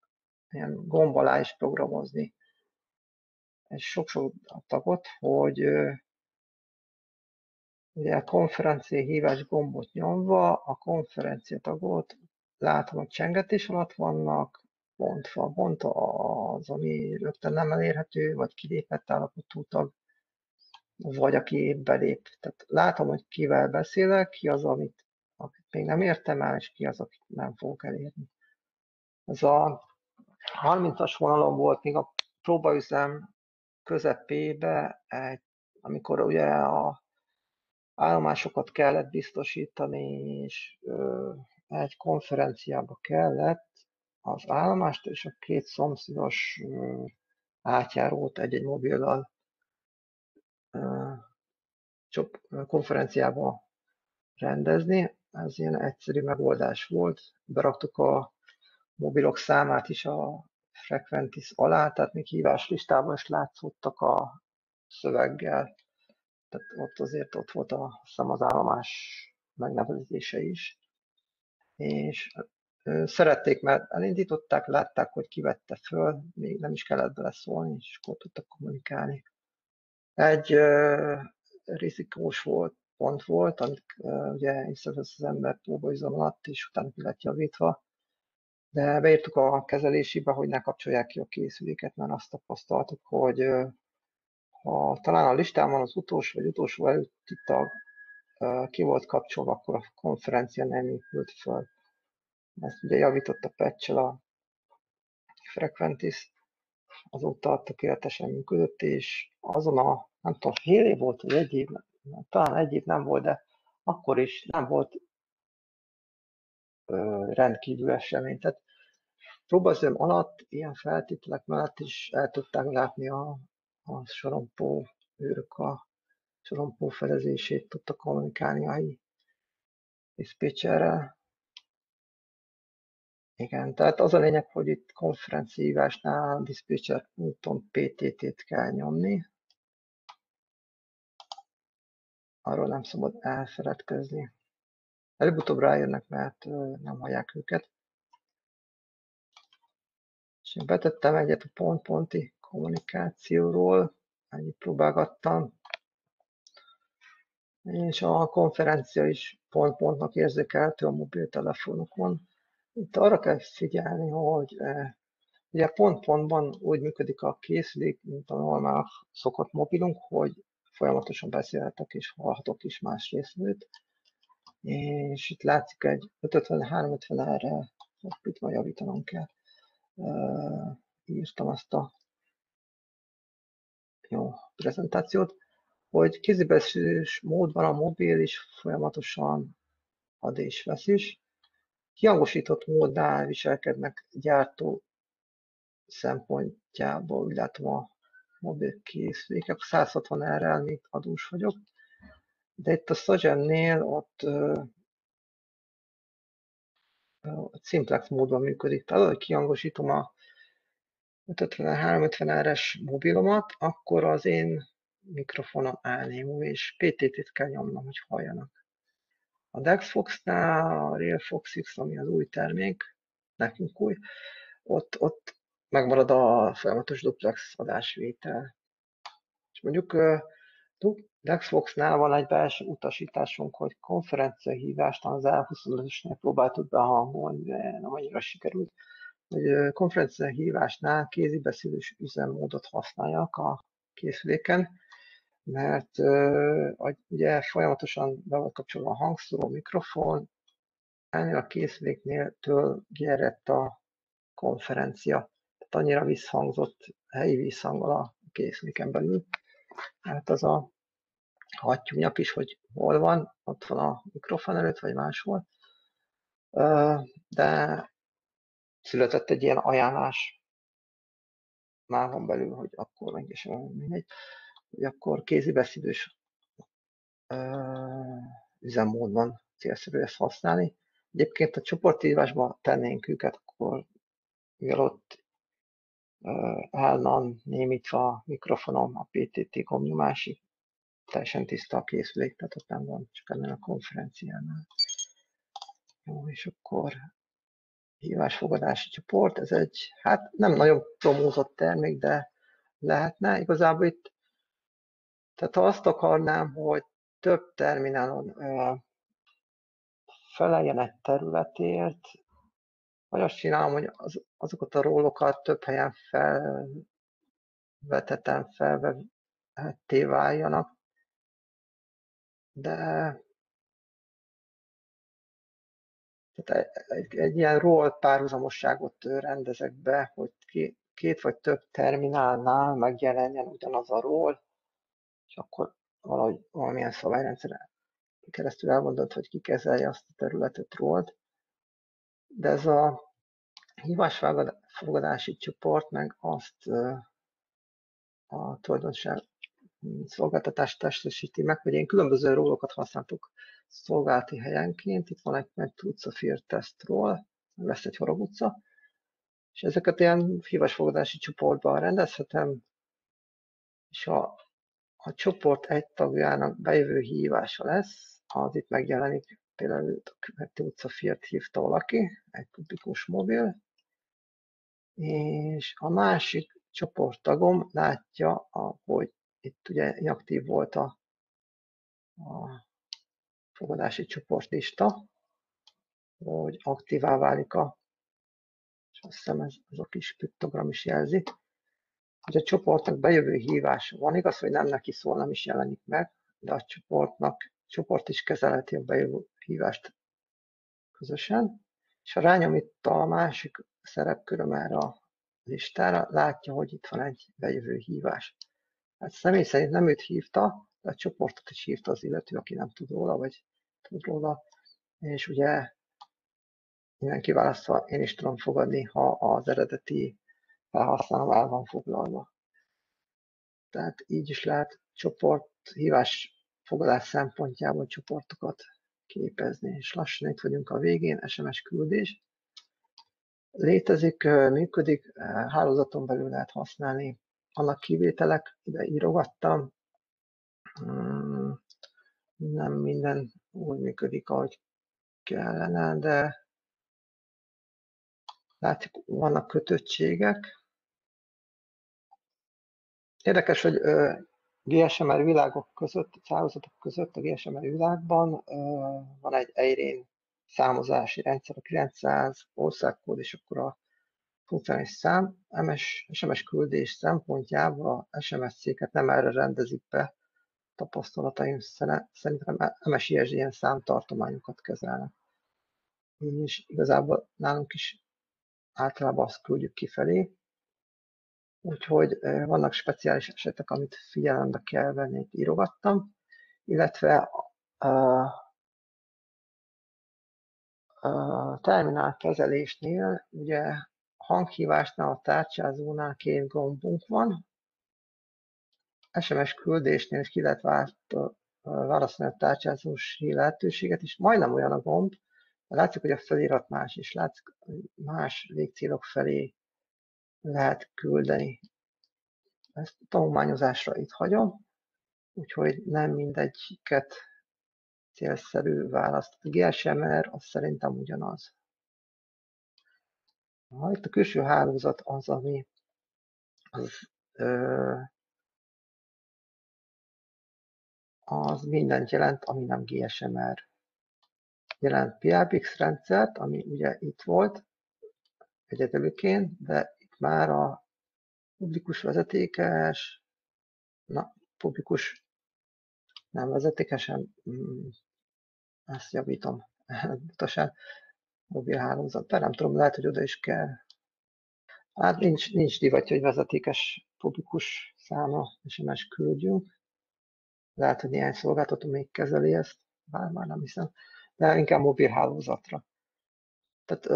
ilyen gomb alá is programozni. És sok-sok tagot, hogy ugye a konferencia hívás gombot nyomva, a konferencia tagot látom, hogy csengetés alatt vannak, pont az, ami rögtön nem elérhető, vagy kilépett állapotú tag, vagy aki belép. Tehát látom, hogy kivel beszélek, ki az, amit még nem értem el, és ki az, akit nem fogok elérni. Ez a 30-as vonalon volt még a próbaüzem közepébe, amikor ugye a állomásokat kellett biztosítani, és egy konferenciába kellett az állomást és a két szomszédos átjárót egy-egy mobillal konferenciába rendezni. Ez ilyen egyszerű megoldás volt. Beraktuk a mobilok számát is a Frequentis alá, tehát még hívás listában is látszottak a szöveggel. Tehát ott volt a számazállomás megnevezése is. És szerették, mert elindították, látták, hogy kivette föl, még nem is kellett beleszólni, és akkor tudtak kommunikálni. Egy rizikós pont volt, amit ugye észrevesz az ember próbaüzem alatt, és utána ki lett javítva. De beírtuk a kezelésébe, hogy ne kapcsolják ki a készüléket, mert azt tapasztaltuk, hogy ha talán a listámon az utolsó vagy utolsó előtti tag ki volt kapcsolva, akkor a konferencia nem épült föl. Ezt ugye javított a patch-el a Frequentis, azóta tökéletesen működött, és azon a, nem tudom, fél év volt, vagy egy év, talán egy év nem volt, de akkor is nem volt rendkívül esemény. Tehát próbaüzem alatt ilyen feltételek mellett is el tudták látni a sorompó őrök, a sorompó fedezését, tudtak kommunikálni a helyi diszpécserrel. Igen, tehát az a lényeg, hogy itt konferenciahívásnál diszpécser úton PTT-t kell nyomni. Arról nem szabad elfeledkezni. Előbb-utóbb rájönnek, mert nem hallják őket. És én betettem egyet a pont-ponti kommunikációról, ennyit próbálgattam. És a konferencia is pont-pontnak érzékelhető a mobiltelefonokon. Itt arra kell figyelni, hogy ugye pont-pontban úgy működik a készülék, mint a normál szokott mobilunk, hogy folyamatosan beszélhetek és hallhatok is más részlőt. És itt látszik egy 553-50-re, itt majd javítanom kell. Írtam azt a jó prezentációt, hogy kézibeszélős módban a mobil is folyamatosan ad és vesz is. Kiangosított módnál viselkednek gyártó szempontjából, úgy látom a mobil készülékek, 160R-rel még adós vagyok, de itt a Szagem-nél ott szimplex módban működik. Tehát, hogy kiangosítom a 53-50R-es mobilomat, akkor az én mikrofonom elnémul, és PTT-t kell nyomnom, hogy halljanak. A DexFox-nál a RealFox X, ami az új termék, nekünk új, ott megmarad a folyamatos duplex adásvétel. És mondjuk DexFox-nál van egy belső utasításunk, hogy konferenciahívást az A25-ösnél próbáltuk behangolni, de nem annyira sikerült, hogy konferenciahívásnál kézibeszélős üzemmódot használjak a készüléken, mert ugye folyamatosan be volt kapcsolva a hangszóró, mikrofon, ennél a készüléknél gerjedt a konferencia. Tehát annyira visszhangzott, helyi visszhanggal a készüléken belül. Hát az a hattyúnyak is, hogy hol van, ott van a mikrofon előtt, vagy máshol. De született egy ilyen ajánlás mávon belül, hogy akkor mindegy, hogy akkor kézibeszédős üzemmódban célszerű ezt használni. Egyébként a csoportírásban tennénk őket, akkor mivel ott állna némítva a mikrofonom, a PTT gomnyomásig, teljesen tiszta a készülék, tehát ott nem van, csak ennél a konferenciánál. Jó, és akkor hívásfogadási csoport, ez egy, hát nem nagyon promózott termék, de lehetne igazából itt. Tehát ha azt akarnám, hogy több terminálon feleljen egy területért, vagy azt csinálom, hogy azokat a rólokat több helyen felvetetem, felvetté váljanak, de tehát egy ilyen roll párhuzamosságot rendezek be, hogy két vagy több terminálnál megjelenjen ugyanaz a roll, és akkor valahogy valamilyen szabályrendszeren keresztül elmondod, hogy ki kezelje azt a területet rólt. De ez a hívásfogadási csoport meg azt a tulajdonság szolgáltatást testesíti meg, hogy én különböző rólokat használtuk szolgálati helyenként. Itt van egy utcafér tesztról, lesz egy Horog utca, és ezeket ilyen hívásfogadási csoportban rendezhetem, és a csoport egy tagjának bejövő hívása lesz, az itt megjelenik, például a utcafért hívta valaki, egy publikus mobil, és a másik csoporttagom látja, hogy itt ugye inaktív volt a fogadási csoportlista, hogy aktívá válik és azt hiszem ez a kis piktogram is jelzi, hogy a csoportnak bejövő hívás van, igaz, hogy nem neki szól, nem is jelenik meg, de a csoport is kezelheti a bejövő hívást közösen, és ha rányom itt a másik szerepköröm erre a listára, látja, hogy itt van egy bejövő hívás. Hát személy szerint nem őt hívta, de a csoportot is hívta az illető, aki nem tud róla, vagy tud róla, és ugye innen kiválasztva én is tudom fogadni, ha az eredeti felhasználó el van foglalva. Tehát így is lehet hívásfogadás szempontjából csoportokat képezni, és lassan itt vagyunk a végén, SMS küldés. Létezik, működik, hálózaton belül lehet használni, annak kivételek, ide írogattam, nem minden úgy működik, ahogy kellene, de látszik, vannak kötöttségek. Érdekes, hogy GSM-R világok között, hálózatok között a GSM-R világban van egy EIRén számozási rendszer, a 900 országkód, és akkor a funkcionális szám, SMS küldés szempontjából a SMS-széket nem erre rendezik be, tapasztalataim szerintem MSISDN számtartományokat kezelnek. És igazából nálunk is általában azt küldjük kifelé, úgyhogy vannak speciális esetek, amit figyelembe kell venni, itt írogattam, illetve a terminál kezelésnél ugye hanghívásnál, a tárcsázónál két gombunk van. SMS küldésnél is ki lehet válaszolni a tárcsázós lehetőséget, és majdnem olyan a gomb, de látszik, hogy a felirat más, és látszik, hogy más végcélok felé lehet küldeni. Ezt a tanulmányozásra itt hagyom, úgyhogy nem mindegyiket célszerű választ. A GSM-R az szerintem ugyanaz. Itt a külső hálózat az, ami az mindent jelent, ami nem GSM-R. Jelent PIPX rendszert, ami ugye itt volt egyedülként, de itt már a publikus vezetékes, publikus nem vezetékesen, ezt javítom utasán, mobil hálózatban, nem tudom, lehet, hogy oda is kell. Hát nincs divatja, hogy vezetékes publikus száma SMS küldjünk. Lehet, hogy néhány szolgáltató még kezeli ezt, bár már nem hiszem, de inkább mobil hálózatra. Tehát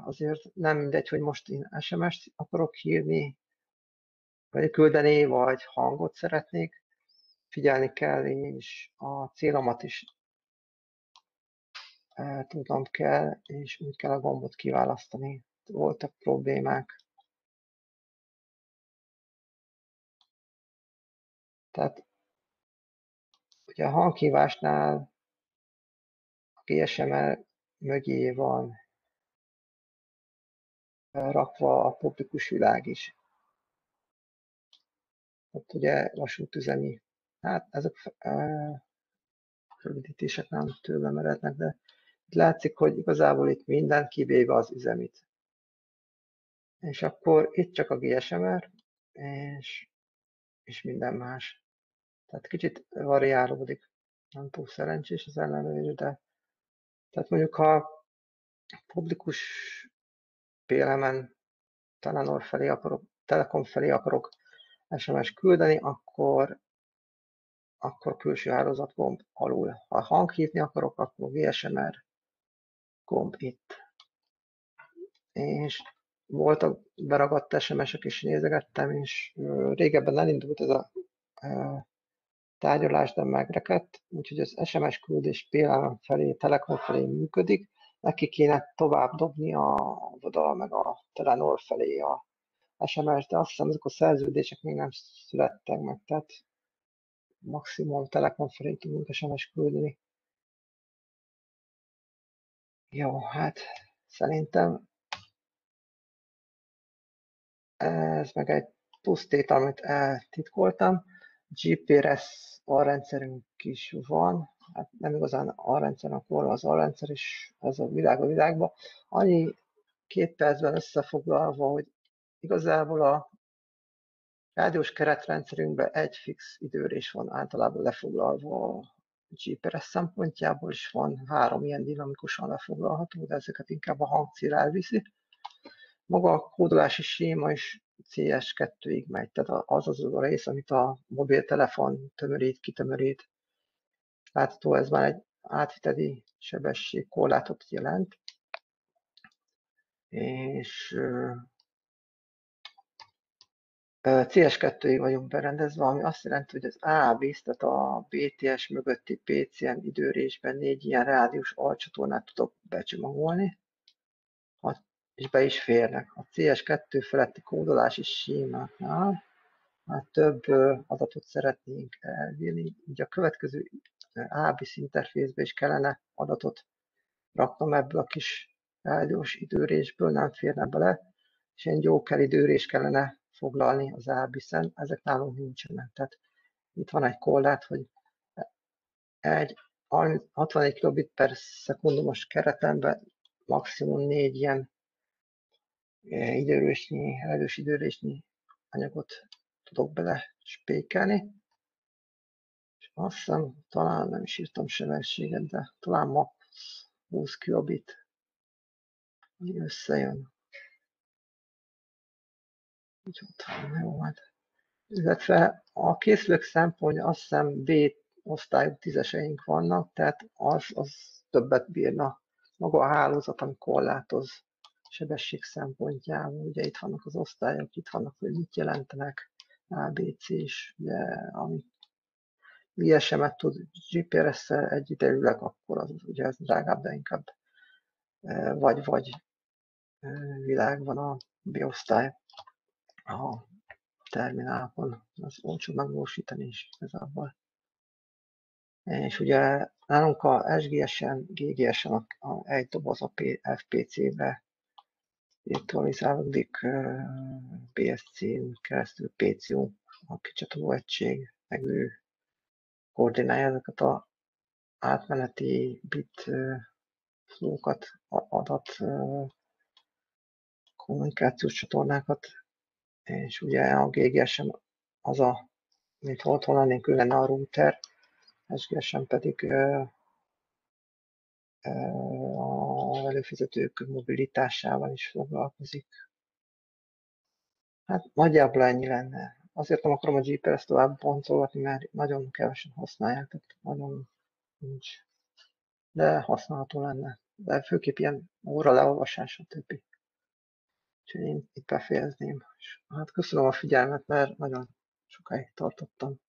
azért nem mindegy, hogy most én SMS-t akarok hívni, vagy küldeni, vagy hangot szeretnék. Figyelni kell, és a célomat is tudnom kell, és úgy kell a gombot kiválasztani. Voltak problémák. Tehát ugye a hanghívásnál a GSM-R mögé van rakva a publikus világ is. Hát ugye vasútüzemi, hát ezek rövidítések nem tőlem erednek, de itt látszik, hogy igazából itt minden kivéve az üzemit. És akkor itt csak a GSM-R, és minden más. Tehát kicsit variálódik, nem túl szerencsés az ellenőrzés, de tehát mondjuk ha publikus PLM-en Telenor felé akarok, Telekom felé akarok SMS küldeni, akkor külső hálózat gomb alul. Ha hanghívni akarok, akkor GSM-R gomb itt. És voltak beragadt SMS-ek is, nézegettem, és régebben elindult ez a tárgyalás, de megrekedt, úgyhogy az SMS küldés PLM felé, Telekom felé működik, neki kéne tovább dobni a Voda meg a Telenor felé a SMS, de azt hiszem, ezek a szerződések még nem születtek meg, tehát maximum Telekom felé tudunk SMS küldeni. Jó, hát szerintem ez meg egy plusz tét, amit eltitkoltam. GPS alrendszerünk is van, hát nem igazán alrendszer, akkor az alrendszer is, ez a világban. Annyi 2 percben összefoglalva, hogy igazából a rádiós keretrendszerünkben egy fix időre is van általában lefoglalva a GPS szempontjából, és van 3 ilyen dinamikusan lefoglalható, de ezeket inkább a hangcél elviszi. Maga a kódolási séma is CS2-ig megy, tehát az a rész, amit a mobiltelefon tömörít, kitömörít. Látható, ez már egy átviteli sebességkorlátot jelent. És CS2-ig vagyunk berendezve, ami azt jelenti, hogy az ÁBISZ, tehát a BTS mögötti PCM időrésben 4 ilyen rádiós alcsatornát tudok becsomagolni, és be is férnek. A CS2 feletti kódolási sémáknál már több adatot szeretnénk elvinni, így a következő ÁBISZ interfészbe is kellene adatot raknom ebből a kis rádiós időrésből, nem férne bele, és egy jóker időrés kellene foglalni az ÁBISZ-en, ezek nálunk nincsenek. Tehát itt van egy korlát, hogy egy 61 kbps-os keretemben maximum 4 ilyen időrésnyi anyagot tudok bele spékelni. És azt hiszem, talán nem is írtam sebességet, de talán ma 20 kilobit, ami összejön. Úgy van, jó, hát. Illetve a készülék szempontja, azt hiszem, B osztályú 10-eseink vannak, tehát az többet bírna. Maga a hálózat, ami korlátoz sebesség szempontjából, ugye itt vannak az osztályok, itt vannak, hogy mit jelentenek, ABC is, ugye, ami GSM-et tud GPS-szel egyidejűleg, akkor az ugye ez drágább, de inkább vagy-vagy világ van a B-osztály a terminálokon, az olcsó megvalósítani is igazából. És ugye nálunk a SGSM, GGSM a egy doboz a FPC-be virtualizálódik PSC-n keresztül, PCO, a kicsatoló egység, meg ő koordinálja ezeket az átmeneti bit flókat, adat kommunikációs csatornákat, és ugye a GGSM az a, mint otthon lennénk, ő lenne a router, SGSM pedig a előfizetők mobilitásával is foglalkozik. Hát nagyjából ennyi lenne. Azért nem akarom a GPS-t tovább boncolgatni, mert nagyon kevesen használják, tehát nagyon nincs. De használható lenne. De főképp ilyen óra leolvasása többi. Úgyhogy én itt befejezném. És hát köszönöm a figyelmet, mert nagyon sokáig tartottam.